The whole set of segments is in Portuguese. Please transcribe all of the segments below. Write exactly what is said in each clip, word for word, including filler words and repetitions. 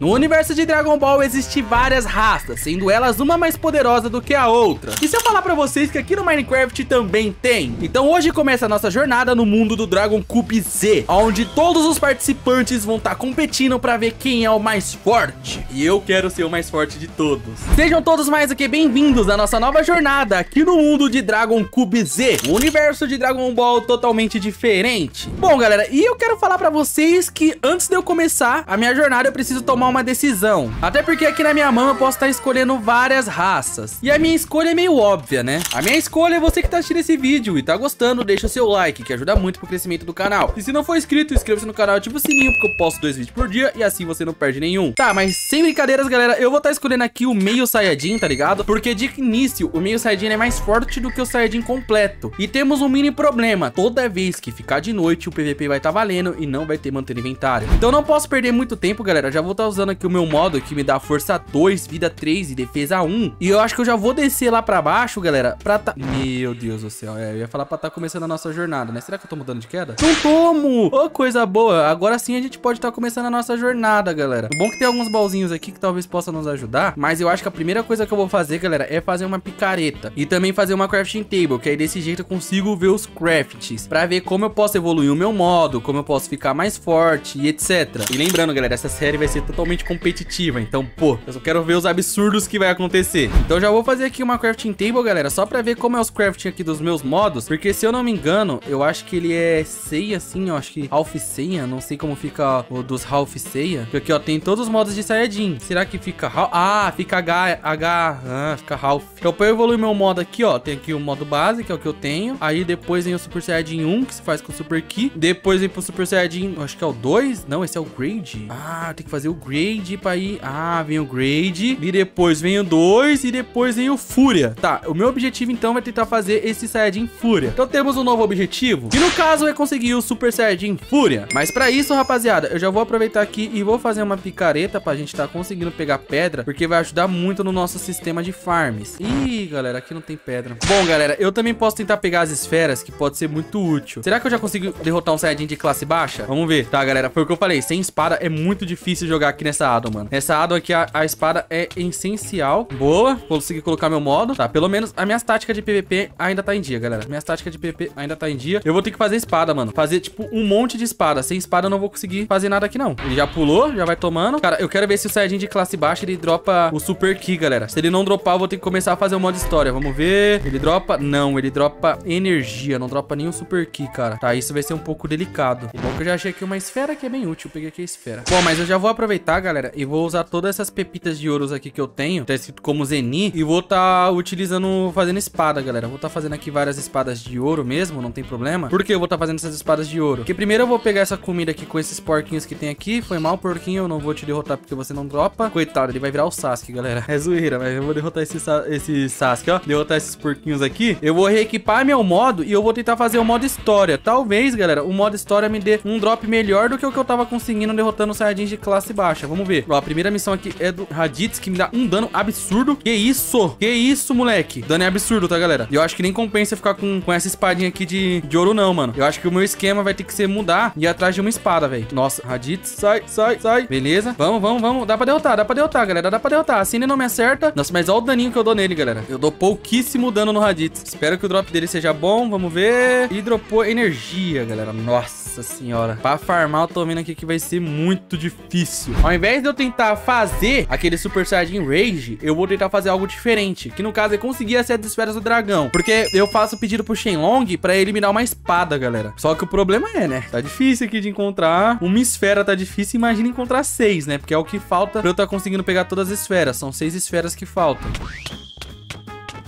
No universo de Dragon Ball existem várias raças, sendo elas uma mais poderosa do que a outra. E se eu falar pra vocês que aqui no Minecraft também tem? Então hoje começa a nossa jornada no mundo do Dragon Cube Z, onde todos os participantes vão estar competindo pra ver quem é o mais forte. E eu quero ser o mais forte de todos. Sejam todos mais do que bem-vindos à nossa nova jornada aqui no mundo de Dragon Cube Z, um universo de Dragon Ball totalmente diferente. Bom, galera, e eu quero falar pra vocês que antes de eu começar a minha jornada eu preciso tomar uma decisão, até porque aqui na minha mão eu posso estar escolhendo várias raças e a minha escolha é meio óbvia, né? A minha escolha é você que tá assistindo esse vídeo e tá gostando, deixa o seu like, que ajuda muito pro crescimento do canal, e se não for inscrito, inscreva-se no canal e ativa o sininho, porque eu posto dois vídeos por dia e assim você não perde nenhum. Tá, mas sem brincadeiras, galera, eu vou estar escolhendo aqui o meio Saiyajin, tá ligado? Porque de início, o meio Saiyajin é mais forte do que o Saiyajin completo, e temos um mini problema: toda vez que ficar de noite, o P V P vai estar valendo e não vai ter manter inventário. Então não posso perder muito tempo, galera, já vou estar usando aqui o meu modo que me dá força dois, vida três e defesa um. E eu acho que eu já vou descer lá pra baixo, galera, pra tá... Meu Deus do céu, é, eu ia falar pra tá começando a nossa jornada, né? Será que eu tô mudando de queda? Não tomo! Ô, coisa boa! Agora sim a gente pode estar tá começando a nossa jornada, galera. O bom é que tem alguns baúzinhos aqui que talvez possam nos ajudar, mas eu acho que a primeira coisa que eu vou fazer, galera, é fazer uma picareta e também fazer uma crafting table, que aí desse jeito eu consigo ver os crafts, pra ver como eu posso evoluir o meu modo, como eu posso ficar mais forte e etcétera. E lembrando, galera, essa série vai ser totalmente competitiva, então, pô, eu só quero ver os absurdos que vai acontecer. Então já vou fazer aqui uma crafting table, galera, só pra ver como é os crafting aqui dos meus modos, porque se eu não me engano, eu acho que ele é ceia, assim, eu acho que half ceia, não sei como fica ó, o dos half ceia, porque aqui, ó, tem todos os modos de Saiyajin. Será que fica ah, fica H, H, ah, fica half. Então pra eu evoluir meu modo aqui, ó, tem aqui o modo base, que é o que eu tenho, aí depois vem o Super Saiyajin um, que se faz com o Super Ki, depois vem pro Super Saiyajin, acho que é o dois, não, esse é o grade, ah, tem que fazer o grade grade pra ir... Ah, vem o grade e depois vem o dois e depois vem o Fúria. Tá, o meu objetivo então é tentar fazer esse Saiyajin Fúria. Então temos um novo objetivo, que no caso é conseguir o Super Saiyajin Fúria. Mas pra isso, rapaziada, eu já vou aproveitar aqui e vou fazer uma picareta pra gente tá conseguindo pegar pedra, porque vai ajudar muito no nosso sistema de farms. Ih, galera, aqui não tem pedra. Bom, galera, eu também posso tentar pegar as esferas, que pode ser muito útil. Será que eu já consigo derrotar um Saiyajin de classe baixa? Vamos ver. Tá, galera, foi o que eu falei, sem espada é muito difícil jogar aqui nessa addon, mano. Nessa addon aqui, a, a espada é essencial. Boa. Consegui colocar meu modo. Tá, pelo menos a minha tática de P V P ainda tá em dia, galera. Minha tática de P V P ainda tá em dia. Eu vou ter que fazer espada, mano. Fazer, tipo, um monte de espada. Sem espada eu não vou conseguir fazer nada aqui, não. Ele já pulou, já vai tomando. Cara, eu quero ver se o Saiyajin de classe baixa, ele dropa o Super Ki, galera. Se ele não dropar, eu vou ter que começar a fazer o modo história. Vamos ver. Ele dropa? Não, ele dropa energia. Não dropa nenhum Super Ki, cara. Tá, isso vai ser um pouco delicado. E bom que eu já achei aqui uma esfera que é bem útil. Eu peguei aqui a esfera. Bom, mas eu já vou aproveitar, tá, galera, e vou usar todas essas pepitas de ouros aqui que eu tenho, tá escrito como Zeni, e vou tá utilizando, fazendo espada, galera. Vou tá fazendo aqui várias espadas de ouro mesmo, não tem problema. Por que eu vou tá fazendo essas espadas de ouro? Porque primeiro eu vou pegar essa comida aqui com esses porquinhos que tem aqui. Foi mal, porquinho, eu não vou te derrotar porque você não dropa. Coitado, ele vai virar o Sasuke, galera. É zoeira, mas eu vou derrotar esse, esse Sasuke, ó. Derrotar esses porquinhos aqui. Eu vou reequipar meu modo e eu vou tentar fazer o modo história. Talvez, galera, o modo história me dê um drop melhor do que o que eu tava conseguindo derrotando os Saiyajins de classe baixa. Vamos ver. Ó, a primeira missão aqui é do Raditz, que me dá um dano absurdo. Que isso? Que isso, moleque? Dano é absurdo, tá, galera? E eu acho que nem compensa ficar com, com essa espadinha aqui de, de ouro, não, mano. Eu acho que o meu esquema vai ter que ser mudar e ir atrás de uma espada, velho. Nossa, Raditz, sai, sai, sai. Beleza. Vamos, vamos, vamos. Dá pra derrotar, dá pra derrotar, galera. Dá pra derrotar. Assim ele não me acerta. Nossa, mas olha o daninho que eu dou nele, galera. Eu dou pouquíssimo dano no Raditz. Espero que o drop dele seja bom. Vamos ver. E dropou energia, galera. Nossa senhora. Pra farmar, eu tô vendo aqui que vai ser muito difícil. Ao invés de eu tentar fazer aquele Super Saiyajin Rage, eu vou tentar fazer algo diferente, que no caso é conseguir as sete esferas do dragão, porque eu faço pedido pro Shenlong pra ele me dar uma espada, galera. Só que o problema é, né, tá difícil aqui de encontrar uma esfera, tá difícil, imagina encontrar seis, né, porque é o que falta pra eu estar conseguindo pegar todas as esferas. São seis esferas que faltam.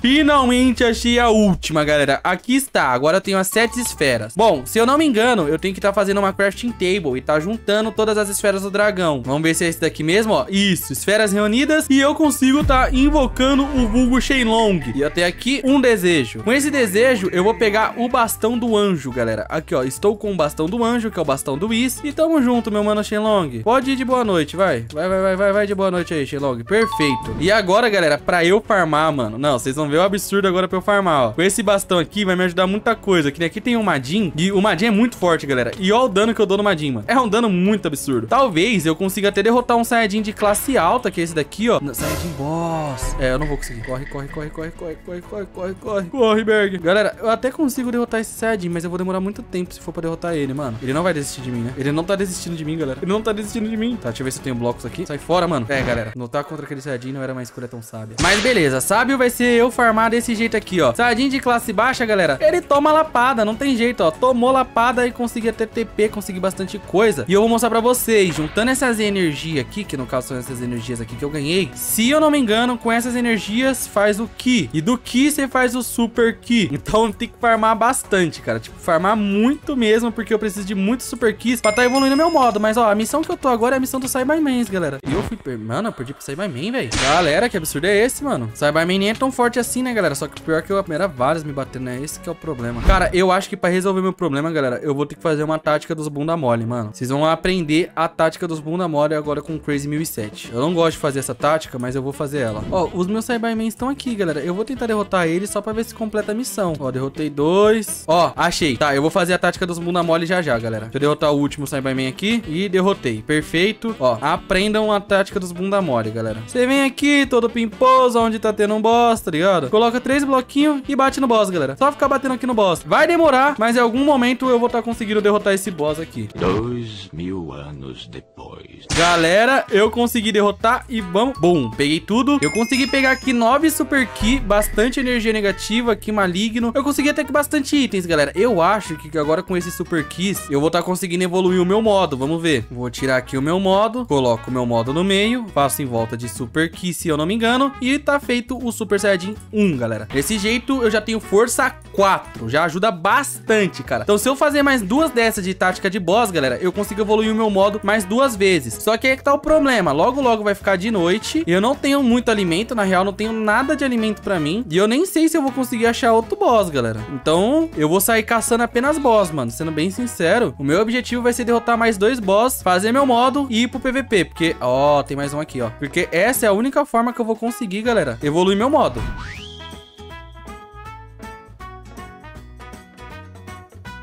Finalmente achei a última, galera. Aqui está. Agora eu tenho as sete esferas. Bom, se eu não me engano, eu tenho que estar fazendo uma crafting table e tá juntando todas as esferas do dragão. Vamos ver se é esse daqui mesmo, ó. Isso, esferas reunidas. E eu consigo estar invocando o vulgo Shenlong. E eu tenho aqui um desejo. Com esse desejo, eu vou pegar o bastão do anjo, galera. Aqui, ó. Estou com o bastão do anjo, que é o bastão do Whis. E tamo junto, meu mano Shenlong. Pode ir de boa noite, vai. Vai, vai, vai, vai, vai de boa noite aí, Shenlong. Perfeito. E agora, galera, pra eu farmar, mano. Não, vocês vão ver vê o absurdo agora pra eu farmar, ó. Com esse bastão aqui vai me ajudar muita coisa. Que aqui tem o Majin, e o Majin é muito forte, galera. E ó o dano que eu dou no Majin, mano. É um dano muito absurdo. Talvez eu consiga até derrotar um Saiyajin de classe alta, que é esse daqui, ó. Saiyajin boss. É, eu não vou conseguir. Corre, corre, corre, corre, corre, corre, corre, corre, corre. Corre, Berg. Galera, eu até consigo derrotar esse Saiyajin, mas eu vou demorar muito tempo se for pra derrotar ele, mano. Ele não vai desistir de mim, né? Ele não tá desistindo de mim, galera. Ele não tá desistindo de mim. Tá, deixa eu ver se eu tenho blocos aqui. Sai fora, mano. É, galera. Lutar contra aquele Saiyajin não era uma escolha tão sábia. Mas beleza, sábio vai ser eu farmar desse jeito aqui, ó. Saiyajin de classe baixa, galera, ele toma lapada, não tem jeito, ó. Tomou lapada e consegui até T P, consegui bastante coisa. E eu vou mostrar pra vocês, juntando essas energias aqui, que no caso são essas energias aqui que eu ganhei. Se eu não me engano, com essas energias faz o Ki. E do Ki você faz o Super Ki. Então tem que farmar bastante, cara. Tipo, farmar muito mesmo, porque eu preciso de muitos Super Kis pra tá evoluindo meu modo. Mas, ó, a missão que eu tô agora é a missão do Cybermans, galera. E eu fui... Per... Mano, eu perdi pro Cyberman, velho. Galera, que absurdo é esse, mano? Cyberman nem é tão forte assim, né, galera? Só que o pior é que eu era várias me batendo, né? Esse que é o problema. Cara, eu acho que pra resolver meu problema, galera, eu vou ter que fazer uma tática dos bunda mole, mano. Vocês vão aprender a tática dos bunda mole agora com o Crazy mil e sete. Eu não gosto de fazer essa tática, mas eu vou fazer ela. Ó, os meus Cybermen estão aqui, galera. Eu vou tentar derrotar eles só pra ver se completa a missão. Ó, derrotei dois. Ó, achei. Tá, eu vou fazer a tática dos bunda mole já já, galera. Deixa eu derrotar o último Cyberman aqui. E derrotei. Perfeito. Ó, aprendam a tática dos bunda mole, galera. Você vem aqui, todo pimposo, onde tá tendo um boss, tá ligado? Coloca três bloquinhos e bate no boss, galera. Só ficar batendo aqui no boss. Vai demorar, mas em algum momento eu vou estar tá conseguindo derrotar esse boss aqui. Dois mil anos depois. Galera, eu consegui derrotar e vamos... Bum, peguei tudo. Eu consegui pegar aqui nove Super Ki, bastante energia negativa, Ki maligno. Eu consegui até que bastante itens, galera. Eu acho que agora com esses Super Kis, eu vou estar tá conseguindo evoluir o meu modo. Vamos ver. Vou tirar aqui o meu modo, coloco o meu modo no meio, faço em volta de Super Ki, se eu não me engano, e tá feito o Super Saiyajin um, galera. Desse jeito, eu já tenho força quatro, já ajuda bastante, cara. Então, se eu fazer mais duas dessas de tática de boss, galera, eu consigo evoluir o meu modo mais duas vezes. Só que aí que tá o problema. Logo, logo vai ficar de noite, eu não tenho muito alimento, na real, não tenho nada de alimento pra mim, e eu nem sei se eu vou conseguir achar outro boss, galera. Então, eu vou sair caçando apenas boss, mano. Sendo bem sincero, o meu objetivo vai ser derrotar mais dois boss, fazer meu modo e ir pro P V P, porque, ó, tem mais um aqui, ó. Porque essa é a única forma que eu vou conseguir, galera, evoluir meu modo.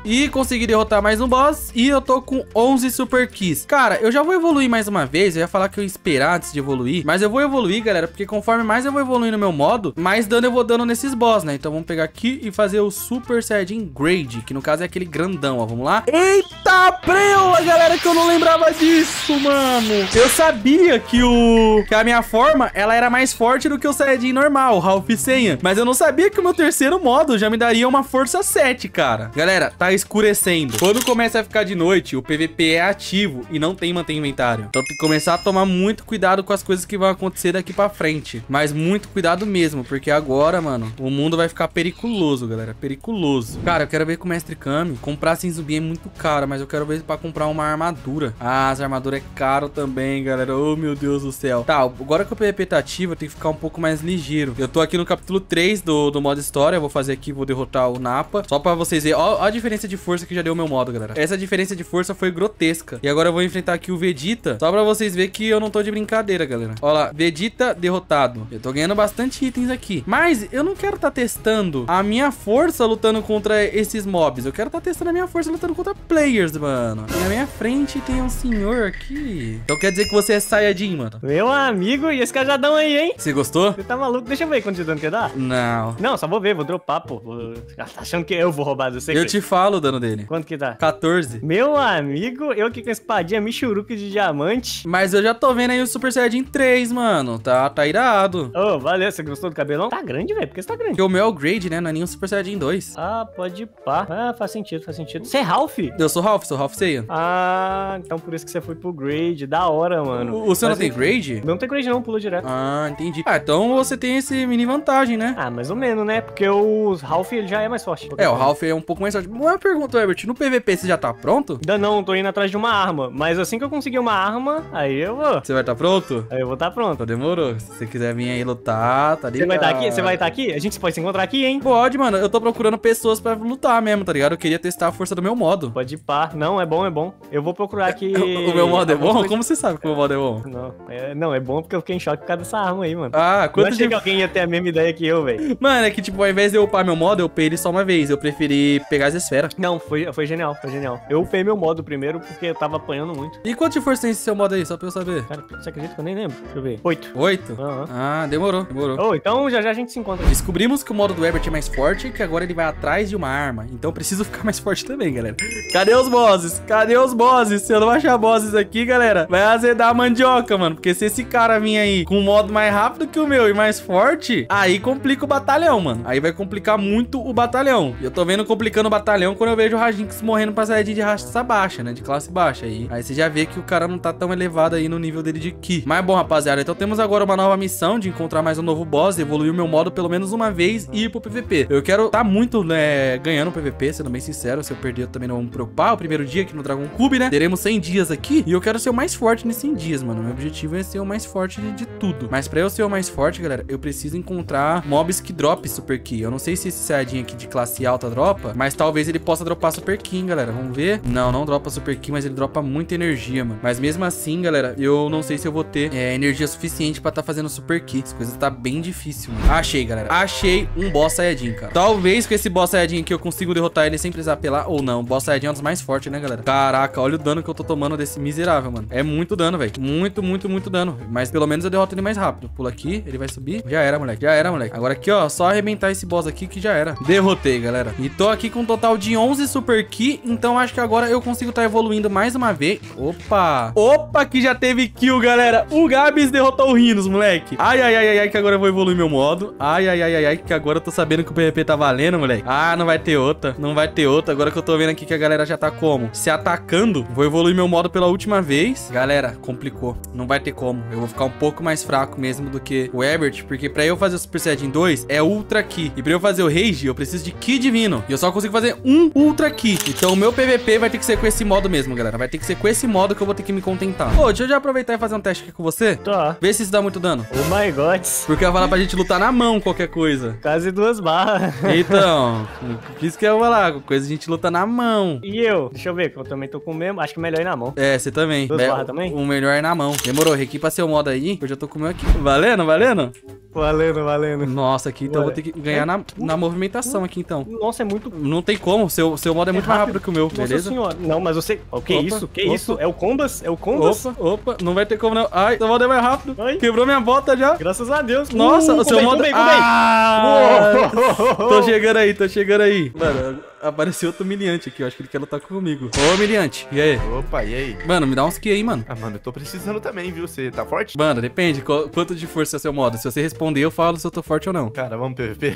E consegui derrotar mais um boss. E eu tô com onze Super Kis. Cara, eu já vou evoluir mais uma vez. Eu ia falar que eu ia esperar antes de evoluir, mas eu vou evoluir, galera, porque conforme mais eu vou evoluindo no meu modo, mais dano eu vou dando nesses boss, né? Então vamos pegar aqui e fazer o Super Saiyajin Grade, que no caso é aquele grandão, ó. Vamos lá. Eita, preula, galera, que eu não lembrava disso, mano. Eu sabia que o... que a minha forma, ela era mais forte do que o Saiyajin normal, o Ralph Saiyan. Mas eu não sabia que o meu terceiro modo já me daria uma força sete, cara. Galera, tá escurecendo. Quando começa a ficar de noite, o P V P é ativo e não tem manter inventário. Então tem que começar a tomar muito cuidado com as coisas que vão acontecer daqui pra frente. Mas muito cuidado mesmo, porque agora, mano, o mundo vai ficar periculoso, galera. Periculoso. Cara, eu quero ver com o Mestre Kami. Comprar Shinzubin é muito caro, mas eu quero ver pra comprar uma armadura. Ah, as armaduras é caro também, galera. Oh, meu Deus do céu. Tá, agora que o P V P tá ativo, eu tenho que ficar um pouco mais ligeiro. Eu tô aqui no capítulo três do, do modo história. Eu vou fazer aqui, vou derrotar o Napa. Só pra vocês verem. Ó, ó a diferença de força que já deu o meu modo, galera. Essa diferença de força foi grotesca. E agora eu vou enfrentar aqui o Vegeta, só pra vocês verem que eu não tô de brincadeira, galera. Ó lá, Vegeta derrotado. Eu tô ganhando bastante itens aqui, mas eu não quero tá testando a minha força lutando contra esses mobs. Eu quero tá testando a minha força lutando contra players, mano. E na minha frente tem um senhor aqui. Então quer dizer que você é Saiyajin, mano? Meu amigo, e esse cajadão aí, hein? Você gostou? Você tá maluco? Deixa eu ver quanto de dano quer dar. Não. Não, só vou ver, vou dropar, pô. Vou... Tá achando que eu vou roubar do segredo? Eu te falo o dano dele. Quanto que dá? quatorze. Meu amigo, eu aqui com a espadinha Michuruque de diamante. Mas eu já tô vendo aí o Super Saiyajin três, mano. Tá, tá irado. Ô, oh, valeu. Você gostou do cabelão? Tá grande, velho. Por que você tá grande? Porque o meu é o grade, né? Não é nenhum Super Saiyajin dois. Ah, pode pá. Ah, faz sentido, faz sentido. Você é Ralph? Eu sou Ralph, sou Ralph Saiyan. Ah, então por isso que você foi pro grade. Da hora, mano. O, o seu mas não tem grade? Não tem grade não, pulou direto. Ah, entendi. Ah, então você tem esse mini vantagem, né? Ah, mais ou menos, né? Porque o Ralph, ele já é mais forte. É, o Ralph é um pouco mais forte. pergunta, Herbert, no P V P você já tá pronto? Ainda não, tô indo atrás de uma arma. Mas assim que eu conseguir uma arma, aí eu vou. Você vai estar tá pronto? Aí eu vou estar tá pronto. Então demorou. Se você quiser vir aí lutar, tá ligado? Você vai estar tá aqui? Você vai estar tá aqui? A gente pode se encontrar aqui, hein? Pode, mano. Eu tô procurando pessoas pra lutar mesmo, tá ligado? Eu queria testar a força do meu modo. Pode ir pá. Não, é bom, é bom. Eu vou procurar aqui... O meu modo é bom? Como você sabe que o meu modo é bom? Não, é, não, é bom porque eu fiquei em choque por causa dessa arma aí, mano. Ah, quanto eu achei de... que alguém ia ter a mesma ideia que eu, velho. Mano, é que tipo, ao invés de eu upar meu modo, eu upei ele só uma vez. Eu preferi pegar as esferas. Não, foi, foi genial, foi genial. Eu upei meu modo primeiro porque eu tava apanhando muito. E quanto de força tem esse seu modo aí, só pra eu saber? Cara, você acredita que eu nem lembro? Deixa eu ver. Oito. Oito? Uhum. Ah, demorou, demorou. Oh, então já já a gente se encontra. Descobrimos que o modo do Ebert é mais forte e que agora ele vai atrás de uma arma. Então preciso ficar mais forte também, galera. Cadê os bosses? Cadê os bosses? Se eu não achar bosses aqui, galera, vai azedar a mandioca, mano. Porque se esse cara vir aí com um modo mais rápido que o meu e mais forte, aí complica o batalhão, mano. Aí vai complicar muito o batalhão. Eu tô vendo complicando o batalhão quando eu vejo o Raditz morrendo pra Saiyajin de raça baixa, né? De classe baixa. Aí, aí você já vê que o cara não tá tão elevado aí no nível dele de Ki. Mas bom, rapaziada, então temos agora uma nova missão de encontrar mais um novo boss, evoluir o meu modo pelo menos uma vez e ir pro P V P. Eu quero tá muito, né, ganhando o P V P, sendo bem sincero. Se eu perder, eu também não vou me preocupar. O primeiro dia aqui no Dragon Cube, né? Teremos cem dias aqui e eu quero ser o mais forte nesses cem dias, mano. Meu objetivo é ser o mais forte de, de tudo. Mas pra eu ser o mais forte, galera, eu preciso encontrar mobs que drop Super Ki. Eu não sei se esse Saiyajin aqui de classe alta dropa, mas talvez ele possa dropar Super Ki, galera. Vamos ver? Não, não dropa Super Ki, mas ele dropa muita energia, mano. Mas mesmo assim, galera, eu não sei se eu vou ter é, energia suficiente pra tá fazendo Super Ki. As coisas tá bem difícil, mano. Achei, galera. Achei um boss Saiyajin, cara. Talvez com esse boss Saiyajin aqui eu consigo derrotar ele sem precisar apelar ou não. O boss Saiyajin é um dos mais fortes, né, galera? Caraca, olha o dano que eu tô tomando desse miserável, mano. É muito dano, velho. Muito, muito, muito dano. Mas pelo menos eu derroto ele mais rápido. Pula aqui, ele vai subir. Já era, moleque. Já era, moleque. Agora aqui, ó, só arrebentar esse boss aqui que já era. Derrotei, galera. E tô aqui com um total de onze Super Ki. Então acho que agora eu consigo tá evoluindo mais uma vez. Opa! Opa, que já teve kill, galera. O Gabis derrotou o Rinos, moleque. Ai, ai, ai, ai, ai, que agora eu vou evoluir meu modo. Ai, ai, ai, ai, ai, que agora eu tô sabendo que o P V P tá valendo, moleque. Ah, não vai ter outra. Não vai ter outra. Agora que eu tô vendo aqui que a galera já tá como? Se atacando. Vou evoluir meu modo pela última vez. Galera, complicou. Não vai ter como. Eu vou ficar um pouco mais fraco mesmo do que o Ebert, porque pra eu fazer o Super Saiyajin dois é Ultra Ki. E pra eu fazer o Rage, eu preciso de Ki Divino. E eu só consigo fazer um Ultra Ki. Então o meu P V P vai ter que ser com esse modo mesmo, galera. Vai ter que ser com esse modo que eu vou ter que me contentar. Pô, deixa eu já aproveitar e fazer um teste aqui com você. Tá. Vê se isso dá muito dano. Oh my God. Porque vai falar pra gente lutar na mão qualquer coisa. Quase duas barras. Então, isso que eu vou lá. Coisa a gente luta na mão. E eu? Deixa eu ver, que eu também tô com o mesmo. Acho que melhor ir na mão. É, você também. Duas barras também? O melhor é na mão. Demorou, requipa seu modo aí. Eu já tô com o meu aqui. Valendo, valendo? Valendo, valendo. Nossa, aqui então Bora. vou ter que ganhar na, na movimentação aqui então. Nossa, é muito... Não tem como, seu, seu modo é, é muito rápido. mais rápido que o meu, Nossa beleza? Senhora. Não, mas você... O que é isso? Que opa. isso? É o combas? É o combas? Opa, opa, não vai ter como não. Ai, seu modo é mais rápido. Ai. Quebrou minha bota já. Graças a Deus. Nossa, uh, o seu bem, modo... Bem, ah! Bem. Tô chegando aí, tô chegando aí. Mano... Apareceu outro miliante aqui, eu acho que ele quer lutar comigo. Ô, miliante, e aí? Opa, e aí? Mano, me dá uns ki aí, mano. Ah, mano, eu tô precisando também, viu? Você tá forte? Mano, depende. Qu quanto de força é seu modo? Se você responder, eu falo se eu tô forte ou não. Cara, vamos P V P?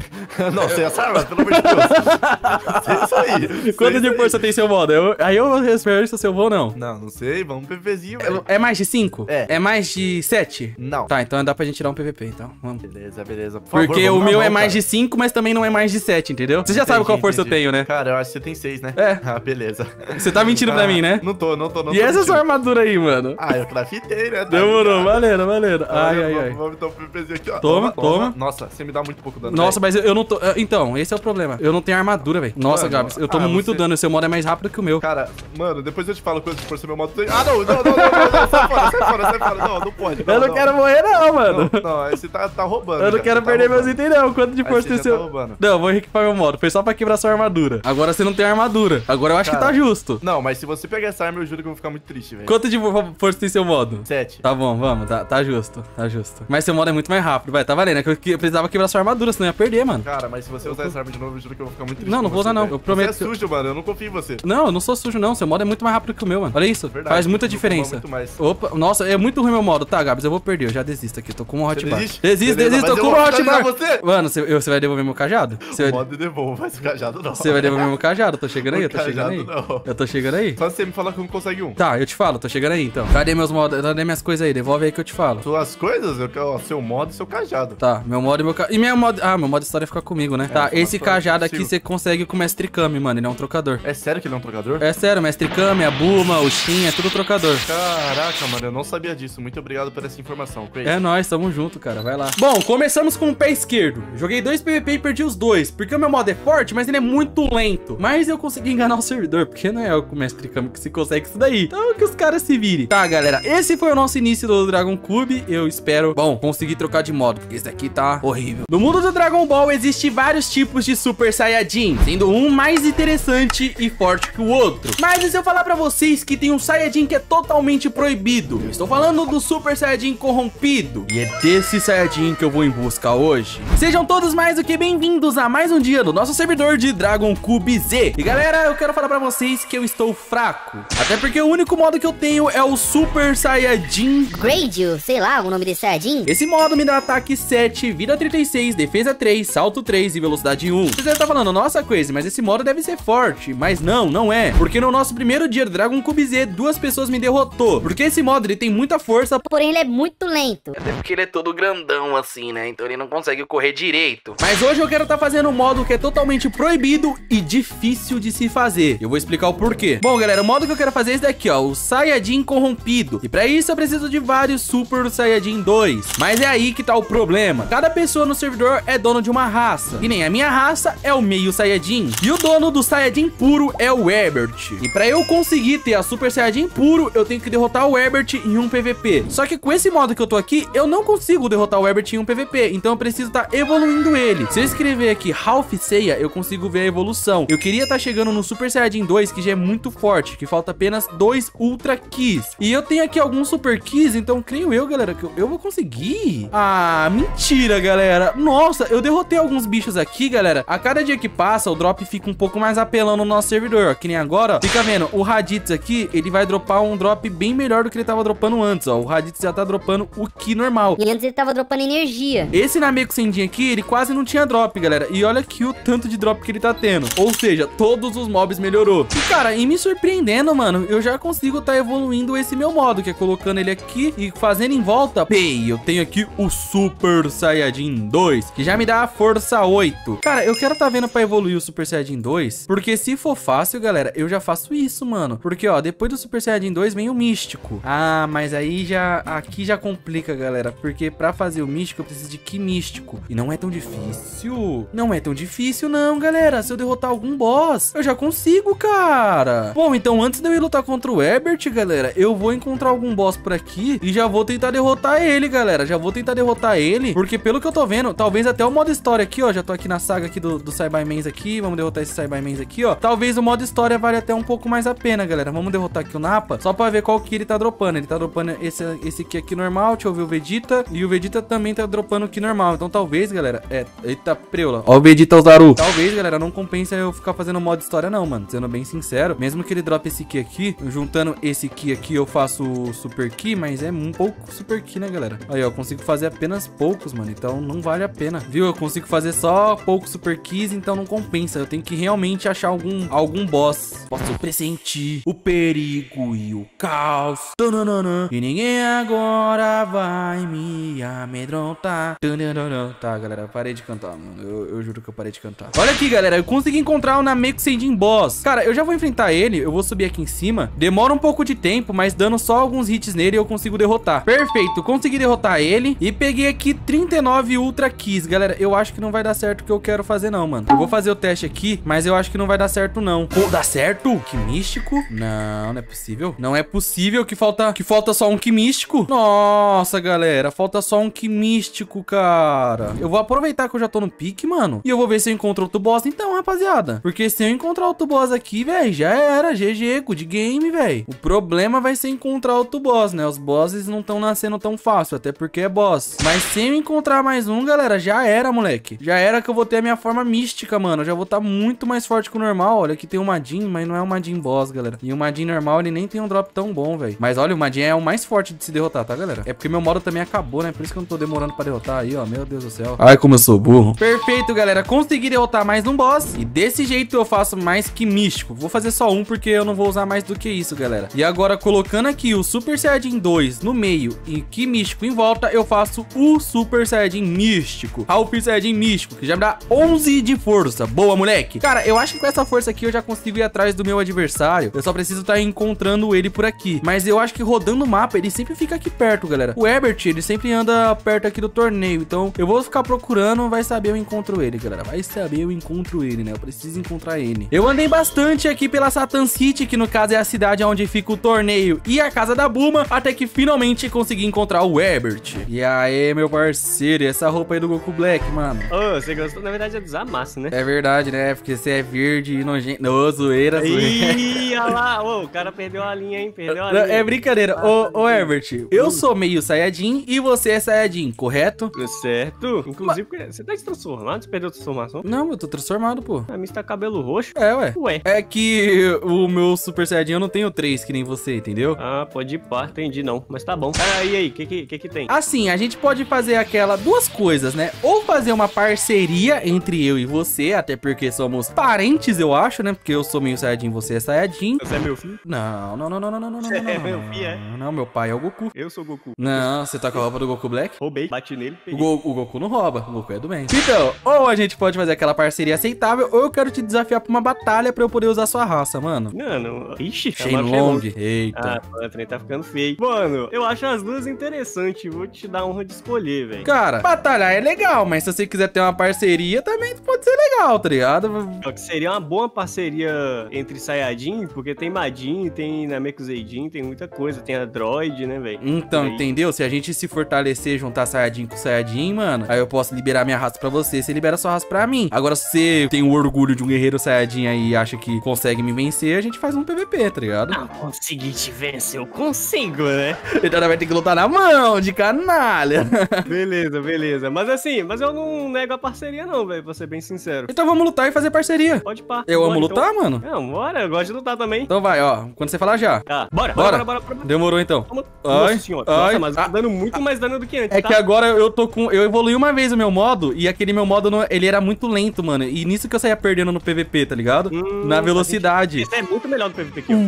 Não, você é essa arma, pelo amor de Deus. Isso aí. Quanto de força tem seu modo? Eu, aí eu respondo se eu vou ou não. Não, não sei. Vamos PVPzinho, velho. É, é mais de cinco? É. É mais de sete? Não. Tá, então dá pra gente tirar um P V P, então. Vamos. Beleza, beleza. Por favor, Porque o meu mão, é mais cara. de cinco, mas também não é mais de sete, entendeu? Você já entendi, sabe qual força entendi. eu tenho, né? Cara, eu acho que você tem seis, né? É. Ah, beleza. Você tá mentindo ah, pra mim, né? Não tô, não tô, não e tô. E essa mentindo. sua armadura aí, mano? Ah, eu craftei, né? Demorou, valendo, valendo. Ai, ai, ai. Vamos dar um P V P aqui, ó. Toma, toma. Nossa, você me dá muito pouco dano. Nossa, mas eu, eu não tô... Então, esse é o problema. Eu não tenho armadura, velho. Nossa, Gabs, eu tomo ah, muito você... dano. O seu modo é mais rápido que o meu. Cara, mano, depois eu te falo coisa de força meu modo. Ah, não, não, não, não, não, não. Sai fora, sai fora, sai fora. Não, não pode. Não, eu não, não quero morrer, não, mano. Não, não, aí você tá, tá roubando. Eu não quero tá perder roubando. meus itens, não. Quanto de força tem seu... Não, vou equipar meu modo. Foi só pra quebrar sua armadura. Agora você não tem armadura. Agora eu acho Cara, que tá justo. Não, mas se você pegar essa arma, eu juro que eu vou ficar muito triste, velho. Quanto de força tem seu modo? Sete. Tá bom, vamos. Tá, tá justo, tá justo. Mas seu modo é muito mais rápido, vai. Tá valendo. É que eu, que eu precisava quebrar sua armadura, senão eu ia perder, mano. Cara, mas se você usar essa arma de novo, eu juro que eu vou ficar muito triste. Não, não vou usar, não. Eu prometo. Você é sujo, mano. Eu não confio em você. Não, eu não sou sujo, não. Seu modo é muito mais rápido que o meu, mano. Olha isso. Verdade, faz muita diferença. Muito mais. Opa, nossa, é muito ruim meu modo. Tá, Gabs, eu vou perder. Eu já desisto aqui. Tô com uma hotbar. Desiste, desisto, desisto. Tô com uma hotbar. Mano, você vai devolver meu cajado? Você vai... O modo devolve, mas o cajado não. Você vai devolver pegou mesmo o cajado, eu tô chegando aí, eu tô chegando aí. Não. Eu tô chegando aí. Só você me falar que não consegue um. Tá, eu te falo, tô chegando aí então. Cadê meus modos? Cadê minhas coisas aí? Devolve aí que eu te falo. Suas coisas? Eu quero seu modo e seu cajado. Tá, meu modo e meu cajado. E minha modo. Ah, meu modo história fica comigo, né? É, tá, esse cajado aqui você consegue com o Mestre Kami, mano. Ele é um trocador. É sério que ele é um trocador? É sério, o Mestre Kami, a Bulma, o Shin, é tudo trocador. Caraca, mano, eu não sabia disso. Muito obrigado por essa informação, Crazy. É nóis, tamo junto, cara. Vai lá. Bom, começamos com o pé esquerdo. Joguei dois P V P e perdi os dois. Porque o meu modo é forte, mas ele é muito lento. Mas eu consegui enganar o servidor, porque não é o Mestre Kami que se consegue isso daí. Então que os caras se virem. Tá, galera, esse foi o nosso início do Dragon Cube. Eu espero, bom, conseguir trocar de modo, porque esse aqui tá horrível. No mundo do Dragon Ball existe vários tipos de Super Saiyajin, sendo um mais interessante e forte que o outro. Mas e se eu falar pra vocês que tem um Saiyajin que é totalmente proibido? Eu estou falando do Super Saiyajin corrompido. E é desse Saiyajin que eu vou em busca hoje. Sejam todos mais do que bem-vindos a mais um dia do nosso servidor de Dragon Cube Z. E galera, eu quero falar pra vocês que eu estou fraco. Até porque o único modo que eu tenho é o Super Saiyajin Grade, sei lá o nome desse Saiyajin. Esse modo me dá ataque sete, vida trinta e seis, defesa três, salto três e velocidade um. Vocês devem estar falando, nossa Crazy, mas esse modo deve ser forte. Mas não, não é. Porque no nosso primeiro dia do Dragon Cube Z, duas pessoas me derrotou. Porque esse modo ele tem muita força, porém ele é muito lento. Até porque ele é todo grandão assim, né? Então ele não consegue correr direito. Mas hoje eu quero estar fazendo um modo que é totalmente proibido e difícil de se fazer. Eu vou explicar o porquê. Bom, galera, o modo que eu quero fazer é esse daqui, ó, o Saiyajin corrompido. E pra isso eu preciso de vários Super Saiyajin dois. Mas é aí que tá o problema. Cada pessoa no servidor é dono de uma raça. E nem a minha raça é o meio Saiyajin. E o dono do Saiyajin puro é o Ebert. E pra eu conseguir ter a Super Saiyajin puro, eu tenho que derrotar o Ebert em um P V P. Só que com esse modo que eu tô aqui, eu não consigo derrotar o Ebert em um P V P. Então eu preciso tá evoluindo ele. Se eu escrever aqui Ralph Seiya, eu consigo ver a evolução. Eu queria tá chegando no Super Saiyajin dois, que já é muito forte, que falta apenas dois Ultra Keys. E eu tenho aqui alguns Super Keys, então creio eu, galera, que eu, eu vou conseguir. Ah, mentira, galera. Nossa, eu derrotei alguns bichos aqui, galera. A cada dia que passa, o drop fica um pouco mais apelão no nosso servidor, ó, que nem agora. Fica vendo, o Raditz aqui, ele vai dropar um drop bem melhor do que ele tava dropando antes, ó. O Raditz já tá dropando o Ki normal. E antes ele tava dropando energia. Esse Namekuseijin aqui, ele quase não tinha drop, galera. E olha aqui o tanto de drop que ele tá tendo. Ou seja, todos os mobs melhorou. E, cara, e me surpreendendo, mano, eu já consigo tá evoluindo esse meu modo, que é colocando ele aqui e fazendo em volta. Bem, eu tenho aqui o Super Saiyajin dois, que já me dá a força oito. Cara, eu quero tá vendo pra evoluir o Super Saiyajin dois, porque se for fácil, galera, eu já faço isso, mano. Porque, ó, depois do Super Saiyajin dois vem o místico. Ah, mas aí já, aqui já complica, galera, porque pra fazer o místico eu preciso de Ki místico. E não é tão difícil. Não é tão difícil, não, galera. Se eu derrotar algum boss, eu já consigo, cara. Bom, então antes de eu ir lutar contra o Ebert, galera, eu vou encontrar algum boss por aqui e já vou tentar derrotar ele, galera. Já vou tentar derrotar ele, porque pelo que eu tô vendo, talvez até o modo história aqui, ó, já tô aqui na saga aqui do, do Saibamans aqui, vamos derrotar esse Saibamans aqui, ó. Talvez o modo história vale até um pouco mais a pena, galera. Vamos derrotar aqui o Napa, só pra ver qual que ele tá dropando. Ele tá dropando esse, esse aqui aqui normal, deixa eu ver o Vegeta, e o Vegeta também tá dropando aqui normal. Então talvez, galera, é, eita preula, ó o Vegeta Ozaru. Talvez, galera, não compensa eu ficar fazendo modo história não, mano, sendo bem sincero. Mesmo que ele drope esse Ki aqui, juntando esse Ki aqui eu faço o Super Ki, mas é um pouco Super Ki, né, galera? Aí, ó, eu consigo fazer apenas poucos, mano, então não vale a pena, viu? Eu consigo fazer só poucos Super Kis, então não compensa. Eu tenho que realmente achar algum, algum boss. Posso pressentir o perigo e o caos. Tananana. E ninguém agora vai me amedrontar. Tananana. Tá, galera, parei de cantar, mano. Eu, eu juro que eu parei de cantar. Olha aqui, galera, eu consegui encontrar o Namekuseijin boss. Cara, eu já vou enfrentar ele, eu vou subir aqui em cima. Demora um pouco de tempo, mas dando só alguns hits nele eu consigo derrotar. Perfeito, consegui derrotar ele e peguei aqui trinta e nove Ultra Keys. Galera, eu acho que não vai dar certo o que eu quero fazer não, mano. Eu vou fazer o teste aqui, mas eu acho que não vai dar certo não. Pô, dá certo? Ki místico? Não, não é possível. Não é possível que falta, que falta só um Ki místico. Nossa, galera, falta só um Ki místico, cara. Eu vou aproveitar que eu já tô no pique, mano, e eu vou ver se eu encontro outro boss então, rapaziada. Porque se eu encontrar outro boss aqui, velho, já era, G G, good game, velho. O problema vai ser encontrar outro boss, né? Os bosses não estão nascendo tão fácil, até porque é boss. Mas se eu encontrar mais um, galera, já era, moleque. Já era que eu vou ter a minha forma mística, mano. Eu já vou estar tá muito mais forte que o normal. Olha, aqui tem o Majin, mas não é o Majin boss, galera. E o Majin normal, ele nem tem um drop tão bom, velho. Mas olha, o Majin é o mais forte de se derrotar, tá, galera? É porque meu modo também acabou, né? Por isso que eu não tô demorando pra derrotar aí, ó. Meu Deus do céu. Ai, como eu sou burro. Perfeito, galera. Consegui derrotar mais um boss. E de Desse jeito eu faço mais que místico. Vou fazer só um porque eu não vou usar mais do que isso, galera. E agora, colocando aqui o Super Saiyajin dois no meio e que místico em volta, eu faço o Super Saiyajin místico. Ah, o Super Saiyajin místico, que já me dá onze de força. Boa, moleque. Cara, eu acho que com essa força aqui eu já consigo ir atrás do meu adversário. Eu só preciso estar encontrando ele por aqui. Mas eu acho que rodando o mapa, ele sempre fica aqui perto, galera. O Ebert, ele sempre anda perto aqui do torneio. Então, eu vou ficar procurando, vai saber eu encontro ele, galera. Vai saber eu encontro ele, né? Eu preciso encontrar ele. Eu andei bastante aqui pela Satan City, que no caso é a cidade onde fica o torneio e a casa da Bulma, até que finalmente consegui encontrar o Herbert. E aí, meu parceiro, essa roupa aí do Goku Black, mano. Ô, oh, você gostou, na verdade, é dos amassos, né? É verdade, né? Porque você é verde e nojento. Ô, zoeira, zoeira. Ih, olha lá. Ô, o cara perdeu a linha, hein? Perdeu a linha. É brincadeira. Ô, ah, Herbert, eu sou meio Saiyajin e você é Saiyajin, correto? Certo. Inclusive, mas... você tá transformado? Você perdeu a transformação? Não, eu tô transformado, pô. A mim está cabelo roxo. É, ué. Ué. É que o meu Super Saiyajin eu não tenho três, que nem você, entendeu? Ah, pode ir pá, entendi não. Mas tá bom. Ah, e aí, o que, que que tem? Assim, a gente pode fazer aquela duas coisas, né? Ou fazer uma parceria entre eu e você, até porque somos parentes, eu acho, né? Porque eu sou meio Saiyajin, você é Saiyajin. Você é meu filho? Não, não, não, não, não, não, não, não. Você é meu filho, é? Não, meu pai é o Goku. Eu sou o Goku. Não, você tá com a roupa do Goku Black? Roubei, bati nele, peguei. O, Go o Goku não rouba, o Goku é do bem. Então, ou a gente pode fazer aquela parceria aceitável, ou eu quero te desafiar pra uma batalha pra eu poder usar sua raça, mano. Mano, ixi, Shenlong. Eita. Ah, o trem tá ficando feio. Mano, eu acho as duas interessantes. Vou te dar a honra de escolher, velho. Cara, batalhar é legal, mas se você quiser ter uma parceria, também pode ser legal, tá ligado? Seria uma boa parceria entre Saiyajin, porque tem Majin, tem Namekuseijin, tem muita coisa. Tem Android, né, velho? Então, entendeu? Se a gente se fortalecer, juntar Saiyajin com Saiyajin, mano, aí eu posso liberar minha raça pra você, você libera sua raça pra mim. Agora, se você tem o orgulho de um guerreiro Saiyajin aí e acha que consegue me vencer, a gente faz um P V P, tá ligado? Ah, consegui te vencer, eu consigo, né? Então vai ter que lutar na mão, de canalha. Beleza, beleza. Mas assim, mas eu não nego a parceria não, velho, pra ser bem sincero. Então vamos lutar e fazer parceria. Pode pá. Eu amo lutar, mano? Não, bora, eu gosto de lutar também. Então vai, ó, quando você falar já. Tá, bora, bora, bora, bora. Demorou então. Nossa senhora, nossa, mas tá dando muito mais dano do que antes, tá? É que agora eu tô com, eu evoluí uma vez o meu modo e aquele meu modo, ele era muito lento, mano, e nisso que eu saía perdendo no P V P, tá ligado? Na velocidade. Isso é muito melhor do P V P que eu.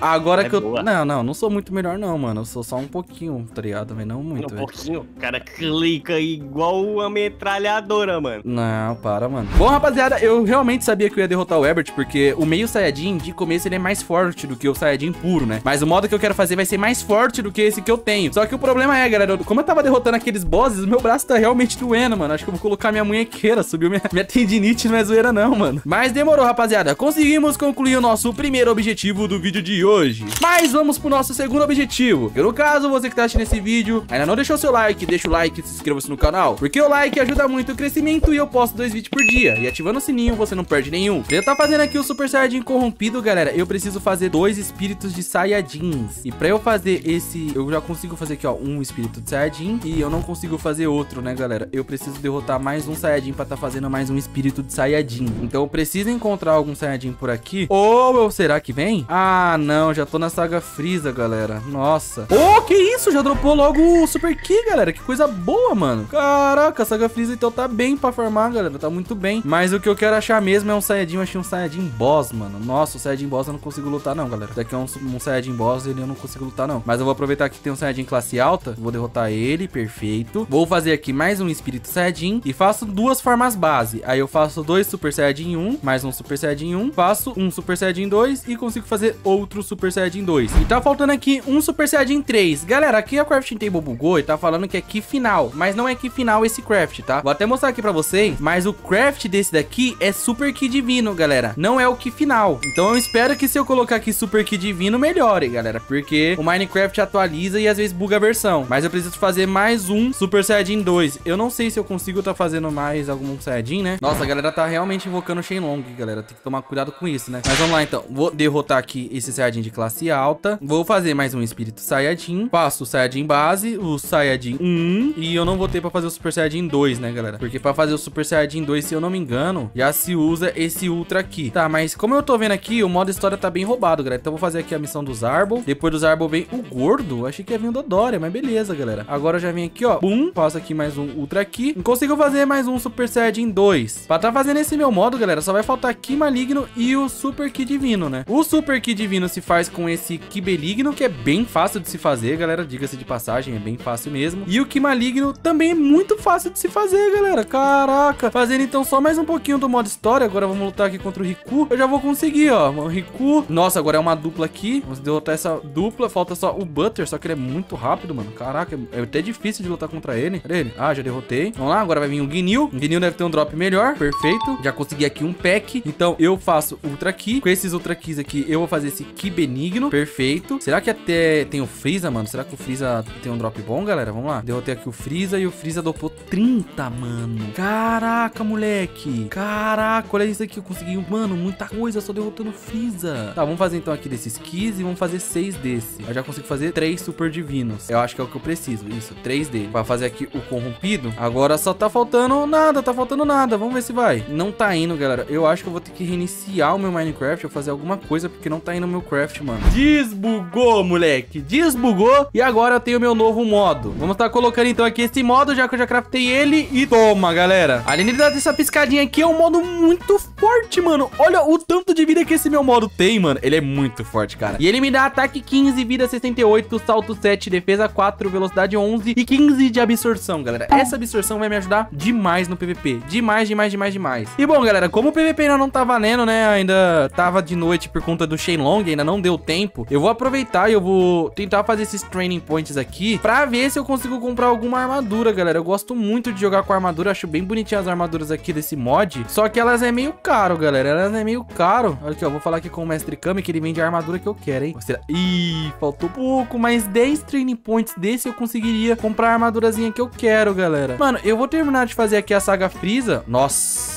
Agora que eu... Não, não, não sou muito melhor não, mano. Eu sou só um pouquinho, tá ligado? Mas não muito, velho. Um pouquinho? O cara clica igual uma metralhadora, mano. Não, para, mano. Bom, rapaziada, eu realmente sabia que eu ia derrotar o Ebert, porque o meio Saiyajin, de começo, ele é mais forte do que o Saiyajin puro, né? Mas o modo que eu quero fazer vai ser mais forte do que esse que eu tenho. Só que o problema é, galera, como eu tava derrotando aqueles bosses, o meu braço tá realmente doendo, mano. Acho que eu vou colocar minha munhequeira, subiu minha, minha tendinite, não é zoeira não, mano. Mas demorou, rapaziada. Conseguimos concluir o nosso primeiro objetivo do vídeo de hoje. Mas vamos pro nosso segundo objetivo. Que no caso, você que tá assistindo esse vídeo, ainda não deixou seu like, deixa o like e se inscreva-se no canal. Porque o like ajuda muito o crescimento e eu posto dois vídeos por dia. E ativando o sininho, você não perde nenhum. Eu tá fazendo aqui o Super Saiyajin corrompido, galera. Eu preciso fazer dois espíritos de Saiyajins. E pra eu fazer esse, eu já consigo fazer aqui, ó, um espírito de Saiyajin. E eu não consigo fazer outro, né, galera? Eu preciso derrotar mais um Saiyajin pra tá fazendo mais um espírito de Saiyajin. Então eu preciso encontrar algum Saiyajin por aqui. Ou eu, será que vem? Ah, não, já tô na saga Frieza, galera. Nossa. Oh, que isso? Já dropou logo o Super Ki, galera. Que coisa boa, mano. Caraca, a saga Frieza então tá bem pra farmar, galera. Tá muito bem. Mas o que eu quero achar mesmo é um Saiyajin. Eu achei um Saiyajin boss, mano. Nossa, o Saiyajin boss eu não consigo lutar não, galera. Daqui é um, um Saiyajin boss, ele eu não consigo lutar não. Mas eu vou aproveitar que tem um Saiyajin classe alta. Vou derrotar ele, perfeito. Vou fazer aqui mais um espírito Saiyajin e faço duas formas base. Aí eu faço dois Super Saiyajin um, mais um Super Saiyajin um, faço um Super Saiyajin dois e consigo fazer outro Super Saiyajin dois. E tá faltando aqui um Super Saiyajin três. Galera, aqui a Crafting Table bugou e tá falando que é Ki final, mas não é Ki final esse craft, tá? Vou até mostrar aqui pra vocês, mas o craft desse daqui é Super Ki Divino, galera. Não é o Ki final. Então eu espero que se eu colocar aqui Super Ki Divino, melhore, galera, porque o Minecraft atualiza e às vezes buga a versão. Mas eu preciso fazer mais um Super Saiyajin dois. Eu não sei se eu consigo tá fazendo mais algum Saiyajin, né? Nossa, a galera tá realmente invocando o Shenlong, galera. Tem que tomar cuidado com isso, né? Mas vamos lá, então. Vou derrotar aqui esse Saiyajin de classe alta. Vou fazer mais um Espírito Saiyajin. Faço o Saiyajin base, o Saiyajin um. E eu não vou ter pra fazer o Super Saiyajin dois, né, galera? Porque pra fazer o Super Saiyajin dois, se eu não me engano, já se usa esse Ultra aqui. Tá, mas como eu tô vendo aqui, o modo história história tá bem roubado, galera. Então eu vou fazer aqui a missão dos Arbol. Depois dos Arbol vem o Gordo. Achei que ia vir o Dodória, mas beleza, galera. Agora eu já vim aqui, ó. Bum. Faço aqui mais um Ultra aqui. Não consigo fazer mais um Super Saiyajin dois. Pra tá fazendo esse meu modo, galera, só vai faltar Ki Maligno e o Super Ki Divino, né? O Super Ki Divino se faz com esse Ki Beligno, que é bem fácil de se fazer, galera. Diga-se de passagem, é bem fácil mesmo. E o Ki Maligno também é muito fácil de se fazer, galera. Caraca. Fazendo então só mais um pouquinho do modo história. Agora vamos lutar aqui contra o Riku. Eu já vou conseguir, ó. O Riku. Nossa, agora é uma dupla aqui. Vamos derrotar essa dupla. Falta só o Butter, só que ele é muito rápido, mano. Caraca, é até difícil de lutar contra ele. Cadê ele? Ah, já derrotei. Vamos lá, agora vai vir o Ginyu. O Ginyu deve ter um drop melhor. Perfeito. Já consegui aqui um pack. Então eu faço Ultra Ki. Com esses Ultra Kis aqui, eu vou fazer esse Ki Benigno. Perfeito. Será que até tem o Frieza, mano? Será que o Frieza tem um drop bom, galera? Vamos lá. Derrotei aqui o Frieza e o Frieza dopou trinta, mano. Caraca, moleque. Caraca, olha isso aqui. Eu consegui, mano, muita coisa só derrotando o Frieza. Tá, vamos fazer então aqui desses Kis e vamos fazer seis desse. Eu já consigo fazer três Super Divinos. Eu acho que é o que eu preciso. Isso, três dele. Pra fazer aqui o Corrompido. Agora só tá faltando nada, tá faltando nada. Vamos ver se vai. Não tá indo, galera. Eu acho que eu vou ter que reiniciar o meu Minecraft ou fazer alguma coisa, porque não tá indo o meu craft, mano. Desbugou, moleque. Desbugou. E agora eu tenho o meu novo modo. Vamos tá colocando então aqui esse modo, já que eu já craftei ele. E toma, galera. Além de dar essa piscadinha aqui, é um modo muito forte, mano. Olha o tanto de vida que esse meu modo tem, mano. Ele é muito forte, cara. E ele me dá ataque quinze, vida sessenta e oito, salto sete, defesa quatro, velocidade onze e quinze de absorção, galera. Essa absorção vai me ajudar demais no P V P. Demais, demais, demais, demais. E bom, galera, como o P V P ainda não tá valendo, né? Ainda tava de noite por conta do Shenlong, ainda não deu tempo. Eu vou aproveitar e eu vou tentar fazer esses training points aqui pra ver se eu consigo comprar alguma armadura, galera. Eu gosto muito de jogar com armadura, acho bem bonitinha as armaduras aqui desse mod. Só que elas é meio caro, galera. Elas é meio caro. Olha aqui, ó. Vou falar aqui com o Mestre Kami que ele vende a armadura que eu quero, hein? Será... Ih, faltou pouco. Mas dez training points desse eu conseguiria comprar a armadurazinha que eu quero, galera. Mano, eu vou terminar de fazer aqui a saga Frieza. Nossa.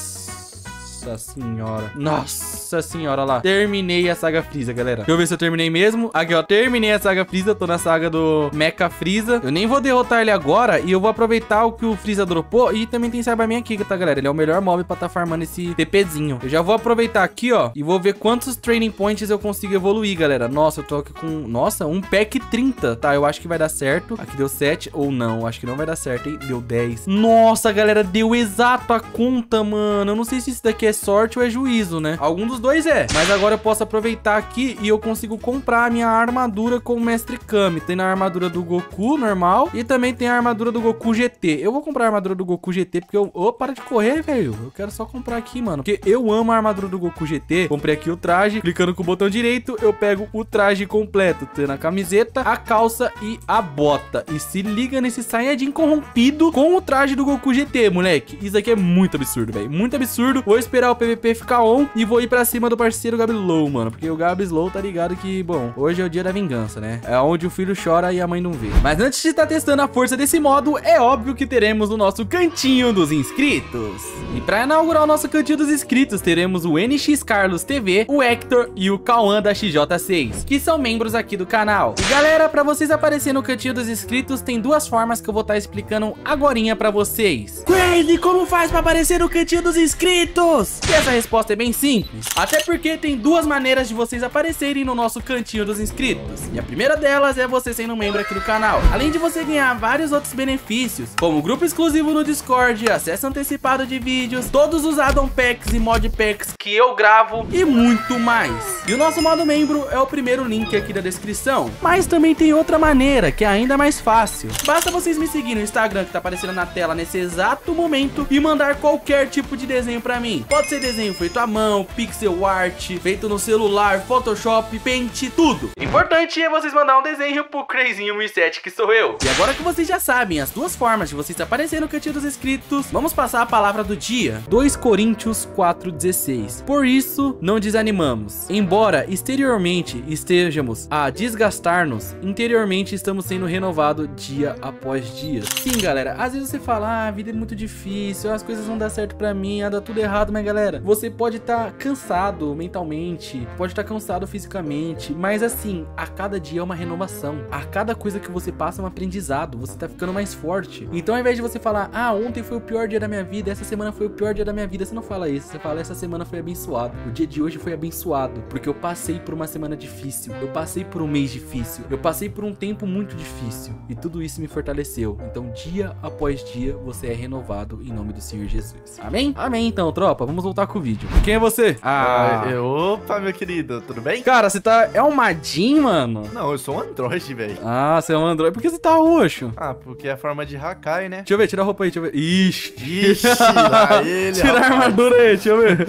Nossa senhora. Nossa senhora, olha lá. Terminei a saga Frieza, galera. Deixa eu ver se eu terminei mesmo. Aqui, ó. Terminei a saga Frieza. Tô na saga do Mecha Frieza. Eu nem vou derrotar ele agora. E eu vou aproveitar o que o Frieza dropou. E também tem Cyberman aqui, tá, galera? Ele é o melhor mob pra tá farmando esse TPzinho. Eu já vou aproveitar aqui, ó. E vou ver quantos training points eu consigo evoluir, galera. Nossa, eu tô aqui com... Nossa, um pack trinta. Tá, eu acho que vai dar certo. Aqui deu sete. Ou não. Acho que não vai dar certo, hein? Deu dez. Nossa, galera. Deu exato a conta, mano. Eu não sei se isso daqui é... é sorte ou é juízo, né? Algum dos dois é. Mas agora eu posso aproveitar aqui e eu consigo comprar a minha armadura com o Mestre Kami. Tem a armadura do Goku normal e também tem a armadura do Goku G T. Eu vou comprar a armadura do Goku G T porque eu... Oh, para de correr, velho. Eu quero só comprar aqui, mano. Porque eu amo a armadura do Goku G T. Comprei aqui o traje. Clicando com o botão direito, eu pego o traje completo. Tendo a camiseta, a calça e a bota. E se liga nesse Saiyajin corrompido com o traje do Goku G T, moleque. Isso aqui é muito absurdo, velho. Muito absurdo. Vou esperar o P V P ficar on e vou ir pra cima do parceiro Gabislow, mano, porque o Gabislow tá ligado que, bom, hoje é o dia da vingança, né? É onde o filho chora e a mãe não vê. Mas antes de estar testando a força desse modo, é óbvio que teremos o nosso cantinho dos inscritos. E pra inaugurar o nosso cantinho dos inscritos, teremos o N X Carlos T V, o Hector e o Cauã da X J seis, que são membros aqui do canal. E galera, pra vocês aparecerem no cantinho dos inscritos, tem duas formas que eu vou estar explicando agorinha pra vocês. Crazy, como faz pra aparecer no cantinho dos inscritos? E essa resposta é bem simples, até porque tem duas maneiras de vocês aparecerem no nosso cantinho dos inscritos. E a primeira delas é você sendo um membro aqui do canal. Além de você ganhar vários outros benefícios, como grupo exclusivo no Discord, acesso antecipado de vídeos, todos os add-on packs e mod packs que eu gravo e muito mais. E o nosso modo membro é o primeiro link aqui da descrição. Mas também tem outra maneira, que é ainda mais fácil. Basta vocês me seguir no Instagram, que tá aparecendo na tela nesse exato momento, e mandar qualquer tipo de desenho pra mim. Pode ser desenho feito à mão, pixel art, feito no celular, Photoshop, Paint, tudo. Importante é vocês mandar um desenho pro Crazy um sete, que sou eu. E agora que vocês já sabem as duas formas de vocês aparecerem no cantinho dos inscritos, vamos passar a palavra do dia. dois Coríntios quatro dezesseis. Por isso, não desanimamos. Embora exteriormente estejamos a desgastar-nos, interiormente estamos sendo renovados dia após dia. Sim, galera, às vezes você fala, ah, a vida é muito difícil, as coisas não dão certo pra mim, ah, dá tudo errado, mas galera? Você pode estar cansado mentalmente, pode estar cansado fisicamente, mas assim, a cada dia é uma renovação. A cada coisa que você passa é um aprendizado, você tá ficando mais forte. Então ao invés de você falar, ah, ontem foi o pior dia da minha vida, essa semana foi o pior dia da minha vida, você não fala isso, você fala, essa semana foi abençoado. O dia de hoje foi abençoado, porque eu passei por uma semana difícil, eu passei por um mês difícil, eu passei por um tempo muito difícil, e tudo isso me fortaleceu. Então dia após dia, você é renovado em nome do Senhor Jesus. Amém? Amém então, tropa, vamos voltar com o vídeo. Quem é você? Ah, eu... opa, meu querido, tudo bem? Cara, você tá... é um Majin, mano? Não, eu sou um Android, velho. Ah, você é um Android. Por que você tá roxo? Ah, porque é a forma de Hakai, né? Deixa eu ver, tira a roupa aí, deixa eu ver. Ixi. Ixi, lá ele. Tira a armadura aí, deixa eu ver.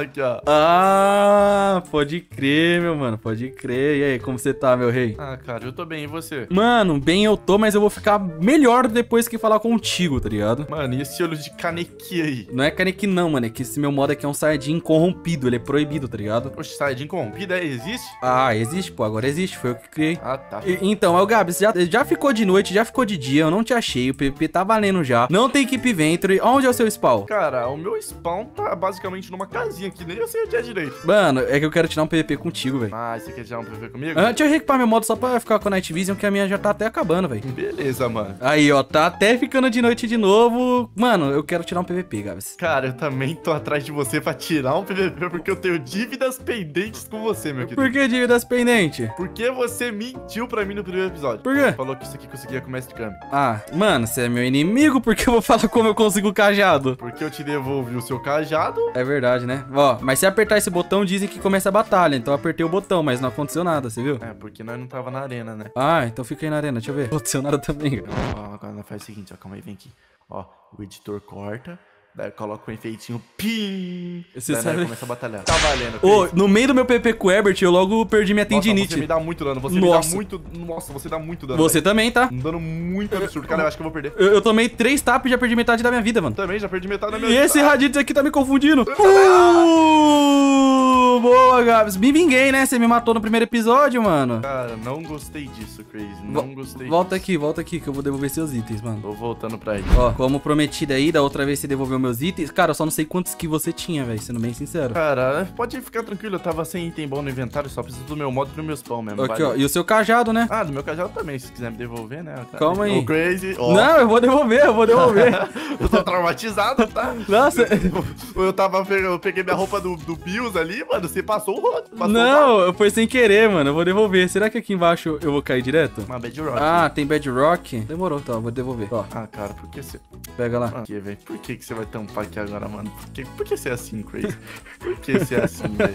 Aqui, ó. Ah, pode crer, meu mano, pode crer. E aí, como você tá, meu rei? Ah, cara, eu tô bem, e você? Mano, bem eu tô, mas eu vou ficar melhor depois que falar contigo, tá ligado? Mano, e esse olho de Kaneki aí? Não é Kaneki não, mano, é que esse meu modo aqui é um Saiyajin corrompido, ele é proibido, tá ligado? Poxa, Saiyajin corrompido é, existe? Ah, existe, pô, agora existe, foi eu que criei. Ah, tá. E, então, é o Gabi, já, já ficou de noite, já ficou de dia, eu não te achei, o P V P tá valendo já, não tem Keep Venture, onde é o seu spawn? Cara, o meu spawn tá basicamente numa casinha aqui, nem eu sei onde é direito. Mano, é que eu quero tirar um P V P contigo, velho. Ah, você quer tirar um P V P comigo? Ah, deixa eu reequipar meu modo só pra ficar com a Night Vision, que a minha já tá até acabando, velho. Beleza, mano. Aí, ó, tá até ficando de noite de novo. Mano, eu quero tirar um P V P, Gabs. Cara, eu também tô atrás de você pra tirar um P V P, porque eu tenho dívidas pendentes com você, meu querido. Por que dívidas pendentes? Porque você mentiu pra mim no primeiro episódio. Por quê? Falou que isso aqui conseguia com o Mestre Kami. Ah, mano, você é meu inimigo, porque eu vou falar como eu consigo o cajado. Porque eu te devolvi o seu cajado. É verdade, né? Ó, mas se apertar esse botão, dizem que começa a batalha, então eu apertei o botão, mas não aconteceu nada, você viu? É, porque nós não tava na arena, né? Ah, então fica aí na arena, deixa eu ver. Não aconteceu nada também. Ó, agora nós faz o seguinte, ó, calma aí, vem aqui. Ó, o editor corta. Daí coloca um efeitinho pim. Você daí sabe? Começa a batalhar. Tá valendo. Ô, oh, no meio do meu P P com o Ebert, eu logo perdi minha tendinite. Nossa, você me dá muito dano. Você Nossa. me dá muito. Nossa, você dá muito dano. Você véio. também, tá? Um dano muito absurdo. Cara, eu acho que eu vou perder. Eu, eu tomei três tapas e já perdi metade da minha vida, mano. Também, já perdi metade da minha e vida. E esse Raditz aqui tá me confundindo. Uh, boa, Gabs. Me vinguei, né? Você me matou no primeiro episódio, mano. Cara, não gostei disso, Crazy. Não Vol gostei Volta disso. aqui, volta aqui, que eu vou devolver seus itens, mano. Tô voltando pra aí. Ó, como prometido aí, da outra vez você devolveu meus itens. Cara, eu só não sei quantos que você tinha, velho, sendo bem sincero. Cara, pode ficar tranquilo, eu tava sem item bom no inventário, só preciso do meu modo e do meu spawn mesmo. Aqui, vale. ó, e o seu cajado, né? Ah, do meu cajado também, se quiser me devolver, né? Tá Calma aí. O Crazy... Oh. Não, eu vou devolver, eu vou devolver. Eu tô traumatizado, tá? Nossa. Eu, eu tava, eu peguei minha roupa do, do Bills ali, mano, você passou o rodo. Não, foi sem querer, mano, eu vou devolver. Será que aqui embaixo eu vou cair direto? Uma bedrock. Ah, né? Tem bedrock? Demorou, tá, eu vou devolver. Ó. Ah, cara, por que você... Pega lá. Aqui, velho, por que que você vai tampar aqui agora, mano? Por que, por que você é assim, Crazy? Por que você é assim, velho?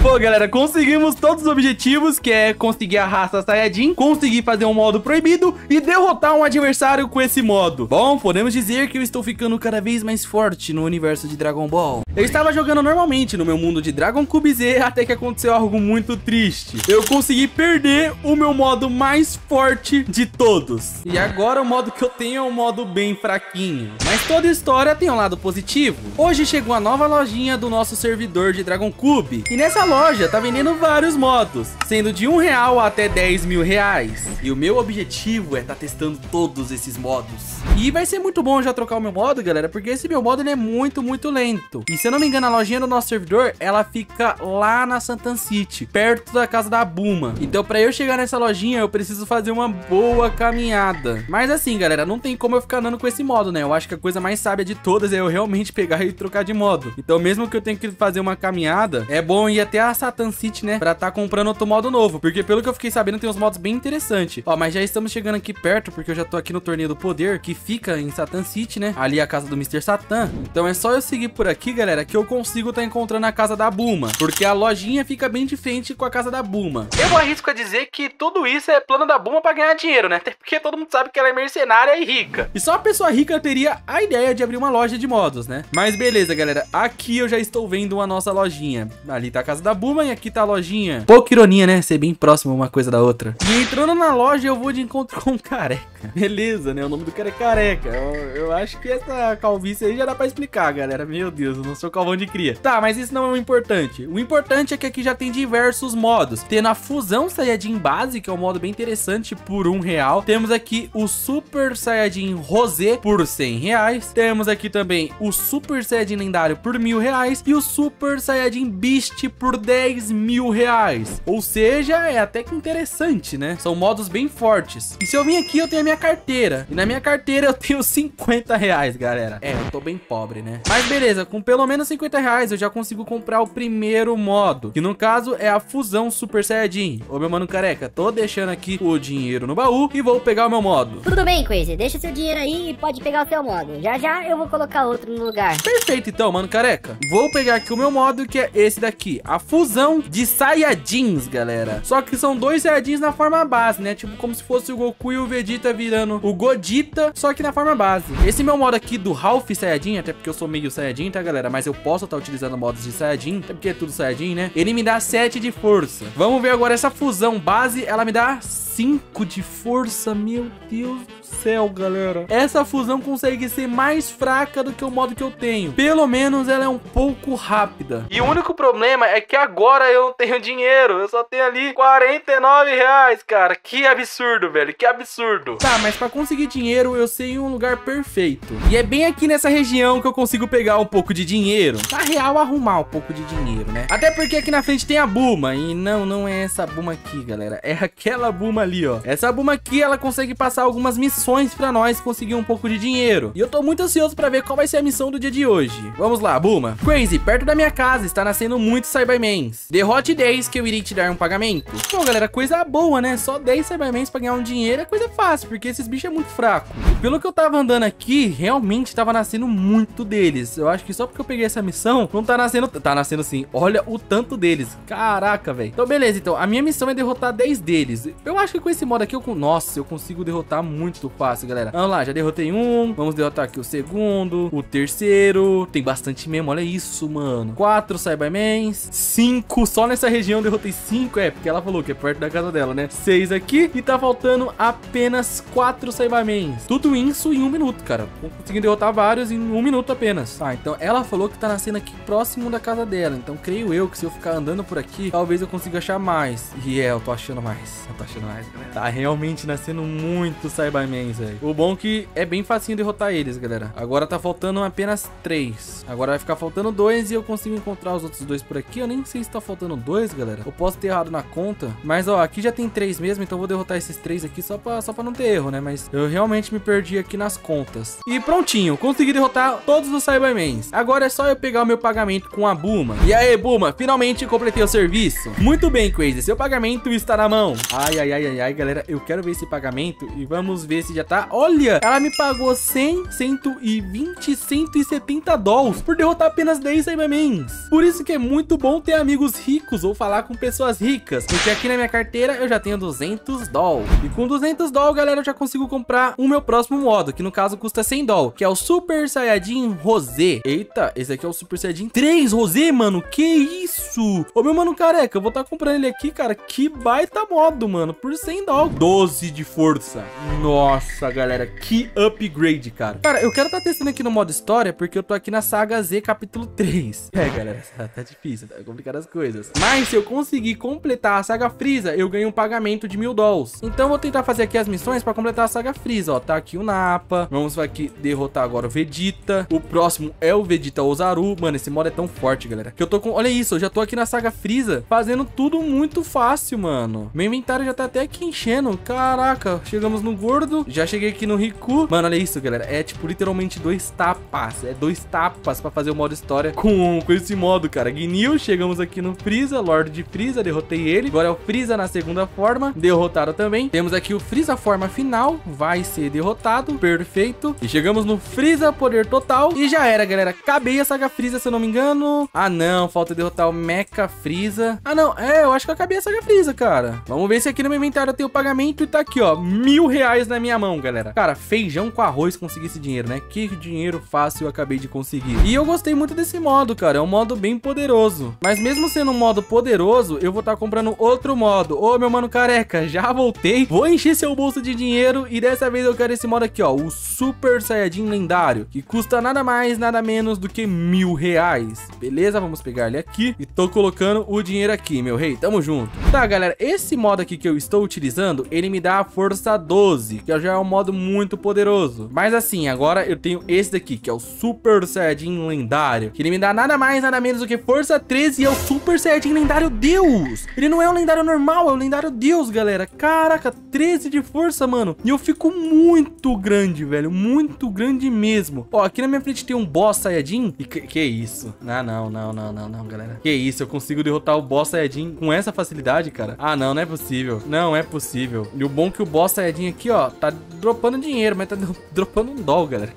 Pô, galera, conseguimos todos os objetivos, que é conseguir a raça Saiyajin, conseguir fazer um modo proibido e derrotar um adversário com esse modo. Bom, podemos dizer que eu estou ficando cada vez mais forte no universo de Dragon Ball. Eu estava jogando normalmente no meu mundo de Dragon Cube Z, até que aconteceu algo muito triste. Eu consegui perder o meu modo mais forte de todos. E agora o modo que eu tenho é um modo bem fraquinho. Mas toda história tem um lado positivo. Hoje chegou a nova lojinha do nosso servidor de Dragon Cube, e nessa loja tá vendendo vários modos, sendo de um real até dez mil reais. E o meu objetivo é tá testando todos esses modos. E vai ser muito bom já trocar o meu modo, galera, porque esse meu modo ele é muito, muito lento. E se eu não me engano, a lojinha do nosso servidor, ela fica lá na Satan City, perto da casa da Bulma. Então pra eu chegar nessa lojinha, eu preciso fazer uma boa caminhada. Mas assim, galera, não tem como eu ficar andando com esse modo, né? Eu acho que a coisa mais sábia de todas é eu realmente pegar e trocar de modo. Então mesmo que eu tenha que fazer uma caminhada, é bom ir até a Satan City, né, pra tá comprando outro modo novo, porque pelo que eu fiquei sabendo tem uns modos bem interessantes. Ó, mas já estamos chegando aqui perto, porque eu já tô aqui no torneio do poder, que fica em Satan City, né, ali é a casa do mister Satan. Então é só eu seguir por aqui, galera, que eu consigo tá encontrando a casa da Bulma, porque a lojinha fica bem de frente com a casa da Bulma. Eu arrisco a dizer que tudo isso é plano da Bulma pra ganhar dinheiro, né, até porque todo mundo sabe que ela é mercenária e rica. E só uma pessoa rica teria a ideia de abrir uma loja de modos, né? Mas beleza, galera, aqui eu já estou vendo a nossa lojinha. Ali tá a casa da Bulma e aqui tá a lojinha. Pouca ironia, né? Ser bem próximo uma coisa da outra. E entrando na loja, eu vou de encontro com um careca. Beleza, né? O nome do cara é Careca. Eu, eu acho que essa calvície aí já dá pra explicar, galera. Meu Deus, eu não sou calvão de cria. Tá, mas isso não é o importante. O importante é que aqui já tem diversos modos. Tendo a fusão Saiyajin base, que é um modo bem interessante, por um real. Temos aqui o Super Saiyajin Rosé por cem reais. Temos aqui também o Super Saiyajin lendário por mil reais. E o Super Saiyajin Beast por dez mil reais. Ou seja, é até que interessante, né? São modos bem fortes. E se eu vim aqui, eu tenho a minha carteira. E na minha carteira eu tenho cinquenta reais, galera. É, eu tô bem pobre, né? Mas beleza, com pelo menos cinquenta reais eu já consigo comprar o primeiro modo, que no caso é a fusão Super Saiyajin. Ô, meu mano Careca, tô deixando aqui o dinheiro no baú e vou pegar o meu modo. Tudo bem, Crazy. Deixa seu dinheiro aí e pode pegar o seu modo. Já já eu vou colocar outro no lugar. Perfeito, então, mano Careca. Vou pegar aqui o meu modo, que é esse daqui. A fusão de Saiyajins, galera. Só que são dois Saiyajins na forma base, né? Tipo, como se fosse o Goku e o Vegeta virando o Godita, só que na forma base. Esse meu modo aqui do Ralph Saiyajin, até porque eu sou meio Saiyajin, tá, galera? Mas eu posso estar tá utilizando modos de Saiyajin, até porque é tudo Saiyajin, né? Ele me dá sete de força. Vamos ver agora essa fusão base, ela me dá cinco de força, meu Deus do céu, galera. Essa fusão consegue ser mais fraca do que o modo que eu tenho. Pelo menos ela é um pouco rápida. E o único problema é que agora eu não tenho dinheiro. Eu só tenho ali quarenta e nove reais, cara. Que absurdo, velho. Que absurdo. Tá, mas pra conseguir dinheiro, eu sei um lugar perfeito. E é bem aqui nessa região que eu consigo pegar um pouco de dinheiro. Tá real arrumar um pouco de dinheiro, né? Até porque aqui na frente tem a Bulma. E não, não é essa Bulma aqui, galera. É aquela Bulma ali, ó. Essa Bulma aqui, ela consegue passar algumas missões pra nós conseguir um pouco de dinheiro. E eu tô muito ansioso pra ver qual vai ser a missão do dia de hoje. Vamos lá, Bulma. Crazy, perto da minha casa está nascendo muitos Cybermans. Derrote dez que eu irei te dar um pagamento. Bom, galera, coisa boa, né? Só dez Cybermans pra ganhar um dinheiro é coisa fácil, porque esses bichos é muito fraco. E pelo que eu tava andando aqui, realmente tava nascendo muito deles. Eu acho que só porque eu peguei essa missão, não tá nascendo... Tá nascendo sim. Olha o tanto deles. Caraca, velho. Então, beleza. Então, a minha missão é derrotar dez deles. Eu acho que com esse modo aqui, eu... Nossa, eu consigo derrotar muito fácil, galera. Vamos lá, já derrotei um. Vamos derrotar aqui o segundo, o terceiro. Tem bastante mesmo, olha isso, mano. Quatro Cybermans. Cinco. Só nessa região eu derrotei cinco. É, porque ela falou que é perto da casa dela, né? Seis aqui. E tá faltando apenas quatro Cybermans. Tudo isso em um minuto, cara. Consegui derrotar vários em um minuto apenas. Ah, então ela falou que tá nascendo aqui próximo da casa dela. Então creio eu que se eu ficar andando por aqui, talvez eu consiga achar mais. E é, eu tô achando mais. Eu tô achando mais, galera. Tá realmente nascendo muito Cybermans, velho. O bom é que é bem facinho derrotar eles, galera. Agora tá faltando apenas três. Agora vai ficar faltando dois e eu consigo encontrar os outros dois por aqui. Eu nem sei se tá faltando dois, galera. Eu posso ter errado na conta. Mas, ó, aqui já tem três mesmo, então eu vou derrotar esses três aqui só pra, só pra não ter erro, né? Mas eu realmente me perdi aqui nas contas. E prontinho, consegui derrotar todos os Cybermans. Agora é só eu pegar o meu pagamento com a Bulma. E aí, Bulma, finalmente completei o serviço. Muito bem, Crazy, seu pagamento está na mão. Ai, ai, ai, ai, ai, galera, eu quero ver esse pagamento e vamos ver se já tá... Olha, ela me pagou cem, cento e vinte, cento e setenta dólares por derrotar apenas dez Cybermans. Por isso que é muito bom ter amigos ricos ou falar com pessoas ricas, porque aqui na minha carteira eu já tenho duzentos dólares. E com duzentos dólares, galera, eu já consigo comprar o meu próximo modo, que no caso custa cem dólares, que é o Super Saiyajin Rosé. Eita, esse aqui é o Super Saiyajin três Rosé, mano, que isso? Ô, meu mano Careca, eu vou estar tá comprando ele aqui, cara, que baita modo, mano, por cem dólares. doze de força. Nossa, galera, que upgrade, cara. Cara, eu quero estar tá testando aqui no modo história, porque eu tô aqui na saga Z, capítulo três. É, galera, tá difícil, tá complicado as coisas. Mas se eu conseguir completar a saga Frieza, eu ganho um pagamento de mil dólares. Então eu vou tentar fazer aqui as missões pra completar a saga Frieza, ó. Tá aqui o Napa. Vamos aqui derrotar agora o Vegeta. O próximo é o Vegeta Ozaru. Mano, esse modo é tão forte, galera, que eu tô com... Olha isso, eu já tô aqui na saga Frieza fazendo tudo muito fácil, mano. Meu inventário já tá até aqui enchendo. Caraca, chegamos no gordo. Já cheguei aqui no Riku. Mano, olha isso, galera. É, tipo, literalmente dois tapas. É dois tapas pra fazer o modo história com, com esse modo, cara. Ginyu, chegamos aqui no Frieza, Lorde de Frieza, derrotei ele. Agora é o Frieza na segunda forma, derrotado também. Temos aqui o Frieza forma final, vai ser derrotado, perfeito. E chegamos no Frieza poder total. E já era, galera. Acabei a saga Frieza, se eu não me engano. Ah, não. Falta derrotar o Mecha Frieza. Ah, não. É, eu acho que eu acabei a saga Frieza, cara. Vamos ver se aqui no meu inventário eu tenho o pagamento. E tá aqui, ó, mil reais na minha mão, galera. Cara, feijão com arroz consegui esse dinheiro, né? Que dinheiro fácil eu acabei de conseguir. E eu gostei muito desse modo, cara. É um modo bem poderoso. Mas mesmo sendo um modo poderoso, eu vou estar tá comprando outro modo. Ô, meu mano Careca, já voltei. Vou encher seu bolso de dinheiro dinheiro e dessa vez eu quero esse modo aqui, ó, o Super Saiyajin lendário, que custa nada mais, nada menos do que mil reais. Beleza, vamos pegar ele aqui e tô colocando o dinheiro aqui, meu rei, tamo junto. Tá, galera, esse modo aqui que eu estou utilizando, ele me dá a força doze, que já é um modo muito poderoso. Mas assim, agora eu tenho esse daqui, que é o Super Saiyajin lendário, que ele me dá nada mais, nada menos do que força treze e é o Super Saiyajin lendário Deus. Ele não é um lendário normal, é um lendário Deus, galera. Caraca, treze de força, mano. E eu fico muito grande, velho, muito grande mesmo. Ó, aqui na minha frente tem um boss Saiyajin. E que, que isso? Ah, não, não, não, não, não, galera. Que isso, eu consigo derrotar o boss Saiyajin com essa facilidade, cara? Ah, não, não é possível. Não é possível. E o bom é que o boss Saiyajin aqui, ó, tá dropando dinheiro, mas tá dropando um dólar, galera.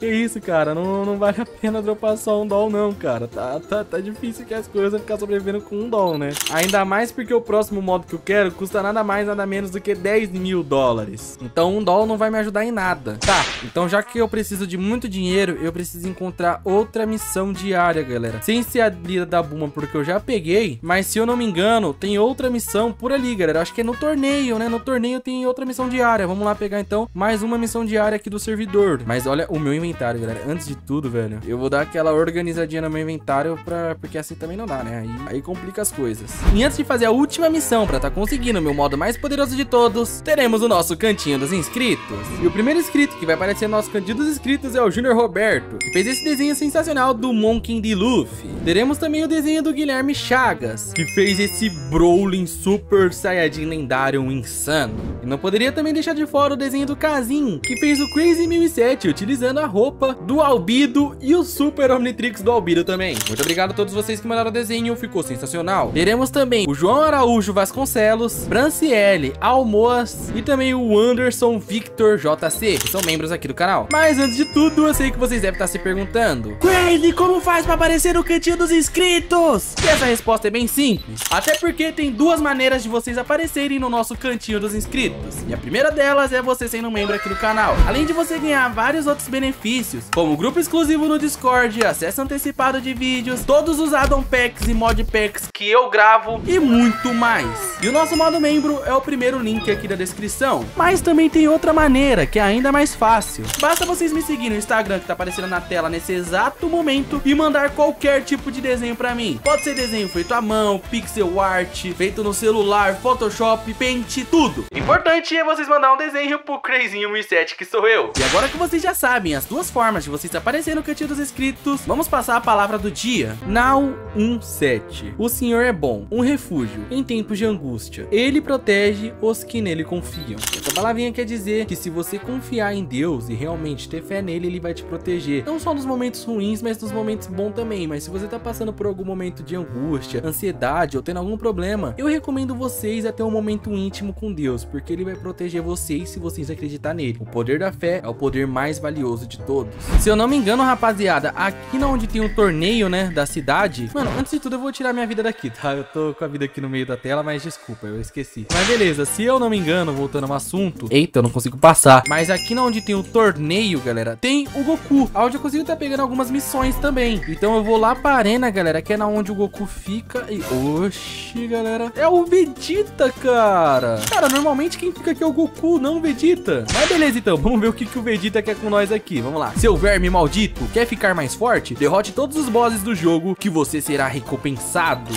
Que isso, cara, não, não vale a pena dropar só um doll não, cara. Tá, tá, tá difícil que as coisas ficar sobrevivendo com um doll, né? Ainda mais porque o próximo modo que eu quero custa nada mais, nada menos do que dez mil dólares. Então um doll não vai me ajudar em nada. Tá, então já que eu preciso de muito dinheiro, eu preciso encontrar outra missão diária, galera. Sem ser a lida da Bulma, porque eu já peguei, mas se eu não me engano, tem outra missão por ali, galera. Acho que é no torneio, né? No torneio tem outra missão diária. Vamos lá pegar, então, mais uma missão diária aqui do servidor. Mas olha o meu inventário, galera. Antes de tudo, velho, eu vou dar aquela organizadinha no meu inventário pra... porque assim também não dá, né? Aí, aí complica as coisas. E antes de fazer a última missão pra tá conseguindo o meu modo mais poderoso de todos, teremos o nosso cantinho dos inscritos. E o primeiro inscrito que vai aparecer no nosso cantinho dos inscritos é o Júnior Roberto, que fez esse desenho sensacional do Monkey D. Luffy. Teremos também o desenho do Guilherme Chagas, que fez esse Broly Super Saiyajin lendário insano. E não poderia também deixar de fora o desenho do Kazin, que fez o Crazy mil e sete utilizando a roupa do Albido e o Super Omnitrix do Albido também. Muito obrigado a todos vocês que mandaram o desenho, ficou sensacional. Teremos também o João Araújo Vasconcelos, Franciele, Almoas e também o Anderson Victor J C, que são membros aqui do canal. Mas antes de tudo, eu sei que vocês devem estar se perguntando: Crazy, como faz pra aparecer no cantinho dos inscritos? E essa resposta é bem simples, até porque tem duas maneiras de vocês aparecerem no nosso cantinho dos inscritos. E a primeira delas é você sendo um membro aqui do canal, além de você ganhar vários outros benefícios, como grupo exclusivo no Discord, acesso antecipado de vídeos, todos os addon packs e mod packs que eu gravo e muito mais. E o nosso modo membro é o primeiro link aqui da descrição. Mas também tem outra maneira, que é ainda mais fácil. Basta vocês me seguir no Instagram, que tá aparecendo na tela nesse exato momento, e mandar qualquer tipo de desenho pra mim. Pode ser desenho feito à mão, pixel art, feito no celular, Photoshop, Paint, tudo. Importante é vocês mandar um desenho pro Crazy mil e sete, que sou eu. E agora que vocês já sabem as duas formas de vocês aparecerem no cantinho dos inscritos, vamos passar a palavra do dia. Nau dezessete. O Senhor é bom, um refúgio em tempos de angústia. Ele protege os que nele confiam. Essa palavrinha quer dizer que se você confiar em Deus e realmente ter fé nele, ele vai te proteger. Não só nos momentos ruins, mas nos momentos bons também. Mas se você tá passando por algum momento de angústia, ansiedade ou tendo algum problema, eu recomendo vocês até um momento íntimo com Deus, porque ele vai proteger vocês se vocês acreditar nele. O poder da fé é o poder mais valioso de todos. Se eu não me engano, rapaziada, aqui na onde tem o torneio, né, da cidade... Mano, antes de tudo eu vou tirar minha vida daqui, tá? Eu tô com a vida aqui no meio da tela, mas desculpa, eu esqueci. Mas beleza, se eu não me engano, voltando ao assunto... Eita, eu não consigo passar. Mas aqui na onde tem o torneio, galera, tem o Goku, onde eu consigo tá pegando algumas missões também. Então eu vou lá pra arena, galera, que é na onde o Goku fica e... Oxi, galera, é o Vegeta, cara! Cara, normalmente quem fica aqui é o Goku, não o Vegeta. Mas beleza, então, vamos ver o que, que o Vegeta quer com nós aqui, vamos lá. Seu verme maldito, quer ficar mais forte? Derrote todos os bosses do jogo que você será recompensado.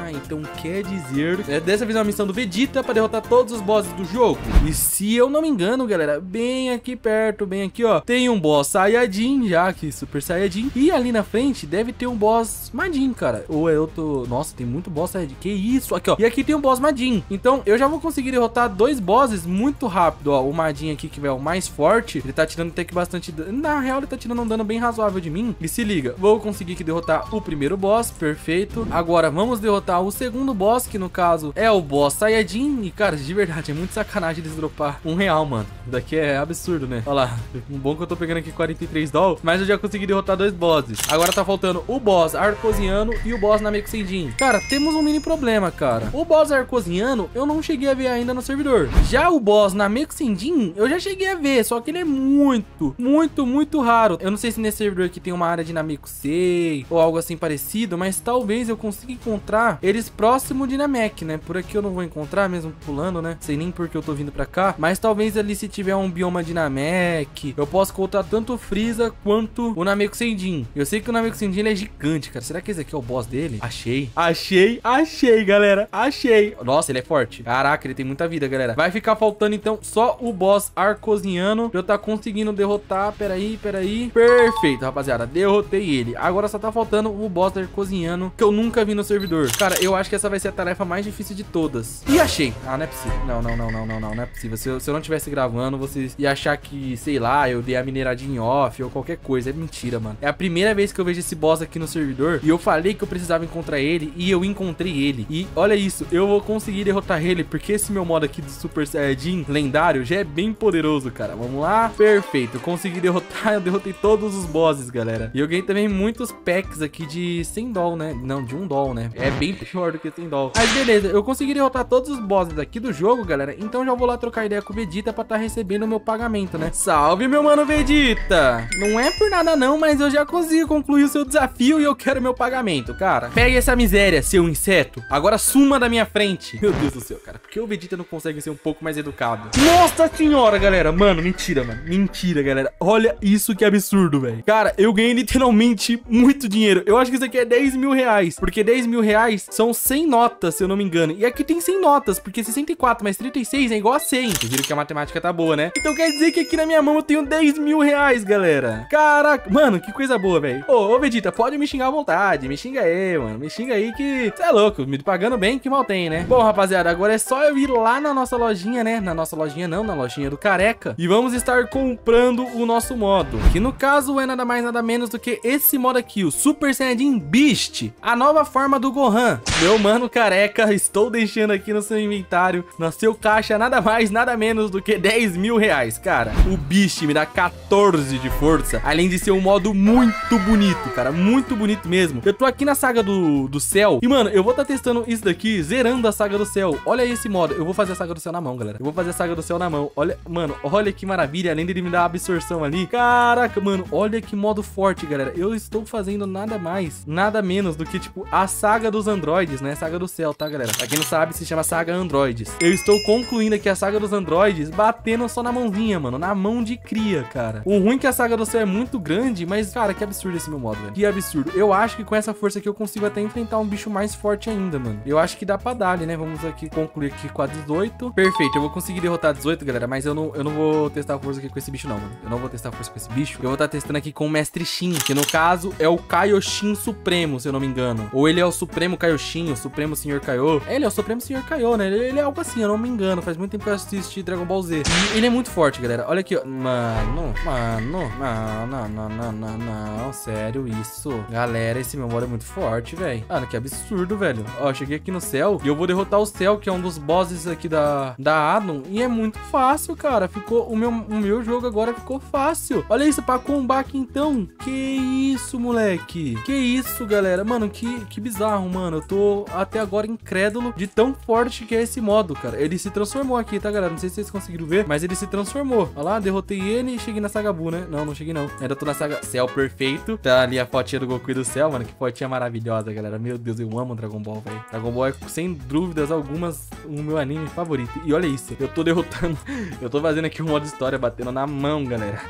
Ah, então quer dizer... É dessa vez uma missão do Vegeta pra derrotar todos os bosses do jogo. E se eu não me engano, galera, bem aqui perto, bem aqui, ó, tem um boss Saiyajin, já que Super Saiyajin. E ali na frente deve ter um boss Majin, cara. Ou é outro... Nossa, tem muito boss Saiyajin. Que isso? Aqui, ó. E aqui tem um boss Majin. Então eu já vou conseguir derrotar dois bosses muito rápido, ó. O Majin aqui, que é o mais forte, ele tá tirando até que bastante... Na real, ele tá tirando um dano bem razoável de mim. E se liga, vou conseguir aqui derrotar o primeiro boss, perfeito. Agora vamos derrotar o segundo boss, que no caso é o boss Saiyajin. E cara, de verdade, é muito sacanagem eles dropar um real, mano. Daqui é absurdo, né? Olha lá, um bom que eu tô pegando aqui quarenta e três doll, mas eu já consegui derrotar dois bosses. Agora tá faltando o boss Arcoziano e o boss Namekuseijin. Cara, temos um mini problema, cara. O boss Arcoziano eu não cheguei a ver ainda no servidor. Já o boss Namekuseijin eu já cheguei a ver, só que ele é muito, muito muito, muito raro. Eu não sei se nesse servidor aqui tem uma área de Namekusei ou algo assim parecido, mas talvez eu consiga encontrar eles próximo de Namek, né? Por aqui eu não vou encontrar, mesmo pulando, né? Sei nem porque eu tô vindo pra cá, mas talvez ali se tiver um bioma de Namek, eu posso encontrar tanto o Frieza quanto o Namekuseijin. Eu sei que o Namekuseijin é gigante, cara. Será que esse aqui é o boss dele? Achei, achei, achei, galera, achei. Nossa, ele é forte. Caraca, ele tem muita vida, galera. Vai ficar faltando, então, só o boss Arcoziano pra eu tá conseguindo derrotar. Peraí, peraí. Perfeito, rapaziada. Derrotei ele. Agora só tá faltando o boss Arcoziano que eu nunca vi no servidor. Cara, eu acho que essa vai ser a tarefa mais difícil de todas. E achei. Ah, não é possível. Não, não, não, não, não, não, não é possível. Se eu, se eu não tivesse gravando, vocês iam achar que, sei lá, eu dei a mineradinha em off ou qualquer coisa. É mentira, mano. É a primeira vez que eu vejo esse boss aqui no servidor e eu falei que eu precisava encontrar ele e eu encontrei ele. E olha isso, eu vou conseguir derrotar ele porque esse meu modo aqui do Super Saiyajin lendário já é bem poderoso, cara. Vamos lá. Perfeito. Eu consegui derrotar. Eu derrotei todos os bosses, galera. E eu ganhei também muitos packs aqui de cem doll, né? Não, de um doll, né? É bem pior do que cem doll. Mas beleza, eu consegui derrotar todos os bosses aqui do jogo, galera. Então já vou lá trocar ideia com o Vegeta pra tá recebendo o meu pagamento, né? Salve, meu mano Vegeta! Não é por nada não, mas eu já consegui concluir o seu desafio e eu quero meu pagamento, cara. Pega essa miséria, seu inseto. Agora suma da minha frente. Meu Deus do céu, cara. Por que o Vegeta não consegue ser um pouco mais educado? Nossa senhora, galera. Mano, mentira, mano. Mentira, galera. Olha isso que absurdo, velho. Cara, eu ganhei literalmente muito dinheiro. Eu acho que isso aqui é dez mil reais. Porque dez mil reais são cem notas, se eu não me engano. E aqui tem cem notas, porque sessenta e quatro mais trinta e seis é igual a cem. Vocês viram que a matemática tá boa, né? Então quer dizer que aqui na minha mão eu tenho dez mil reais, galera. Caraca. Mano, que coisa boa, velho. Ô, ô, Vegeta, pode me xingar à vontade. Me xinga aí, mano. Me xinga aí que... Cê é louco. Me pagando bem que mal tem, né? Bom, rapaziada, agora é só eu ir lá na nossa lojinha, né? Na nossa lojinha não, na lojinha do Careca. E vamos estar comprando o nosso modo. Que no caso é nada mais, nada menos do que esse modo aqui, o Super Saiyajin Beast. A nova forma do Gohan. Meu mano Careca, estou deixando aqui no seu inventário, no seu caixa, nada mais, nada menos do que dez mil reais, cara. O Beast me dá quatorze de força, além de ser um modo muito bonito, cara. Muito bonito mesmo. Eu tô aqui na saga do, do céu. E, mano, eu vou estar testando isso daqui, zerando a saga do céu. Olha esse modo. Eu vou fazer a saga do céu na mão, galera. Eu vou fazer a saga do céu na mão. Olha, mano, olha que maravilha. Além dele me dar a absorção ali. Caraca, mano, olha que modo forte, galera. Eu estou fazendo nada mais, nada menos do que, tipo, a saga dos androides, né? Saga do céu, tá, galera? Pra quem não sabe, se chama saga androides. Eu estou concluindo aqui a saga dos androides batendo só na mãozinha, mano. Na mão de cria, cara. O ruim é que a saga do céu é muito grande, mas, cara, que absurdo esse meu modo, velho. Que absurdo. Eu acho que com essa força aqui eu consigo até enfrentar um bicho mais forte ainda, mano. Eu acho que dá pra dar, né? Vamos aqui concluir aqui com a dezoito. Perfeito, eu vou conseguir derrotar a dezoito, galera, mas eu não, eu não vou testar a força aqui com esse bicho, não, mano. Eu não vou testar a força com esse bicho. Eu vou estar testando aqui com o Mestre Shin, que no caso é o Kaioshin Supremo, se eu não me engano. Ou ele é o Supremo Kaioshin, o Supremo Senhor Kaiô. Ele é o Supremo Senhor Kaiô, né? Ele, ele é algo assim, eu não me engano. Faz muito tempo que eu assisti Dragon Ball Z. E ele é muito forte, galera. Olha aqui, ó. Mano, mano, não, não, não, não, não, não. Sério isso. Galera, esse meu modo é muito forte, velho. Mano, que absurdo, velho. Ó, cheguei aqui no céu e eu vou derrotar o céu, que é um dos bosses aqui da, da Adam. E é muito fácil, cara. Ficou o meu, o meu jogo agora ficou fácil. Olha isso, pra combar aqui então. Que isso, moleque. Que isso, galera. Mano, que, que bizarro, mano. Eu tô até agora incrédulo de tão forte que é esse modo, cara. Ele se transformou aqui, tá, galera? Não sei se vocês conseguiram ver, mas ele se transformou. Olha lá, derrotei ele e cheguei na saga Buu, né? Não, não cheguei não. Ainda tô na saga Céu Perfeito. Tá ali a fotinha do Goku e do Céu, mano. Que fotinha maravilhosa, galera. Meu Deus, eu amo Dragon Ball, velho. Dragon Ball é, sem dúvidas algumas, o meu anime favorito. E olha isso, eu tô derrotando. Eu tô fazendo aqui o modo história, batendo na mão, galera.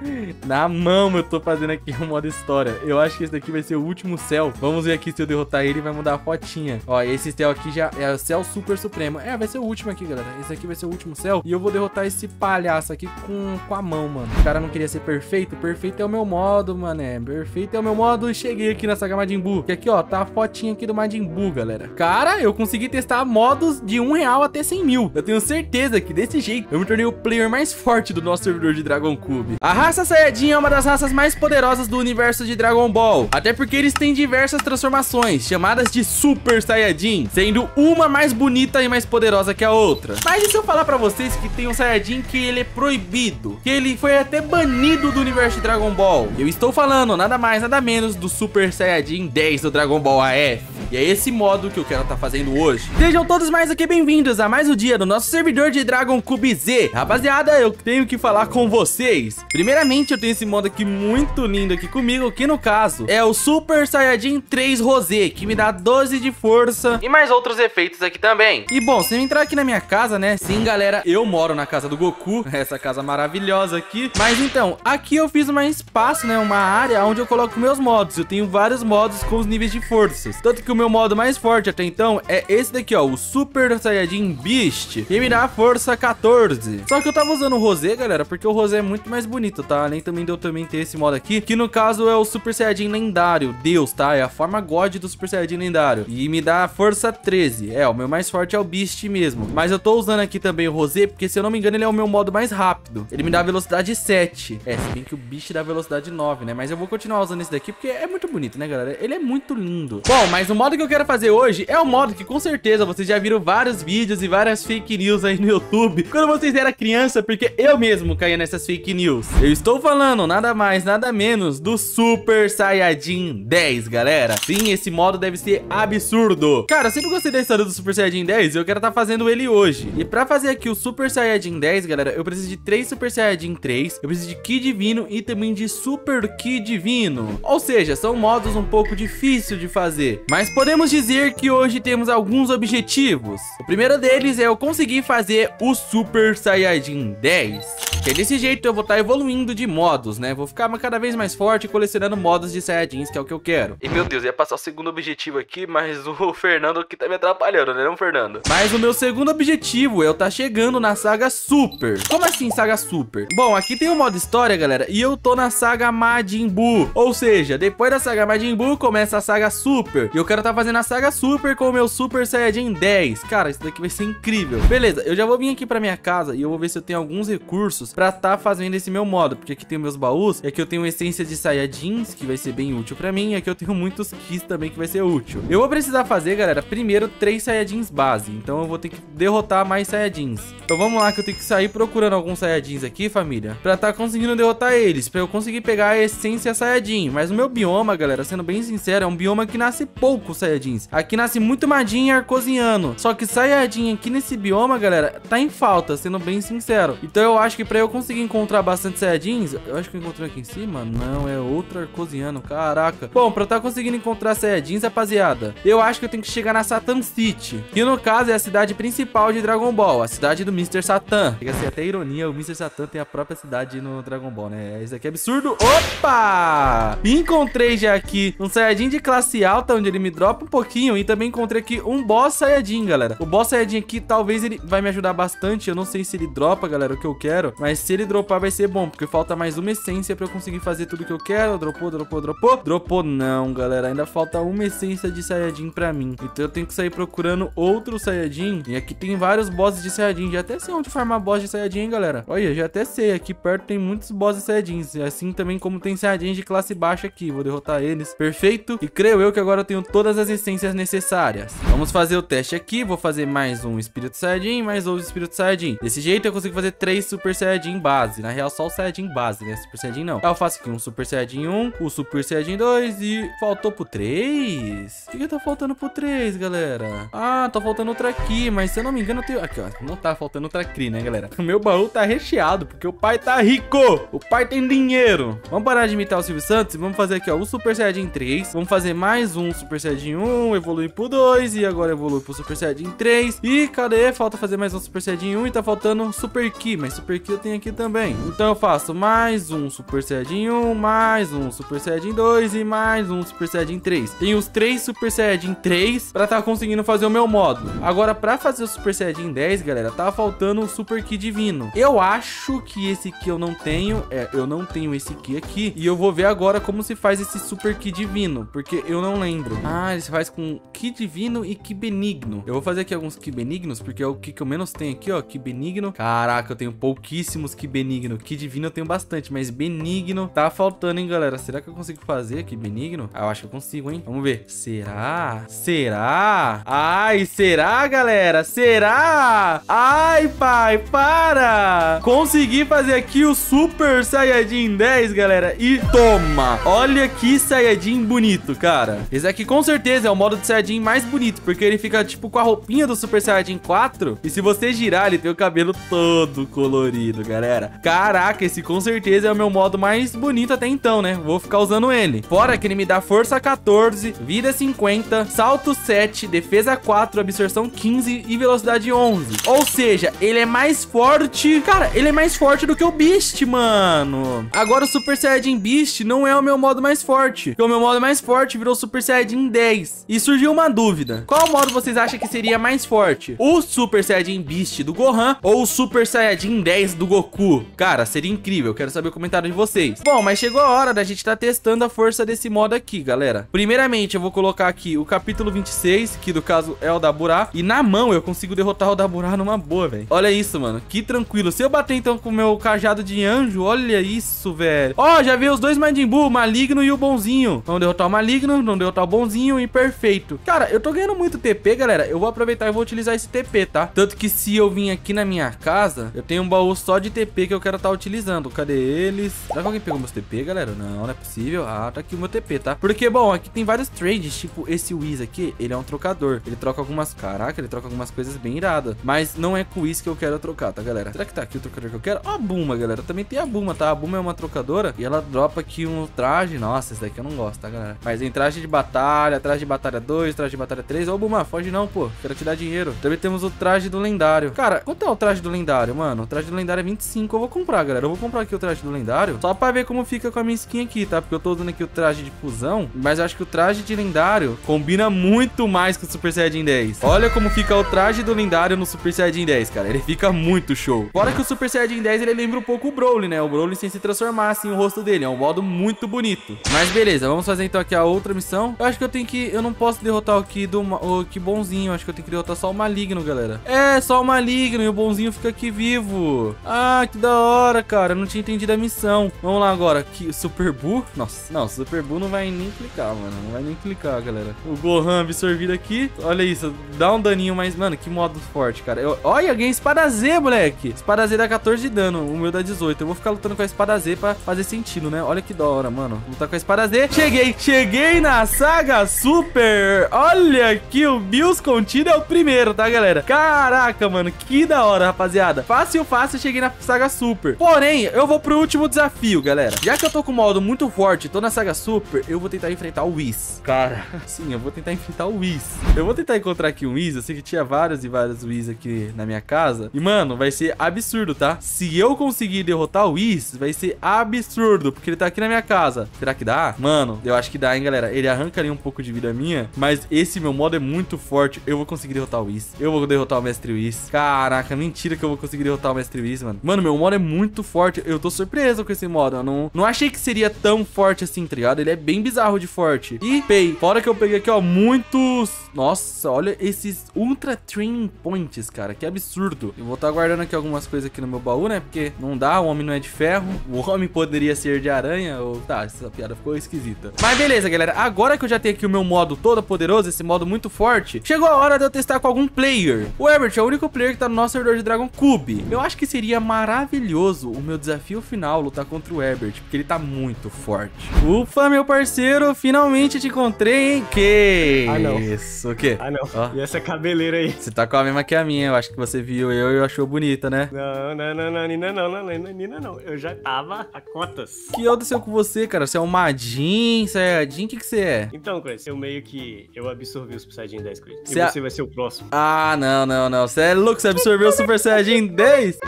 Na mão eu tô fazendo aqui o modo história. Eu acho que esse daqui vai ser o último céu. Vamos ver aqui se eu derrotar ele, vai mudar a fotinha. Ó, esse céu aqui já é o céu super supremo. É, vai ser o último aqui, galera. Esse aqui vai ser o último céu. E eu vou derrotar esse palhaço aqui com, com a mão, mano. O cara não queria ser perfeito. Perfeito é o meu modo, mané. Perfeito é o meu modo. Cheguei aqui na saga Majin Buu. Que aqui, ó, tá a fotinha aqui do Majin Buu, galera. Cara, eu consegui testar modos de um real até cem mil. Eu tenho certeza que desse jeito eu me tornei o player mais forte do nosso servidor de Dragon Cube. A raça Saiyajin é uma das raças mais poderosas do universo de Dragon Ball. Até porque eles têm diversas transformações, chamadas de Super Saiyajin, sendo uma mais bonita e mais poderosa que a outra. Mas e se eu falar pra vocês que tem um Saiyajin que ele é proibido, que ele foi até banido do universo de Dragon Ball? Eu estou falando nada mais, nada menos do Super Saiyajin dez do Dragon Ball A F. E é esse modo que eu quero estar tá fazendo hoje. Sejam todos mais aqui bem-vindos a mais um dia no nosso servidor de Dragon Cube Z. Rapaziada, eu tenho que falar com vocês. Primeiramente, eu tenho esse modo aqui muito lindo aqui comigo, que no caso é o Super Saiyajin três Rosé, que me dá doze de força e mais outros efeitos aqui também. E bom, se eu entrar aqui na minha casa, né? Sim, galera, eu moro na casa do Goku, essa casa maravilhosa aqui. Mas então, aqui eu fiz um espaço, né? Uma área onde eu coloco meus modos. Eu tenho vários modos com os níveis de forças. Tanto que o meu modo mais forte até então é esse daqui, ó, o Super Saiyajin Beast, que me dá força quatorze. Só que eu tava usando o Rosé, galera, porque o Rosé é muito mais bonito, tá? Além também de eu também ter esse modo aqui, que no caso é o Super Saiyajin lendário, Deus, tá? É a forma God do Super Saiyajin lendário. E me dá força treze. É, o meu mais forte é o Beast mesmo. Mas eu tô usando aqui também o Rosé, porque se eu não me engano, ele é o meu modo mais rápido. Ele me dá velocidade sete. É, se bem que o Beast dá velocidade nove, né? Mas eu vou continuar usando esse daqui, porque é muito bonito, né, galera? Ele é muito lindo. Bom, mas o modo que eu quero fazer hoje é um modo que, com certeza, vocês já viram vários vídeos e várias fake news aí no YouTube, quando vocês eram criança, porque eu mesmo caía nessas fake news. Eu estou falando nada mais, nada menos do Super Saiyajin dez, galera. Sim, esse modo deve ser absurdo. Cara, eu sempre gostei da história do Super Saiyajin dez e eu quero estar tá fazendo ele hoje. E pra fazer aqui o Super Saiyajin dez, galera, eu preciso de três Super Saiyajin três, eu preciso de Ki Divino e também de Super Ki Divino. Ou seja, são modos um pouco difíceis de fazer, mas podemos dizer que hoje temos alguns objetivos. O primeiro deles é eu conseguir fazer o Super Saiyajin dez. E desse jeito eu vou estar tá evoluindo de modos, né? Vou ficar cada vez mais forte colecionando modos de Saiyajins, que é o que eu quero. E meu Deus, ia passar o segundo objetivo aqui, mas o Fernando aqui tá me atrapalhando, né, não, Fernando? Mas o meu segundo objetivo é eu tá chegando na saga Super. Como assim saga Super? Bom, aqui tem o modo história, galera, e eu tô na saga Majin Buu. Ou seja, depois da saga Majin Buu começa a saga Super. E eu quero tá fazendo a saga Super com o meu Super Saiyajin dez. Cara, isso daqui vai ser incrível. Beleza, eu já vou vir aqui pra minha casa e eu vou ver se eu tenho alguns recursos pra tá fazendo esse meu modo, porque aqui tem meus baús, e aqui eu tenho essência de Saiyajins, que vai ser bem útil pra mim, e aqui eu tenho muitos Kis também, que vai ser útil. Eu vou precisar fazer, galera, primeiro três Saiyajins base, então eu vou ter que derrotar mais Saiyajins. Então vamos lá, que eu tenho que sair procurando alguns Saiyajins aqui, família, pra tá conseguindo derrotar eles, pra eu conseguir pegar a essência Saiyajin. Mas o meu bioma, galera, sendo bem sincero, é um bioma que nasce pouco Saiyajins. Aqui nasce muito Majin e Arcoziano, só que Saiyajin aqui nesse bioma, galera, tá em falta, sendo bem sincero. Então eu acho que pra eu conseguir encontrar bastante Saiyajins, eu acho que eu encontrei aqui em cima, não, é outro Arcoziano, caraca. Bom, pra eu estar conseguindo encontrar Saiyajins, rapaziada, eu acho que eu tenho que chegar na Satan City, que no caso é a cidade principal de Dragon Ball, a cidade do mister Satan. Chega a ser até ironia, o mister Satan tem a própria cidade no Dragon Ball, né? Isso aqui é absurdo. Opa! Encontrei já aqui um Saiyajin de classe alta, onde ele me dropa um pouquinho, e também encontrei aqui um boss Saiyajin, galera. O boss Saiyajin aqui, talvez ele vai me ajudar bastante, eu não sei se ele dropa, galera, o que eu quero, mas se ele dropar vai ser bom, porque falta mais uma essência pra eu conseguir fazer tudo que eu quero. Dropou, dropou, dropou. Dropou não, galera. Ainda falta uma essência de Saiyajin pra mim. Então eu tenho que sair procurando outro Saiyajin. E aqui tem vários bosses de Saiyajin. Já até sei onde farmar boss de Saiyajin, hein, galera. Olha, já até sei. Aqui perto tem muitos bosses de Saiyajins. Assim também como tem Saiyajins de classe baixa aqui. Vou derrotar eles. Perfeito. E creio eu que agora eu tenho todas as essências necessárias. Vamos fazer o teste aqui. Vou fazer mais um Espírito Saiyajin, mais outro Espírito Saiyajin. Desse jeito eu consigo fazer três Super Saiyajin Saiyajin base. Na real, só o Saiyajin base, né? Super Saiyajin não. Eu faço aqui um Super Saiyajin um, o um Super Saiyajin dois e faltou pro três? O que que tá faltando pro três, galera? Ah, tá faltando outra aqui, mas se eu não me engano, eu tenho... Aqui, ó. Não tá faltando outra aqui, né, galera? O meu baú tá recheado, porque o pai tá rico! O pai tem dinheiro! Vamos parar de imitar o Silvio Santos e vamos fazer aqui, ó, o Super Saiyajin três. Vamos fazer mais um Super Saiyajin um, evoluir pro dois e agora evoluir pro Super Saiyajin três. E cadê? Falta fazer mais um Super Saiyajin um e tá faltando um Super Ki, mas Super Ki eu tenho aqui também. Então eu faço mais um Super Saiyajin um, mais um Super Saiyajin dois e mais um Super Saiyajin três. Tenho os três Super Saiyajin três pra tá conseguindo fazer o meu modo. Agora, pra fazer o Super Saiyajin dez, galera, tá faltando um Super Ki Divino. Eu acho que esse aqui eu não tenho. É, eu não tenho esse aqui aqui. E eu vou ver agora como se faz esse Super Ki Divino, porque eu não lembro. Ah, ele se faz com Ki Divino e Ki Benigno. Eu vou fazer aqui alguns Ki Benignos, porque é o que eu menos tenho aqui, ó. Ki Benigno. Caraca, eu tenho pouquíssimo Ki Benigno. Ki Divino eu tenho bastante, mas Benigno tá faltando, hein, galera? Será que eu consigo fazer Ki Benigno? Ah, eu acho que eu consigo, hein? Vamos ver. Será? Será? Ai, será, galera? Será? Ai, pai, para! Consegui fazer aqui o Super Saiyajin dez, galera, e toma! Olha que Saiyajin bonito, cara. Esse aqui com certeza é o modo de Saiyajin Saiyajin mais bonito, porque ele fica, tipo, com a roupinha do Super Saiyajin quatro. E se você girar, ele tem o cabelo todo colorido, galera. Caraca, esse com certeza é o meu modo mais bonito até então, né? Vou ficar usando ele. Fora que ele me dá força quatorze, vida cinquenta, salto sete, defesa quatro, absorção quinze e velocidade onze. Ou seja, ele é mais forte... Cara, ele é mais forte do que o Beast, mano. Agora o Super Saiyajin Beast não é o meu modo mais forte. Porque o meu modo mais forte virou Super Saiyajin dez. E surgiu uma dúvida. Qual modo vocês acham que seria mais forte? O Super Saiyajin Beast do Gohan ou o Super Saiyajin dez do Goku? Cara, seria incrível. Quero saber o comentário de vocês. Bom, mas chegou a hora da gente estar testando a força desse modo aqui, galera. Primeiramente, eu vou colocar aqui o capítulo vinte e seis, que no caso é o Daburá. E na mão eu consigo derrotar o Daburá numa boa, velho. Olha isso, mano. Que tranquilo. Se eu bater então com o meu cajado de anjo, olha isso, velho. Ó, oh, já veio os dois Majin Buu, o maligno e o bonzinho. Vamos derrotar o maligno, vamos derrotar o bonzinho e perfeito. Cara, eu tô ganhando muito T P, galera. Eu vou aproveitar e vou utilizar esse T P, tá? Tanto que se eu vim aqui na minha casa, eu tenho um baú só de T P que eu quero estar utilizando. Cadê eles? Será que alguém pegou meus T P, galera? Não, não é possível. Ah, tá aqui o meu T P, tá? Porque, bom, aqui tem vários trades. Tipo, esse Whis aqui, ele é um trocador. Ele troca algumas... Caraca, ele troca algumas coisas bem iradas. Mas não é com o Whis que eu quero trocar, tá, galera? Será que tá aqui o trocador que eu quero? Ó, a Bulma, galera. Também tem a Bulma, tá? A Bulma é uma trocadora e ela dropa aqui um traje. Nossa, esse daqui eu não gosto, tá, galera? Mas em traje de batalha, traje de batalha dois, traje de batalha três. Ô, Bulma, foge não, pô. Quero te dar dinheiro. Também temos o traje do lendário. Cara, quanto é o traje do lendário, mano? O traje do lendário é vinte e cinco. Eu vou comprar, galera. Eu vou comprar aqui o traje do lendário só pra ver como fica com a minha skin aqui, tá? Porque eu tô usando aqui o traje de fusão, mas eu acho que o traje de lendário combina muito mais com o Super Saiyajin dez. Olha como fica o traje do lendário no Super Saiyajin dez, cara. Ele fica muito show. Fora que o Super Saiyajin dez, ele lembra um pouco o Broly, né? O Broly sem se transformar, assim, o rosto dele. É um modo muito bonito. Mas beleza, vamos fazer então aqui a outra missão. Eu acho que eu tenho que... Eu não posso derrotar o que, do... o que bonzinho. Eu acho que eu tenho que derrotar só o maligno, galera. É, só o maligno e o bonzinho fica aqui vivo. Ah, que da hora, cara. Eu não tinha entendido a missão. Vamos lá agora. Que Super Buu. Nossa, não, Super Buu não vai nem clicar, mano. Não vai nem clicar, galera. O Gohan absorvido aqui. Olha isso. Dá um daninho, mas, mano, que modo forte, cara. Eu... Olha, ganhei espada Z, moleque. Espada Z dá quatorze de dano. O meu dá dezoito. Eu vou ficar lutando com a espada Z pra fazer sentido, né? Olha que da hora, mano. Lutar com a espada Z. Cheguei. Cheguei na saga super. Olha aqui. O Bills Contido é o primeiro, tá, galera? Caraca, mano. Que da hora, rapaziada. Fácil, fácil. Cheguei na saga super. Porém, eu vou pro último desafio, galera. Já que eu tô com um modo muito forte, tô na saga super, eu vou tentar enfrentar o Whis. Cara, sim, eu vou tentar enfrentar o Whis. Eu vou tentar encontrar aqui um Whis. Eu sei que tinha vários e vários Whis aqui na minha casa. E, mano, vai ser absurdo, tá? Se eu conseguir derrotar o Whis, vai ser absurdo, porque ele tá aqui na minha casa. Será que dá? Mano, eu acho que dá, hein, galera. Ele arranca ali um pouco de vida minha, mas esse meu modo é muito forte. Eu vou conseguir derrotar o Whis. Eu vou derrotar o Mestre Whis. Caraca, mentira que eu vou conseguir derrotar o Mestre Whis, mano. Mano, meu modo é muito forte. Eu tô surpreso com esse modo. Eu não, não achei que seria tão forte assim, tá ligado? Ele é bem bizarro de forte. E pei. Fora que eu peguei aqui, ó, muitos... Nossa, olha esses Ultra Training Points, cara. Que absurdo. Eu vou estar guardando aqui algumas coisas aqui no meu baú, né? Porque não dá, o homem não é de ferro. O homem poderia ser de aranha ou... Tá, essa piada ficou esquisita. Mas beleza, galera. Agora que eu já tenho aqui o meu modo todo poderoso, esse modo muito forte, chegou a hora de eu testar com algum player. O Ebert é o único player que tá no nosso servidor de Dragon Cube. Eu acho que seria maravilhoso o meu desafio final lutar contra o Ebert, porque ele tá muito forte. Ufa, meu parceiro, finalmente te encontrei, hein? Que ah, não. Isso, o quê? Ah, não. Ó. E essa cabeleira aí? Você tá com a mesma que a minha. Eu acho que você viu eu e achou bonita, né? Não, não, não, não, Nina, não, não, não, Nina, não. Eu já tava a cotas. O que aconteceu com você, cara? Você é um Majin, Saiyajin, o que que você é? Então, Chris, eu meio que... Eu absorvi o Super Saiyajin dez, Chris. Cê e você a... vai ser o próximo. Ah, não, não, não. Você é louco, você absorveu o Super Saiyajin dez?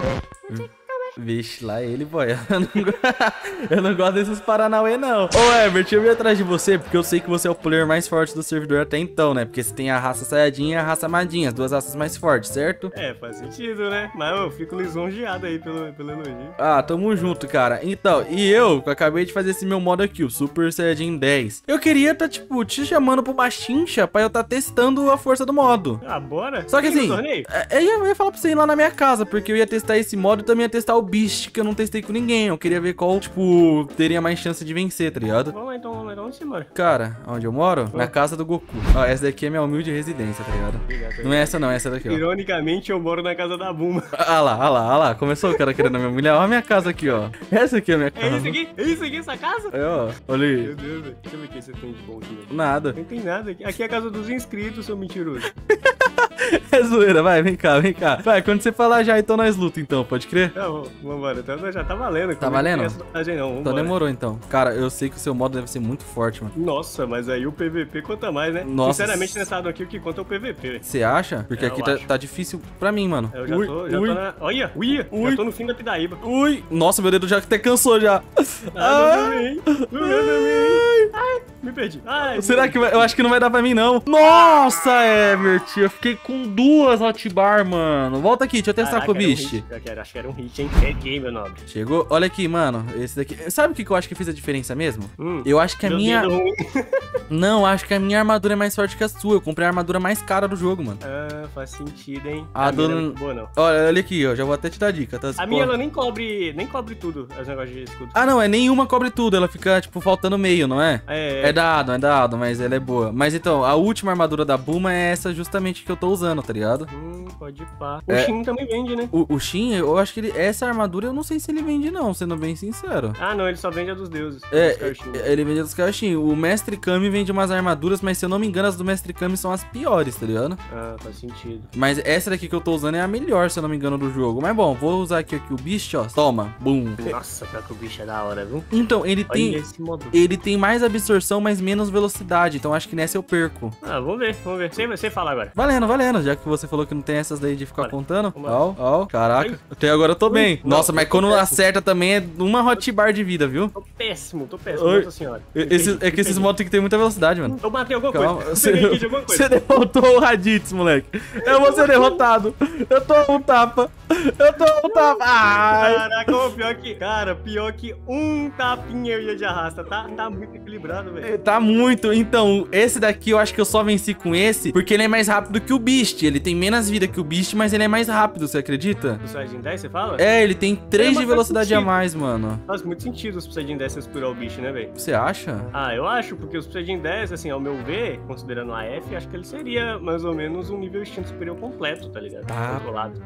Vixe, lá ele, boy. Eu não, eu não gosto desses Paranauê, não. Ô, Herbert, eu vim atrás de você porque eu sei que você é o player mais forte do servidor até então, né? Porque você tem a raça Saiyajin e a raça Majin, as duas raças mais fortes, certo? É, faz sentido, né? Mas eu fico lisonjeado aí pelo, pelo elogio. Ah, tamo junto, cara. Então, e eu acabei de fazer esse meu modo aqui, o Super Saiyajin dez. Eu queria tá, tipo, te chamando pro Bachincha pra eu tá testando a força do modo. Ah, bora? Só que assim, eu ia, eu ia falar pra você ir lá na minha casa, porque eu ia testar esse modo e também ia testar o tal Beast que eu não testei com ninguém. Eu queria ver qual, tipo, teria mais chance de vencer, tá ligado? Vamos lá então, vamos lá então, onde você mora? Cara, onde eu moro? Vamos. Na casa do Goku. Ó, essa daqui é minha humilde residência, tá ligado? Obrigado, não é essa não, é essa daqui, ó. Ironicamente, eu moro na casa da Bulma. Ah lá, ah lá, ah lá. Começou o cara querendo a minha mulher. Olha a minha casa aqui, ó. Essa aqui é a minha casa. É isso aqui? É isso aqui, essa casa? É, ó. Olha aí. Meu Deus, velho. Deixa eu ver o que você tem de bom aqui. Nada. Não tem nada aqui. Aqui é a casa dos inscritos, seu mentiroso. É zoeira, vai, vem cá, vem cá. Vai, quando você falar já, então nós luta, então, pode crer? Tá bom, vambora, então já tá valendo. Tá valendo? Não, então demorou, então. Cara, eu sei que o seu modo deve ser muito forte, mano. Nossa, mas aí o P V P conta mais, né? Nossa. Sinceramente, nessa área aqui, o que conta é o P V P. Você acha? Porque é, aqui tá, tá difícil pra mim, mano. É, eu já ui, tô, já ui. tô na... Olha, ui, ui. Já tô no fim da pidaíba. Ui, nossa, meu dedo já até cansou, já. Ah, ai. Não dormi, não dormi. Ai, me perdi. Ai, será que vai... Eu acho que não vai dar pra mim, não. Nossa, Ebert, eu fiquei com duas hotbar, mano. Volta aqui, deixa eu testar com o bicho. Acho que era um hit, hein? É game, meu nome. Chegou. Olha aqui, mano. Esse daqui. Sabe o que eu acho que fez a diferença mesmo? Hum, eu acho que a minha... Não, acho que a minha armadura é mais forte que a sua. Eu comprei a armadura mais cara do jogo, mano. Ah, faz sentido, hein? A, a dona... não é boa, não. Olha, olha aqui, ó. Já vou até te dar dica. Tá? A Pô... minha, ela nem cobre... Nem cobre tudo, os negócios de escudo. Ah, não. É nenhuma cobre tudo. Ela fica, tipo, faltando meio, não é? É, é. É dado, é dado. Mas ela é boa. Mas, então, a última armadura da Bulma é essa justamente que eu tô usando, tá ligado? Hum, pode pá. O é... Shin também vende, né? O, o Shin, eu acho que ele... essa armadura eu não sei se ele vende, não, sendo bem sincero. Ah, não, ele só vende a dos deuses. É, dos ele vende a dos Kaioshin. O Mestre Kami vende umas armaduras, mas se eu não me engano, as do Mestre Kami são as piores, tá ligado? Ah, faz sentido. Mas essa daqui que eu tô usando é a melhor, se eu não me engano, do jogo. Mas bom, vou usar aqui, aqui o bicho, ó. Toma. Bum. Nossa, pior que o bicho é da hora, viu? Então, ele Olha tem... esse modo. Ele tem mais absorção, mas menos velocidade. Então, acho que nessa eu perco. Ah, vamos ver, vamos ver. Você, você fala agora. Valendo, valendo. Já que você falou que não tem essas daí de ficar Valeu. contando. Ó, ó. Caraca. Até agora eu tô bem. Não, Nossa, mas quando péssimo. acerta também é uma hotbar de vida, viu? Tô péssimo, tô péssimo, Nossa senhora. Esse, é que esses motos tem que ter muita velocidade, mano. Eu matei alguma Calma. coisa. Você, eu, de alguma coisa. Você derrotou o Raditz, moleque. Eu vou ser derrotado. Eu tô um tapa. Eu tô um tapa. Ai. Caraca, pior que... Cara, pior que um tapinha eu ia de arrasta. Tá, tá muito equilibrado, velho. Tá muito. Então, esse daqui eu acho que eu só venci com esse, porque ele é mais rápido que o Beast. Ele tem menos vida que o Beast, mas ele é mais rápido, você acredita? O Saiyajin dez, você fala? É, ele tem três é, de velocidade sentido. a mais, mano. Faz muito sentido os Saiyajin dez explorar o bicho, né, velho? Você acha? Ah, eu acho, porque os Saiyajin dez, assim, ao meu ver, considerando a F, acho que ele seria mais ou menos um nível instinto superior completo, tá ligado? Tá.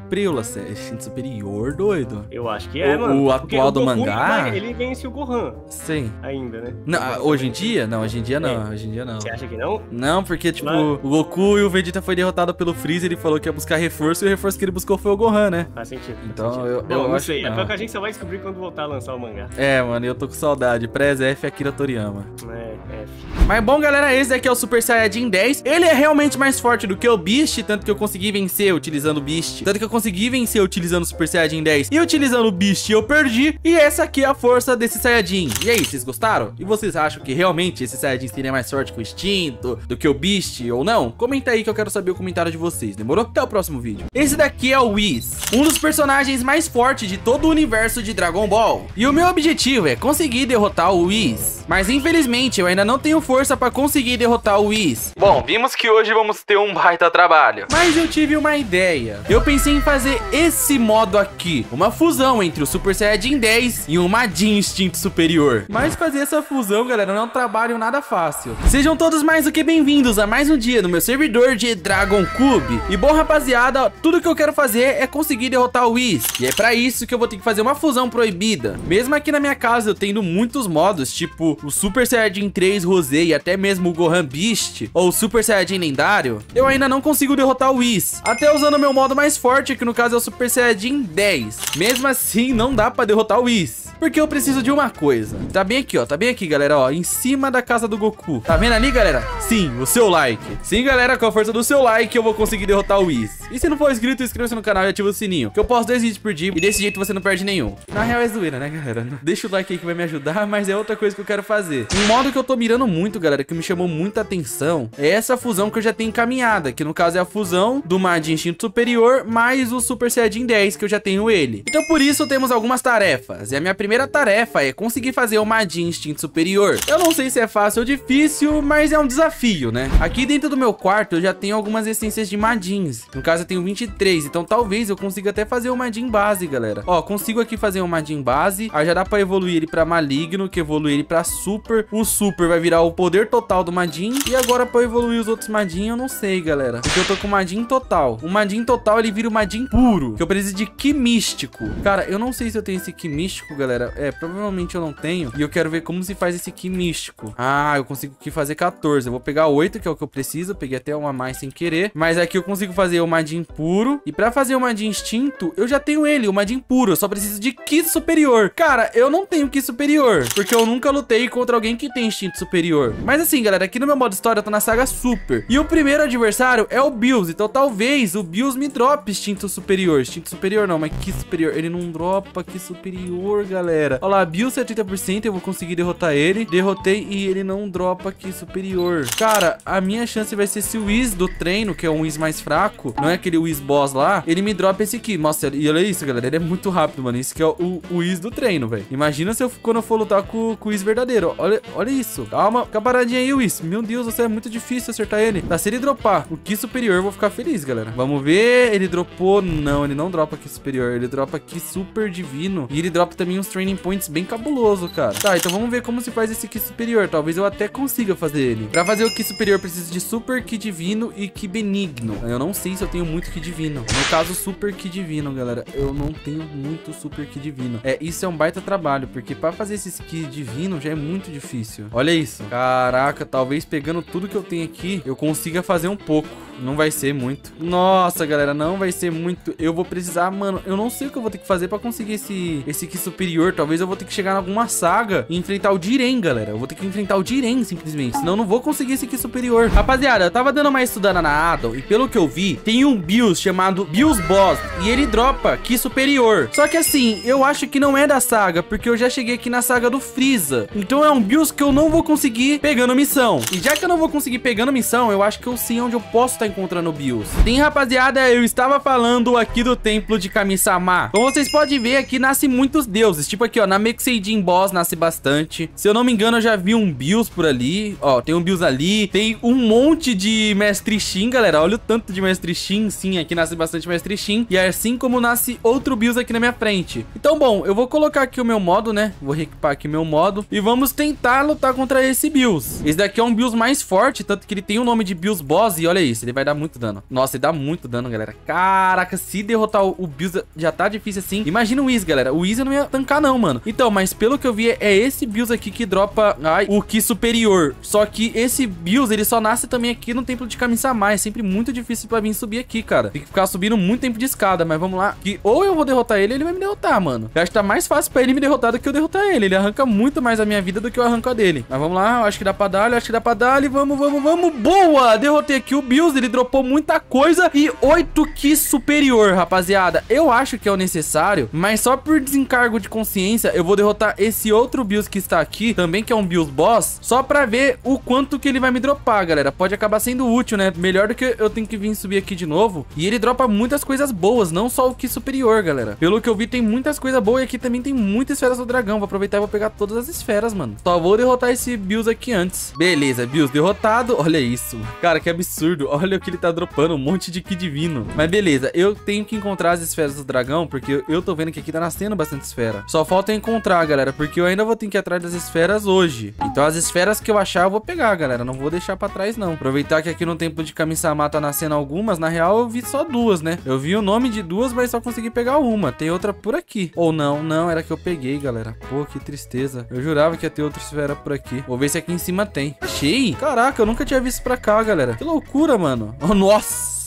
Preula, é instinto superior, doido. Eu acho que é, o, mano. O atual do mangá... Ele vence o Gohan. Sim. Ainda, né? Não, hoje em dia? Não, hoje em dia não. É. Hoje em dia não. Você acha que não? Não, porque, tipo, Mas... o Goku e o Vegeta foi derrotado pelo Frieza, ele falou que ia buscar reforço, e o reforço que ele buscou foi o Gohan, né? Faz sentido. Então, faz sentido. eu, eu Bom, acho sei. que não. É pior que a gente só vai descobrir quando voltar a lançar o mangá. É, mano, eu tô com saudade. Prez F Akira Toriyama. É, F. Mas bom, galera, esse daqui é o Super Saiyajin dez. Ele é realmente mais forte do que o Beast, tanto que eu consegui vencer utilizando o Beast. Tanto que eu consegui vencer utilizando o Super Saiyajin dez e utilizando o Beast eu perdi. E essa aqui é a força desse Saiyajin. E aí, vocês gostaram? E vocês acham que realmente esse Saiyajin seria mais forte que o Instinto, do que o Beast ou não? Comenta aí que eu quero saber o comentário de vocês, demorou? Até o próximo vídeo. Esse daqui é o Whis, um dos personagens mais fortes de todo o universo de Dragon Ball. E o meu objetivo é conseguir derrotar o Whis. Mas infelizmente eu ainda não tenho força pra conseguir derrotar o Whis. Bom, vimos que hoje vamos ter um baita trabalho. Mas eu tive uma ideia. Eu pensei em fazer esse modo aqui, uma fusão entre o Super Saiyajin dez e o Majin Instinto Superior. Mas fazer essa fusão, galera, não é um trabalho nada fácil. Sejam todos mais do que bem-vindos a mais um dia no meu servidor de Dragon Cube. E bom, rapaziada, tudo que eu quero fazer é conseguir derrotar o Whis. E é pra isso que eu vou ter que fazer uma fusão proibida. Mesmo aqui na minha casa eu tendo muitos modos, tipo o Super Saiyajin três Rosé e até mesmo o Gohan Beast, ou o Super Saiyajin Lendário, eu ainda não consigo derrotar o Whis. Até usando o meu modo mais forte, que no caso é o Super Saiyajin dez. Mesmo assim, não dá pra derrotar o Whis, porque eu preciso de uma coisa. Tá bem aqui, ó. Tá bem aqui, galera, ó. Em cima da casa do Goku. Tá vendo ali, galera? Sim, o seu like. Sim, galera, com a força do seu like eu vou conseguir derrotar o Whis. E se não for inscrito, inscreva-se no canal e ativa o sininho, que eu posto dois vídeos por dia e desse jeito você não perde nenhum. Na real é zoeira, né, galera? Deixa o like aí que vai me ajudar, mas é outra coisa que eu quero fazer. Um modo que eu tô mirando muito, galera, que me chamou muita atenção, é essa fusão que eu já tenho encaminhada, que no caso é a fusão do Majin Instinto Superior mais o Super Saiyajin dez, que eu já tenho ele. Então por isso temos algumas tarefas. E a minha primeira primeira tarefa é conseguir fazer o Majin Instinto Superior. Eu não sei se é fácil ou difícil, mas é um desafio, né? Aqui dentro do meu quarto eu já tenho algumas essências de Majins. No caso eu tenho vinte e três, então talvez eu consiga até fazer o Majin Base, galera. Ó, consigo aqui fazer o Majin Base. Aí já dá pra evoluir ele pra Maligno, que evolui ele pra Super. O Super vai virar o poder total do Majin. E agora pra evoluir os outros Majin, eu não sei, galera, porque eu tô com o Majin Total. O Majin Total, ele vira o Majin Puro, que eu preciso de Ki Místico. Cara, eu não sei se eu tenho esse Ki Místico, galera. É, provavelmente eu não tenho. E eu quero ver como se faz esse Ki Místico. Ah, eu consigo Ki fazer quatorze. Eu vou pegar oito, que é o que eu preciso. Eu peguei até uma a mais sem querer. Mas aqui eu consigo fazer o Majin Puro. E pra fazer o Majin Instinto, eu já tenho ele, o Majin Puro. Eu só preciso de Ki Superior. Cara, eu não tenho Ki Superior, porque eu nunca lutei contra alguém que tem Instinto Superior. Mas assim, galera, aqui no meu modo história eu tô na saga Super. E o primeiro adversário é o Bills. Então talvez o Bills me drope Instinto Superior. Instinto Superior não, mas Ki Superior. Ele não dropa Ki Superior, galera. Olha lá, Bills setenta por cento. Eu vou conseguir derrotar ele. Derrotei e ele não dropa Ki Superior. Cara, a minha chance vai ser se o Whis do treino, que é um Whis mais fraco, não é aquele Whis boss lá, ele me dropa esse Ki. Nossa, e olha isso, galera. Ele é muito rápido, mano. Isso que é o Whis do treino, velho. Imagina se eu, quando eu for lutar com, com o Whis verdadeiro. Olha, olha isso. Calma. Fica paradinha aí, Whis. Meu Deus, você é muito difícil acertar ele. Tá, se ele dropar o Ki Superior, eu vou ficar feliz, galera. Vamos ver. Ele dropou. Não, ele não dropa Ki Superior. Ele dropa Ki Super Divino. E ele dropa também uns Training Points bem cabuloso, cara. Tá, então vamos ver como se faz esse Ki Superior. Talvez eu até consiga fazer ele. Pra fazer o Ki Superior, eu preciso de Super Ki Divino e Ki Benigno. Eu não sei se eu tenho muito Ki Divino. No caso, Super Ki Divino, galera. Eu não tenho muito Super Ki Divino. É, isso é um baita trabalho, porque pra fazer esse Ki Divino já é muito difícil. Olha isso. Caraca, talvez pegando tudo que eu tenho aqui, eu consiga fazer um pouco. Não vai ser muito. Nossa, galera, não vai ser muito. Eu vou precisar, mano, eu não sei o que eu vou ter que fazer pra conseguir esse, esse Ki Superior. Talvez eu vou ter que chegar em alguma saga e enfrentar o Jiren, galera. Eu vou ter que enfrentar o Jiren, simplesmente. Senão eu não vou conseguir esse Ki Superior. Rapaziada, eu tava dando uma estudada na Adol e pelo que eu vi, tem um Bills chamado Bills Boss e ele dropa Ki Superior. Só que assim, eu acho que não é da saga, porque eu já cheguei aqui na saga do Frieza. Então é um Bills que eu não vou conseguir pegando missão. E já que eu não vou conseguir pegando missão, eu acho que eu sei onde eu posso estar encontrando o Bills. Sim, rapaziada, eu estava falando aqui do templo de Kami-sama. Como vocês podem ver, aqui nascem muitos deuses. Tipo aqui, ó, Namekuseijin Boss nasce bastante. Se eu não me engano, eu já vi um Bills por ali. Ó, tem um Bills ali. Tem um monte de Mestre Shin, galera. Olha o tanto de Mestre Shin. Sim, aqui nasce bastante Mestre Shin. E assim como nasce outro Bills aqui na minha frente. Então, bom, eu vou colocar aqui o meu modo, né? Vou reequipar aqui o meu modo. E vamos tentar lutar contra esse Bills. Esse daqui é um Bills mais forte, tanto que ele tem o nome de Bills Boss. E olha isso, ele vai dar muito dano. Nossa, ele dá muito dano, galera. Caraca, se derrotar o, o Bills já tá difícil assim. Imagina o Whis, galera. O Whis eu não ia tancar não, mano. Então, mas pelo que eu vi, é esse Bills aqui que dropa ai, o Ki Superior. Só que esse Bills, ele só nasce também aqui no templo de Kami-sama. É sempre muito difícil pra mim subir aqui, cara. Tem que ficar subindo muito tempo de escada, mas vamos lá. Que ou eu vou derrotar ele, ele vai me derrotar, mano. Eu acho que tá mais fácil pra ele me derrotar do que eu derrotar ele. Ele arranca muito mais a minha vida do que eu arranco a dele. Mas vamos lá, eu acho que dá pra dar, eu acho que dá pra dar. E vamos, vamos, vamos. Boa! Derrotei aqui o Bills, ele dropou muita coisa e oito Ki Superior, rapaziada. Eu acho que é o necessário, mas só por desencargo de consciência, eu vou derrotar esse outro Bills que está aqui, também que é um Bills Boss, só pra ver o quanto que ele vai me dropar, galera. Pode acabar sendo útil, né? Melhor do que eu tenho que vir subir aqui de novo. E ele dropa muitas coisas boas, não só o Ki Superior, galera. Pelo que eu vi, tem muitas coisas boas e aqui também tem muitas esferas do dragão. Vou aproveitar e vou pegar todas as esferas, mano. Só vou derrotar esse Bills aqui antes. Beleza, Bills derrotado. Olha isso. Cara, que absurdo. Olha o que ele tá dropando, um monte de Ki Divino. Mas beleza, eu tenho que encontrar as esferas do dragão, porque eu tô vendo que aqui tá nascendo bastante esfera. Só falta eu encontrar, galera, porque eu ainda vou ter que ir atrás das esferas hoje. Então as esferas que eu achar, eu vou pegar, galera. Não vou deixar pra trás, não. Aproveitar que aqui no templo de Kami-sama tá nascendo algumas. Na real, eu vi só duas, né? Eu vi o nome de duas, mas só consegui pegar uma. Tem outra por aqui. Ou não, não, era que eu peguei, galera. Pô, que tristeza. Eu jurava que ia ter outra esfera por aqui. Vou ver se aqui em cima tem. Achei! Caraca, eu nunca tinha visto pra cá, galera. Que loucura, mano. Oh, nossa!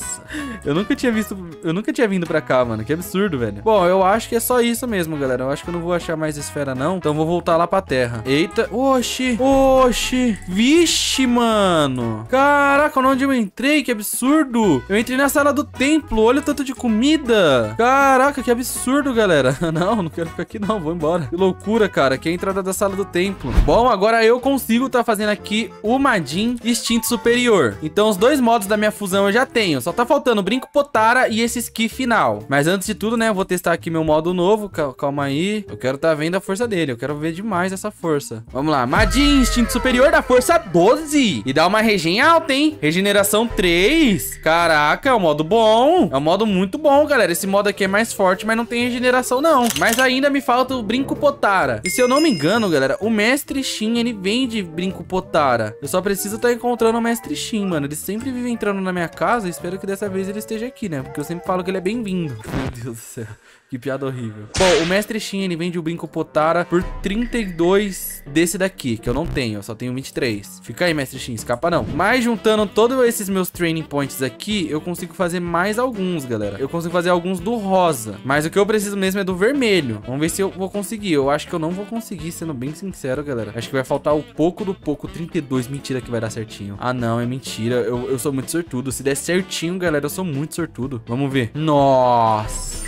Eu nunca tinha visto... Eu nunca tinha vindo pra cá, mano. Que absurdo, velho. Bom, eu acho que é só isso mesmo, galera. Eu acho que eu não vou achar mais esfera, não. Então vou voltar lá pra terra. Eita. Oxi. Oxi. Vixe, mano. Caraca, onde eu entrei? Que absurdo. Eu entrei na sala do templo. Olha o tanto de comida. Caraca, que absurdo, galera. Não, não quero ficar aqui, não. Vou embora. Que loucura, cara. Aqui é a entrada da sala do templo. Bom, agora eu consigo tá fazendo aqui o Majin Instinto Superior. Então os dois modos da minha fusão eu já tenho. Só tá faltando faltando brinco Potara e esse esqui final. Mas antes de tudo, né, eu vou testar aqui meu modo novo. Calma aí. Eu quero tá vendo a força dele. Eu quero ver demais essa força. Vamos lá. Majin, instinto superior da força doze. E dá uma regen alta, hein? Regeneração três. Caraca, é um modo bom. É um modo muito bom, galera. Esse modo aqui é mais forte, mas não tem regeneração, não. Mas ainda me falta o brinco Potara. E se eu não me engano, galera, o mestre Shin, ele vem de brinco Potara. Eu só preciso estar tá encontrando o mestre Shin, mano. Ele sempre vive entrando na minha casa. Espero que dessa vez ele esteja aqui, né? Porque eu sempre falo que ele é bem-vindo. Meu Deus do céu. Que piada horrível. Bom, o mestre Shin, ele vende o brinco Potara por trinta e dois desse daqui, que eu não tenho. Eu só tenho vinte e três. Fica aí, mestre Shin. Escapa não. Mas juntando todos esses meus training points aqui, eu consigo fazer mais alguns, galera. Eu consigo fazer alguns do rosa. Mas o que eu preciso mesmo é do vermelho. Vamos ver se eu vou conseguir. Eu acho que eu não vou conseguir, sendo bem sincero, galera. Acho que vai faltar o pouco do pouco. trinta e dois. Mentira que vai dar certinho. Ah, não. É mentira. Eu, eu sou muito sortudo. Se der certinho, galera, eu sou muito sortudo. Vamos ver. Nossa.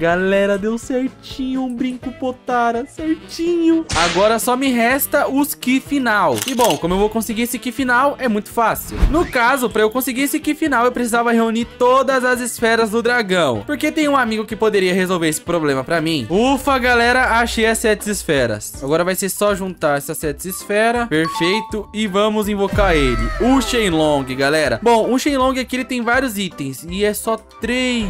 Galera, deu certinho um brinco Potara, certinho. Agora só me resta os ki final. E bom, como eu vou conseguir esse ki final, é muito fácil. No caso, pra eu conseguir esse ki final, eu precisava reunir todas as esferas do dragão. Porque tem um amigo que poderia resolver esse problema pra mim. Ufa, galera, achei as sete esferas. Agora vai ser só juntar essas sete esferas. Perfeito, e vamos invocar ele, o Shenlong, galera. Bom, o Shenlong aqui, ele tem vários itens. E é só três.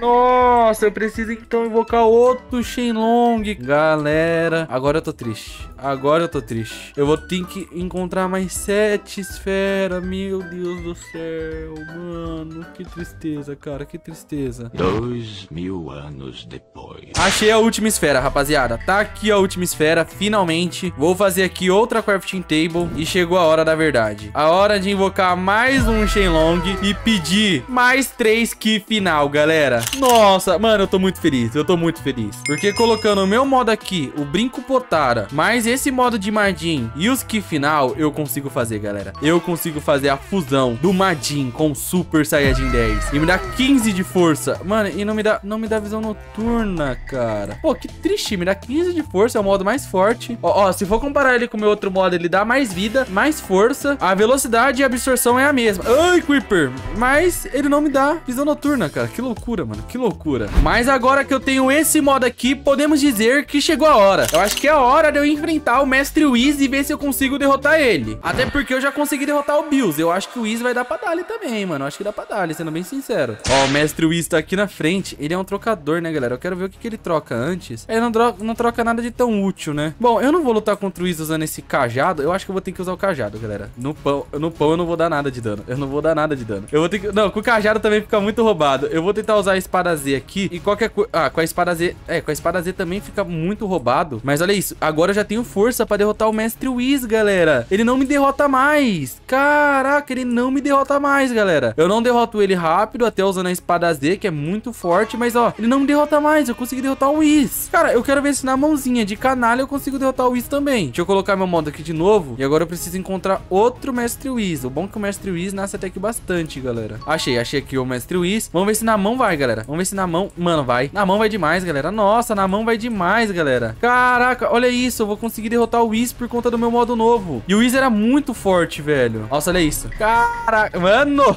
Nossa, eu preciso então invocar outro Shenlong. Galera, agora eu tô triste. Agora eu tô triste. Eu vou ter que encontrar mais sete esferas. Meu Deus do céu, mano. Que tristeza, cara, que tristeza. Dois mil anos depois. Achei a última esfera, rapaziada. Tá aqui a última esfera, finalmente. Vou fazer aqui outra crafting table. E chegou a hora da verdade. A hora de invocar mais um Shenlong e pedir mais três ki final, galera. Nossa, mano, eu tô muito feliz. Eu tô muito feliz. Porque colocando o meu modo aqui, o brinco Potara, mais esse modo de Majin e os ki final, eu consigo fazer, galera. Eu consigo fazer a fusão do Majin com o Super Saiyajin dez. E me dá quinze de força. Mano, e não me dá, não me dá visão noturna, cara. Pô, que triste. Me dá quinze de força. É o modo mais forte. Ó, ó, se for comparar ele com o meu outro modo, ele dá mais vida, mais força. A velocidade e a absorção é a mesma. Ai, Creeper. Mas ele não me dá visão noturna, cara. Que loucura, mano. Que loucura. Mas agora que eu tenho esse modo aqui, podemos dizer que chegou a hora. Eu acho que é a hora de eu enfrentar o mestre Whis e ver se eu consigo derrotar ele. Até porque eu já consegui derrotar o Bills. Eu acho que o Whis vai dar pra dar ele também, mano. Eu acho que dá pra dar ele, sendo bem sincero. Ó, o mestre Whis tá aqui na frente. Ele é um trocador, né, galera? Eu quero ver o que, que ele troca antes. Ele não troca, não troca nada de tão útil, né? Bom, eu não vou lutar contra o Whis usando esse cajado. Eu acho que eu vou ter que usar o cajado, galera. No pão, no pão eu não vou dar nada de dano. Eu não vou dar nada de dano. Eu vou ter que... Não, com o cajado também fica muito roubado. Eu vou tentar usar a espada Z aqui. E qualquer coisa... Ah, com a espada Z... É, com a espada Z também fica muito roubado. Mas olha isso. Agora eu já tenho força pra derrotar o mestre Whis, galera. Ele não me derrota mais. Caraca, ele não me derrota mais, galera. Eu não derroto ele rápido, até usando a espada Z, que é muito forte. Mas, ó, ele não me derrota mais. Eu consegui derrotar o Whis. Cara, eu quero ver se na mãozinha de canalha eu consigo derrotar o Whis também. Deixa eu colocar meu modo aqui de novo. E agora eu preciso encontrar outro mestre Whis. O bom é que o mestre Whis nasce até que bastante, galera. Achei, achei aqui o mestre Whis. Vamos ver se na mão vai, galera. Vamos ver se na mão... Mano, vai. Na mão vai demais, galera. Nossa, na mão vai demais, galera. Caraca, olha isso. Eu vou conseguir derrotar o Whis por conta do meu modo novo. E o Whis era muito forte, velho. Nossa, olha isso. Caraca, mano.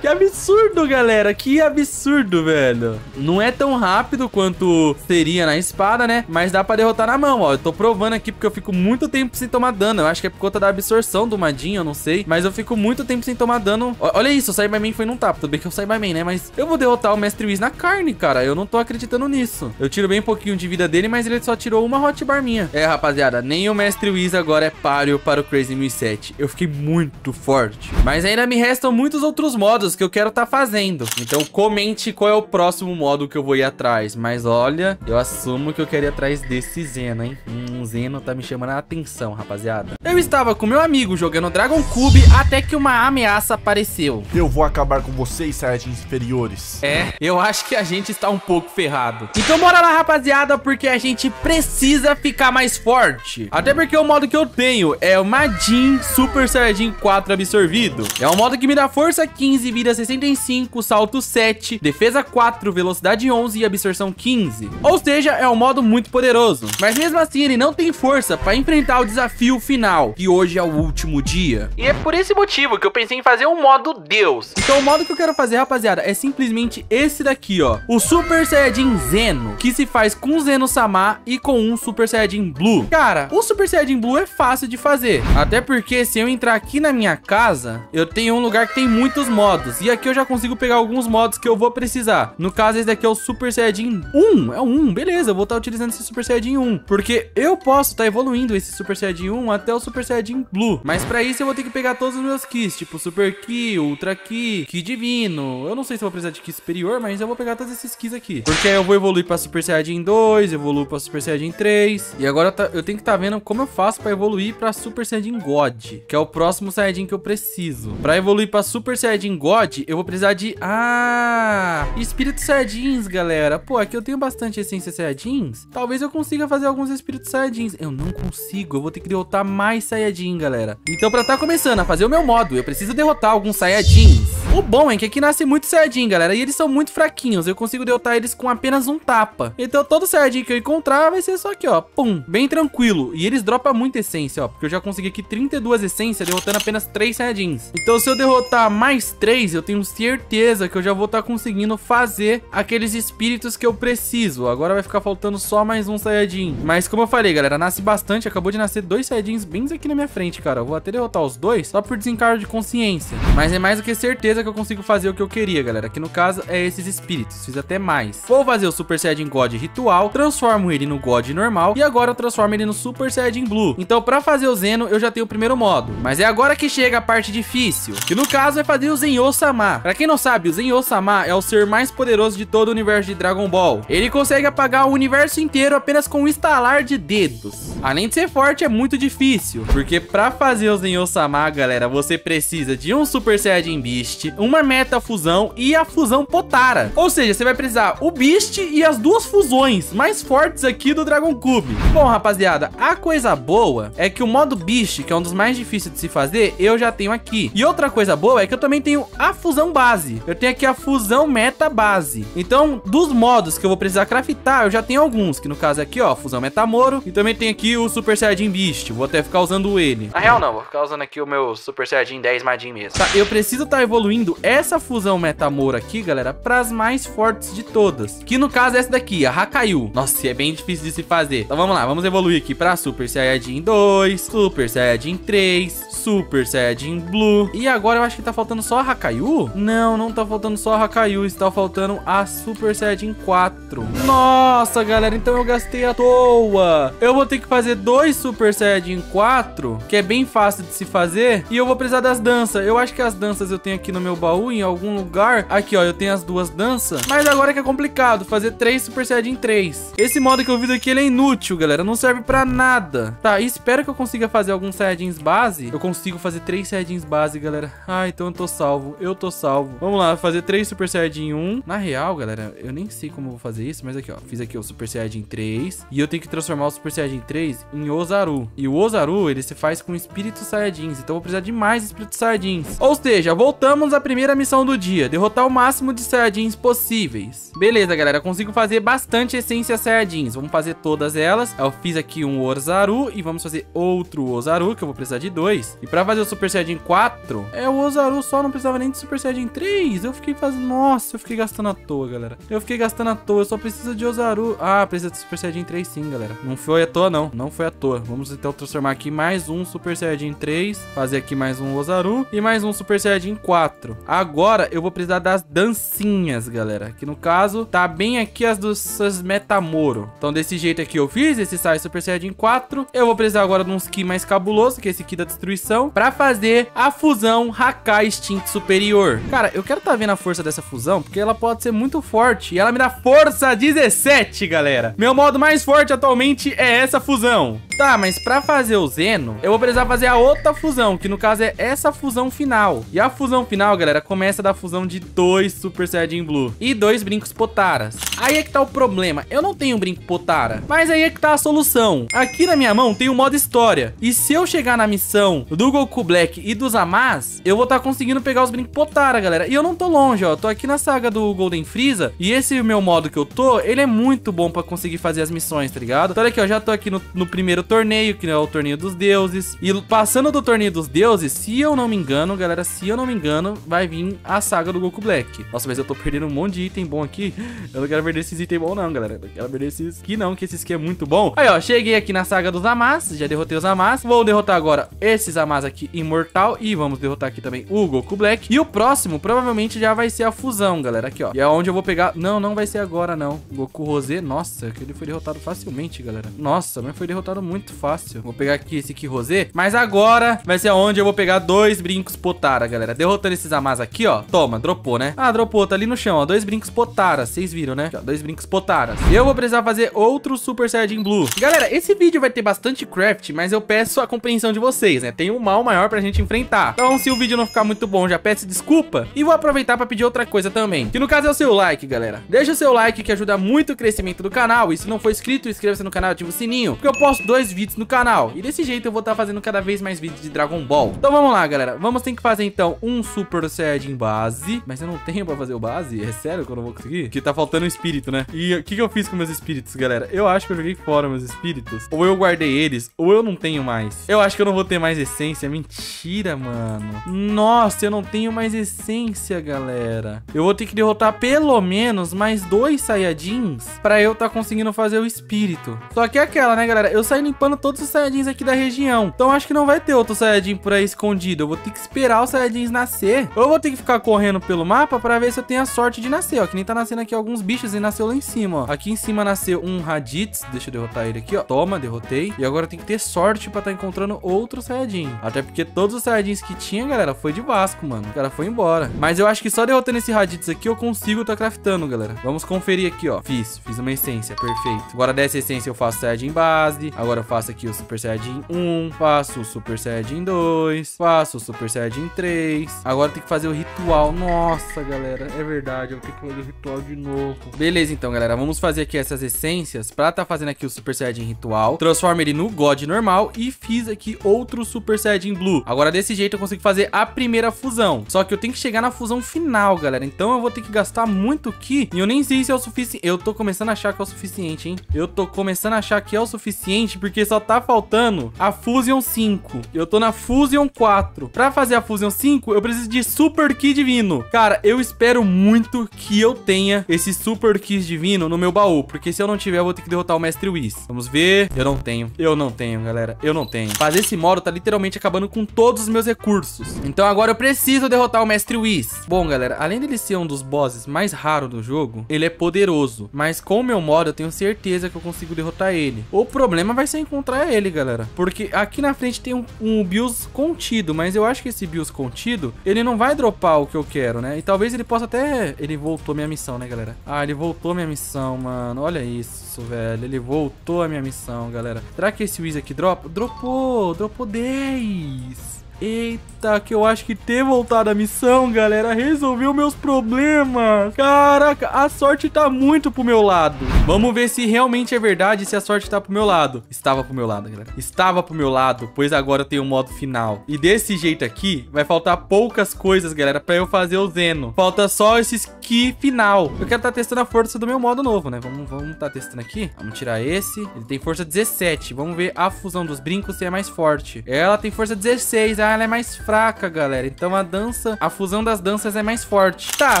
Que absurdo, galera. Que absurdo, velho. Não é tão rápido quanto seria na espada, né? Mas dá pra derrotar na mão, ó. Eu tô provando aqui porque eu fico muito tempo sem tomar dano. Eu acho que é por conta da absorção do Majin, eu não sei. Mas eu fico muito tempo sem tomar dano. O olha isso, o Cyberman foi num tapa. Tudo bem que é o Cyberman, né? Mas eu vou derrotar o mestre Whis na carne, cara. Eu não tô acreditando nisso. Eu tiro bem pouquinho de vida dele, mas ele só tirou uma hotbar minha. É, rapaziada, nem o mestre Whis agora é páreo para o Crazy mil e sete. Eu fiquei muito forte. Mas ainda me restam muitos outros modos que eu quero tá fazendo. Então comente qual é o próximo modo que eu vou ir atrás. Mas olha, eu assumo que eu quero ir atrás desse Zeno, hein? Hum, Zeno tá me chamando a atenção, rapaziada. Eu estava com meu amigo jogando Dragon Cube até que uma ameaça apareceu. Eu vou acabar com vocês, Saiyajins inferiores. É, eu acho que a gente está um pouco ferrado. Então bora lá, rapaziada, porque a gente precisa ficar mais forte. Até porque o modo que eu tenho é o Majin Super Saiyajin quatro absorvido. É um modo que me dá força quinze, vira sessenta e cinco, salto sete, defesa quatro, velocidade onze e absorção quinze. Ou seja, é um modo muito poderoso. Mas mesmo assim, ele não tem força para enfrentar o desafio final, que hoje é o último dia. E é por esse motivo que eu pensei em fazer um modo Deus. Então o modo que eu quero fazer, rapaziada, é simplesmente esse daqui, ó. O Super Saiyajin Zeno, que se faz com Zeno-sama e com um Super Saiyajin Blue. Cara, o Super Saiyajin Blue é fácil de fazer. Até porque se eu entrar aqui na minha casa, eu tenho um lugar que tem muitos modos. E aqui eu já consigo pegar alguns modos que eu vou precisar. No caso, esse daqui é o Super Saiyajin um. É o um, beleza. Eu vou estar utilizando esse Super Saiyajin um. Porque eu posso estar evoluindo esse Super Saiyajin um até o Super Saiyajin Blue. Mas pra isso eu vou ter que pegar todos os meus Kis. Tipo Super Ki, Ultra Ki, Ki Divino. Eu não sei se eu vou precisar de Ki superior, mas eu vou pegar todos esses Kis aqui. Porque aí eu vou evoluir pra Super Saiyajin dois, evoluo pra Super Saiyajin três. E agora eu tenho que estar vendo como eu faço pra evoluir pra Super Saiyajin God, que é o próximo Saiyajin que eu preciso. Pra evoluir pra Super Saiyajin God, eu vou precisar de... Ah! Espíritos Saiyajins, galera. Pô, aqui eu tenho bastante essência Saiyajins. Talvez eu consiga fazer alguns Espíritos Saiyajins. Eu não consigo. Eu vou ter que derrotar mais Saiyajin, galera. Então, pra tá começando a fazer o meu modo, eu preciso derrotar alguns Saiyajins. O bom é que aqui nasce muito Saiyajin, galera. E eles são muito fraquinhos. Eu consigo derrotar eles com apenas um tapa. Então, todo Saiyajin que eu encontrar vai ser só aqui, ó. Pum. Bem tranquilo. E eles dropam muita essência, ó. Porque eu já consegui aqui trinta e duas essências, derrotando apenas três Saiyajins. Então, se eu derrotar mais três, eu tenho certeza que eu já vou estar conseguindo fazer aqueles espíritos que eu preciso. Agora vai ficar faltando só mais um Saiyajin. Mas, como eu falei, galera, nasce bastante. Acabou de nascer dois Saiyajins bem aqui na minha frente, cara. Eu vou até derrotar os dois só por desencargo de consciência. Mas é mais do que certeza que eu consigo fazer o que eu queria, galera, que no caso é esses espíritos. Fiz até mais. Vou fazer o Super Saiyajin God Ritual, transformo ele no God Normal e agora eu transformo ele no Super Saiyajin Blue. Então, pra fazer o Zeno, eu já tenho o primeiro modo. Mas é agora que chega a parte difícil, que no caso é fazer o Zenyo-sama. Pra quem não sabe, o Zenyo-sama é o ser mais poderoso de todo o universo de Dragon Ball. Ele consegue apagar o universo inteiro apenas com um estalar de dedos. Além de ser forte, é muito difícil, porque pra fazer o Zenyo-sama, galera, você precisa de um Super Saiyajin Beast, uma meta fusão e a fusão Potara. Ou seja, você vai precisar o Beast e as duas fusões mais fortes aqui do Dragon Cube. Bom, rapaziada, a coisa boa é que o modo Beast, que é um dos mais difíceis de se fazer, eu já tenho aqui. E outra coisa boa é que eu também tenho a fusão base. Eu tenho aqui a fusão meta base. Então, dos modos que eu vou precisar craftar, eu já tenho alguns, que no caso é aqui, ó, fusão metamoro. E também tem aqui o Super Saiyajin Beast. Vou até ficar usando ele. Na real, não. Vou ficar usando aqui o meu Super Saiyajin dez Majin mesmo. Tá, eu preciso estar evoluindo essa fusão metamoro aqui, galera, para as mais fortes de todas, que no caso é essa daqui, a Hakayu. Nossa, é bem difícil de se fazer. Então vamos lá, vamos evoluir aqui para Super Saiyajin dois, Super Saiyajin três, Super Saiyajin Blue. E agora eu acho que tá faltando só a Hakayu? Não, não tá faltando só a Hakayu, está faltando a Super Saiyajin quatro. Nossa, galera, então eu gastei à toa. Eu vou ter que fazer dois Super Saiyajin quatro, que é bem fácil de se fazer, e eu vou precisar das danças. Eu acho que as danças eu tenho aqui no meu meu baú em algum lugar. Aqui, ó, eu tenho as duas danças, mas agora que é complicado fazer três Super Saiyajin três. Esse modo que eu fiz aqui, ele é inútil, galera, não serve pra nada. Tá, e espero que eu consiga fazer alguns Saiyajins base. Eu consigo fazer três Saiyajins base, galera. Ah, então eu tô salvo, eu tô salvo. Vamos lá, fazer três Super Saiyajin um. Na real, galera, eu nem sei como eu vou fazer isso, mas aqui, ó, fiz aqui o Super Saiyajin três e eu tenho que transformar o Super Saiyajin três em Ozaru. E o Ozaru, ele se faz com Espíritos Saiyajins, então eu vou precisar de mais Espíritos Saiyajins. Ou seja, voltamos a A primeira missão do dia, derrotar o máximo de Saiyajins possíveis. Beleza, galera, eu consigo fazer bastante essência Saiyajins. Vamos fazer todas elas. Eu fiz aqui um Ozaru e vamos fazer outro Ozaru, que eu vou precisar de dois. E pra fazer o Super Saiyajin quatro, é o Ozaru só, não precisava nem de Super Saiyajin três. Eu fiquei fazendo... Nossa, eu fiquei gastando à toa, galera. Eu fiquei gastando à toa, eu só preciso de Ozaru. Ah, precisa de Super Saiyajin três sim, galera. Não foi à toa, não. Não foi à toa. Vamos então transformar aqui mais um Super Saiyajin três, fazer aqui mais um Ozaru e mais um Super Saiyajin quatro. Agora eu vou precisar das dancinhas, galera, que no caso tá bem aqui as dos metamoro. Então desse jeito aqui eu fiz esse Sai Super Saiyajin quatro. Eu vou precisar agora de um Ki mais cabuloso, que é esse Ki da destruição, pra fazer a fusão Hakai Instinto Superior. Cara, eu quero tá vendo a força dessa fusão, porque ela pode ser muito forte. E ela me dá força dezessete, galera. Meu modo mais forte atualmente é essa fusão. Tá, mas pra fazer o Zeno, eu vou precisar fazer a outra fusão, que no caso é essa fusão final. E a fusão final, galera, começa da fusão de dois Super Saiyajin Blue e dois brincos Potaras. Aí é que tá o problema. Eu não tenho um brinco Potara, mas aí é que tá a solução. Aqui na minha mão tem o modo história. E se eu chegar na missão do Goku Black e dos Amaz, eu vou estar tá conseguindo pegar os brincos Potara, galera. E eu não tô longe, ó. Tô aqui na saga do Golden Frieza. E esse meu modo que eu tô, ele é muito bom pra conseguir fazer as missões, tá ligado? Então olha aqui, ó. Já tô aqui no, no primeiro torneio, que é o torneio dos deuses. E passando do torneio dos deuses, se eu não me engano, galera, se eu não me engano, vai vir a saga do Goku Black. Nossa, mas eu tô perdendo um monte de item bom aqui. Eu não quero perder esses item bom não, galera. Eu não quero perder esses aqui não, que esse aqui é muito bom. Aí, ó. Cheguei aqui na saga dos Amaz. Já derrotei os Amaz. Vou derrotar agora esses Amaz aqui, imortal. E vamos derrotar aqui também o Goku Black. E o próximo, provavelmente, já vai ser a fusão, galera. Aqui, ó. E é onde eu vou pegar... Não, não vai ser agora, não. Goku Rosé. Nossa, que ele foi derrotado facilmente, galera. Nossa, mas foi derrotado muito fácil. Vou pegar aqui esse aqui, Rosé. Mas agora vai ser onde eu vou pegar dois brincos Potara, galera. Derrotando esses Amaz aqui, ó. Toma, dropou, né? Ah, dropou. Tá ali no chão, ó. Dois brincos Potara. Vocês viram, né? Aqui, ó, dois brincos Potara. Eu vou precisar fazer outro Super Saiyajin Blue. Galera, esse vídeo vai ter bastante craft, mas eu peço a compreensão de vocês, né? Tem um mal maior pra gente enfrentar. Então, se o vídeo não ficar muito bom, já peço desculpa. E vou aproveitar pra pedir outra coisa também, que no caso é o seu like, galera. Deixa o seu like que ajuda muito o crescimento do canal. E se não for inscrito, inscreva-se no canal e ativa o sininho, porque eu posto dois vídeos no canal. E desse jeito eu vou estar fazendo cada vez mais vídeos de Dragon Ball. Então vamos lá, galera. Vamos ter que fazer então um Super Saiyajin base. Mas eu não tenho pra fazer o base. É sério que eu não vou conseguir? Porque tá faltando um espírito, né? E o que, que eu fiz com meus espíritos, galera? Eu acho que eu joguei fora meus espíritos. Ou eu guardei eles, ou eu não tenho mais. Eu acho que eu não vou ter mais essência. Mentira, mano. Nossa, eu não tenho mais essência, galera. Eu vou ter que derrotar pelo menos mais dois Saiyajins pra eu tá conseguindo fazer o espírito. Só que é aquela, né, galera? Eu saio limpando todos os Saiyajins aqui da região. Então acho que não vai ter outro Saiyajin por aí escondido. Eu vou ter que esperar os Saiyajins nascer. Ou eu vou ter que ficar correndo pelo mapa pra ver se eu tenho a sorte de nascer, ó. Que nem tá nascendo aqui alguns bichos e nasceu lá em cima, ó. Aqui em cima nasceu um Raditz. Deixa eu derrotar ele aqui, ó. Toma, derrotei. E agora eu tenho que ter sorte pra tá encontrando outro Saiyajin. Até porque todos os Saiyajins que tinha, galera, foi de Vasco, mano. O cara foi embora. Mas eu acho que só derrotando esse Raditz aqui eu consigo tá craftando, galera. Vamos conferir aqui, ó. Fiz. Fiz uma essência. Perfeito. Agora dessa essência eu faço Saiyajin base. Agora eu faço aqui o Super Saiyajin um. Faço o Super Saiyajin dois. Faço o Super Saiyajin três. Agora tem que fazer o ritual. Nossa, galera. É verdade. Eu tenho que fazer o ritual de novo. Beleza, então, galera. Vamos fazer aqui essas essências pra tá fazendo aqui o Super Saiyajin ritual. Transforma ele no God normal e fiz aqui outro Super Saiyajin Blue. Agora desse jeito eu consigo fazer a primeira fusão. Só que eu tenho que chegar na fusão final, galera. Então eu vou ter que gastar muito Ki. E eu nem sei se é o suficiente. Eu tô começando a achar que é o suficiente, hein? Eu tô começando a achar que é o suficiente porque só tá faltando a Fusion cinco. Eu tô na Fusion quatro. Pra fazer a Fusion cinco, eu preciso de Super Ki divino. Cara, eu espero muito que eu tenha esse Super Ki divino no meu baú. Porque se eu não tiver, eu vou ter que derrotar o Mestre Whis. Vamos ver. Eu não tenho. Eu não tenho, galera. Eu não tenho. Fazer esse modo tá literalmente acabando com todos os meus recursos. Então agora eu preciso derrotar o Mestre Whis. Bom, galera, além dele ser um dos bosses mais raros do jogo, ele é poderoso. Mas com o meu modo, eu tenho certeza que eu consigo derrotar ele. O problema vai ser encontrar ele, galera. Porque aqui na frente tem um, um Bills contido. Mas eu acho que esse Bills contido, ele não vai dropar o que eu quero, né? E talvez ele possa até... Ele voltou minha missão, né, galera? Ah, ele voltou minha missão, mano. Olha isso, velho. Ele voltou a minha missão, galera. Será que esse Whis aqui dropa? Dropou! Dropou dez! Eita, que eu acho que ter voltado a missão, galera, resolveu meus problemas. Caraca, a sorte tá muito pro meu lado. Vamos ver se realmente é verdade, se a sorte tá pro meu lado. Estava pro meu lado, galera. Estava pro meu lado, pois agora eu tenho o modo final. E desse jeito aqui, vai faltar poucas coisas, galera, pra eu fazer o Zeno. Falta só esse Ki final. Eu quero tá testando a força do meu modo novo, né? Vamos, vamos tá testando aqui. Vamos tirar esse. Ele tem força dezessete. Vamos ver a fusão dos brincos se é mais forte. Ela tem força dezesseis, ela é mais fraca, galera. Então a dança, a fusão das danças é mais forte. Tá,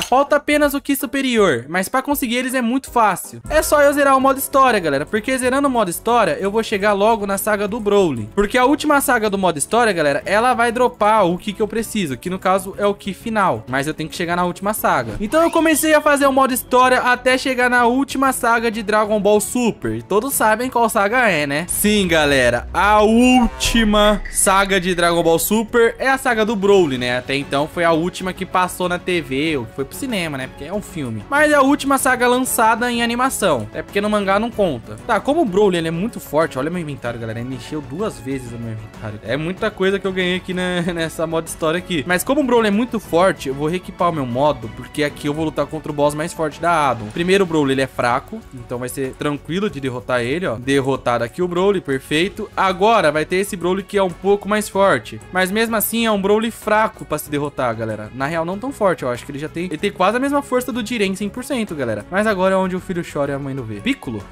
falta apenas o Ki superior, mas pra conseguir eles é muito fácil. É só eu zerar o modo história, galera, porque zerando o modo história eu vou chegar logo na saga do Broly, porque a última saga do modo história, galera, ela vai dropar o Ki que eu preciso, que no caso é o Ki final, mas eu tenho que chegar na última saga. Então eu comecei a fazer o modo história até chegar na última saga de Dragon Ball Super. E todos sabem qual saga é, né? Sim, galera, a última saga de Dragon Ball Super Super é a saga do Broly, né? Até então foi a última que passou na T V, ou foi pro cinema, né? Porque é um filme. Mas é a última saga lançada em animação. É porque no mangá não conta. Tá, como o Broly ele é muito forte, olha meu inventário, galera. Ele encheu duas vezes o meu inventário. É muita coisa que eu ganhei aqui na, nessa modo história aqui. Mas como o Broly é muito forte, eu vou reequipar o meu modo, porque aqui eu vou lutar contra o boss mais forte da Adam. Primeiro o Broly ele é fraco, então vai ser tranquilo de derrotar ele, ó. Derrotar aqui o Broly, perfeito. Agora vai ter esse Broly que é um pouco mais forte, mas mesmo assim é um Broly fraco pra se derrotar, galera. Na real não tão forte, eu acho que ele já tem, ele tem quase a mesma força do Jiren cem por cento, galera. Mas agora é onde o filho chora e a mãe não vê. Piccolo?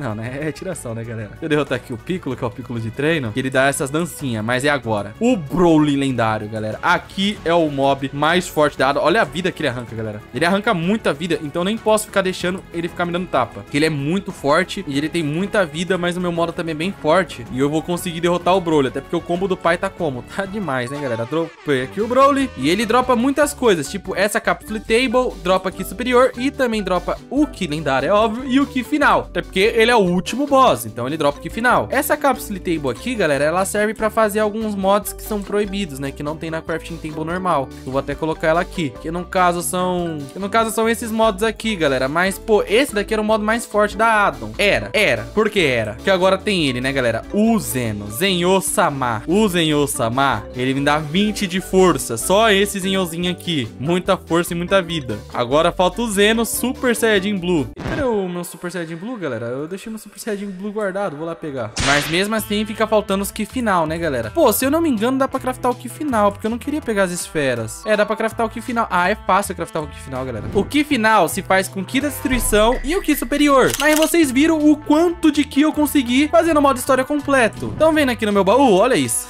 Não, né? É tiração, né, galera? Eu derrotar aqui o Piccolo, que é o Piccolo de treino, que ele dá essas dancinhas, mas é agora. O Broly lendário, galera. Aqui é o mob mais forte da Ada. Olha a vida que ele arranca, galera. Ele arranca muita vida, então nem posso ficar deixando ele ficar me dando tapa. Ele é muito forte e ele tem muita vida, mas o meu modo também é bem forte e eu vou conseguir derrotar o Broly, até porque o combo do pai tá como? Tá demais, né, galera? Dropei aqui o Broly e ele dropa muitas coisas, tipo essa Capsule Table, dropa aqui superior e também dropa o Ki lendário, é óbvio, e o Ki final, até porque ele é o último boss, então ele dropa o Ki final. Essa Capsule Table aqui, galera, ela serve pra fazer alguns mods que são proibidos, né, que não tem na Crafting Table normal. Eu vou até colocar ela aqui, que no caso são que no caso são esses mods aqui, galera, mas, pô, esse daqui era o modo mais forte da Adam. Era, era, por que era? Porque agora tem ele, né, galera? O Zeno, Zenho-sama. O Zenho-sama, ele me dá vinte de força, só esse Zenhozinho aqui. Muita força e muita vida. Agora falta o Zeno Super Saiyajin Blue. Cadê o meu Super Saiyajin Blue, galera? Eu deixei meu Super Saiyajin Blue guardado, vou lá pegar. Mas mesmo assim fica faltando os Ki final, né, galera? Pô, se eu não me engano, dá pra craftar o Ki final, porque eu não queria pegar as esferas. É, dá pra craftar o Ki final. Ah, é fácil craftar o Ki final, galera. O Ki final se faz com Ki da destruição e o Ki superior. Mas vocês viram o quanto de Ki eu consegui fazendo o modo história completo. Estão vendo aqui no meu baú? Olha isso.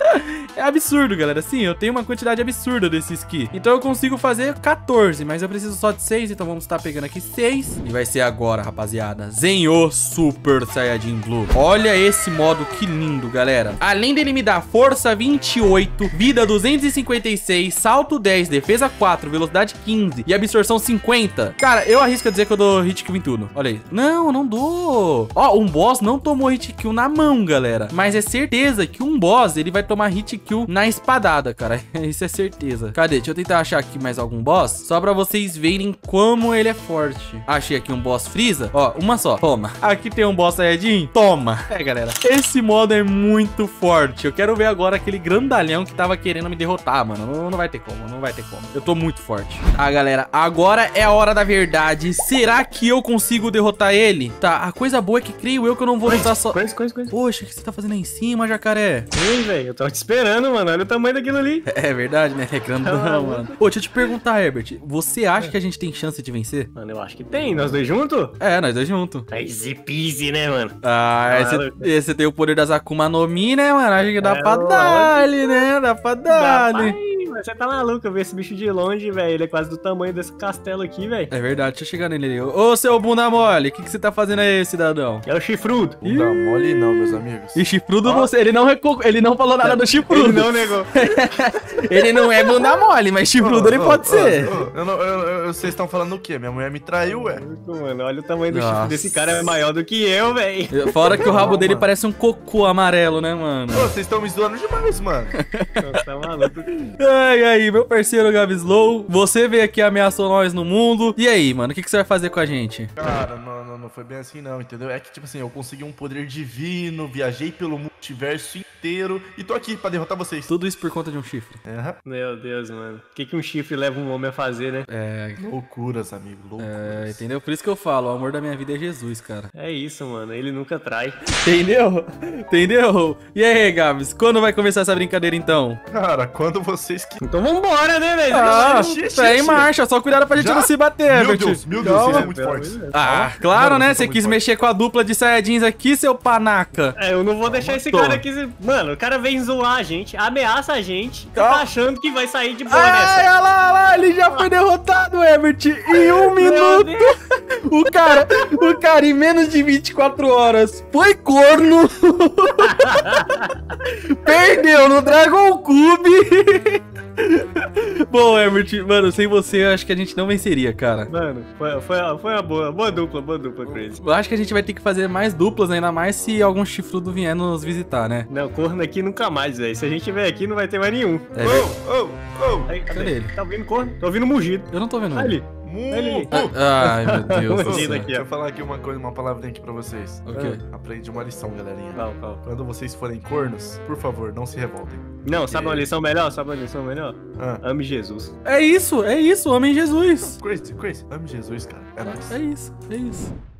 É absurdo, galera. Sim, eu tenho uma quantidade absurda desses Ki. Então eu consigo fazer quatorze, mas eu preciso só de seis, então vamos estar pegando aqui seis. E vai ser agora, rapaziada. Zenho Super Saiyajin Blue. Olha esse modo, que lindo, galera. Além dele me dar força vinte e oito, vida duzentos e cinquenta e seis, salto dez, defesa quatro, velocidade quinze e absorção cinquenta. Cara, eu arrisco a dizer que eu dou hit kill em tudo. Olha aí. Não, não dou. Ó, um boss não tomou hit kill na mão, galera. Mas é certeza que um boss, ele vai tomar hit kill na espadada, cara. Isso é certeza. Cadê? Deixa eu tentar achar aqui mais algum boss, só pra vocês verem como ele é forte. Achei aqui um boss Frieza. Ó, uma só. Toma. Aqui tem um boss Saiyajin. Toma. É, galera. Esse modo é muito forte. Eu quero ver agora aquele grandalhão que tava querendo me derrotar, mano. Não vai ter como, não vai ter como. Eu tô muito forte. Ah, galera, agora é a hora da verdade. Será que eu consigo derrotar ele? Tá, a coisa boa é que creio eu que eu não vou lutar só... Coisa, coisa, coisa. Poxa, o que você tá fazendo aí em cima, jacaré? Ei, velho, eu tava te esperando, mano. Olha o tamanho daquilo ali. É verdade, né? É grandão, ah, mano. Pô, deixa eu te perguntar, Herbert. Você acha que a gente tem chance de vencer? Mano, eu acho que tem. Nós dois juntos? É, nós dois juntos. É easy peasy, né, mano? Ah, esse ah, tem o poder das Akuma no Mi, né, mano? Acho que dá é, pra dar-lhe, né? Dá pra dar-lhe. Você tá maluco, eu vi esse bicho de longe, velho. Ele é quase do tamanho desse castelo aqui, velho. É verdade, deixa eu chegar nele ali. Ô, seu bunda mole, o que, que você tá fazendo aí, cidadão? É o chifrudo. Bunda Ih. mole não, meus amigos. E chifrudo ah. você, ele não, recu... ele não falou nada do chifrudo. Ele não negou. Ele não é bunda mole, mas chifrudo oh, ele oh, pode oh, ser. Oh, eu não, eu, eu, vocês estão falando o quê? Minha mulher me traiu, ué. Mano, olha o tamanho do chifrudo desse cara, é maior do que eu, velho. Fora que o rabo não, dele mano. parece um cocô amarelo, né, mano? Pô, vocês estão me zoando demais, mano. Você tá maluco. E aí, meu parceiro Gabislow, você veio aqui e ameaçou nós no mundo. E aí, mano, o que, que você vai fazer com a gente? Cara, não, não, não foi bem assim não, entendeu? É que, tipo assim, eu consegui um poder divino, viajei pelo multiverso inteiro e tô aqui pra derrotar vocês. Tudo isso por conta de um chifre. É. Meu Deus, mano. O que, que um chifre leva um homem a fazer, né? É, loucuras, amigo, loucuras. É, entendeu? Por isso que eu falo, o amor da minha vida é Jesus, cara. É isso, mano, ele nunca trai. Entendeu? Entendeu? E aí, Gabs, quando vai começar essa brincadeira, então? Cara, quando vocês... Então vambora, né, velho? Ah, tá em marcha, só cuidado pra gente Já? não se bater, Meu Bert. Deus, meu Deus, vocês são muito fortes. Ah, claro, né? Você quis mexer com a dupla de Saiyajins aqui, seu panaca. É, eu não vou deixar esse cara aqui. Mano, o cara vem zoar a gente, ameaça a gente, tá achando que vai sair de boa nessa. Olha lá, olha lá, ele já foi derrotado, Ebert, em um minuto. O cara, o cara, em menos de vinte e quatro horas, foi corno. Perdeu no Dragon Cube. Bom, Herbert, mano, sem você eu acho que a gente não venceria, cara. Mano, foi, foi, foi uma boa, boa dupla, boa dupla, Crazy. Eu acho que a gente vai ter que fazer mais duplas, né? Ainda mais se algum chifrudo vier nos visitar, né? Não, corno aqui nunca mais, velho. Se a gente vier aqui, não vai ter mais nenhum. É, oh, oh, oh. Aí, cadê ele? Tá ouvindo corno? Tô ouvindo mugido. Eu não tô ouvindo. Ali. Mu! Ai, meu Deus do céu. Deixa eu falar aqui uma coisa, uma palavrinha aqui pra vocês. Ok. Aprende uma lição, galerinha. Calma, calma. Quando vocês forem cornos, por favor, não se revoltem. Não, sabe uma lição melhor? Sabe uma lição melhor? Ah. Ame Jesus. É isso, é isso, ame Jesus. Crazy, Crazy, ame Jesus, cara. É nóis. É isso, é isso.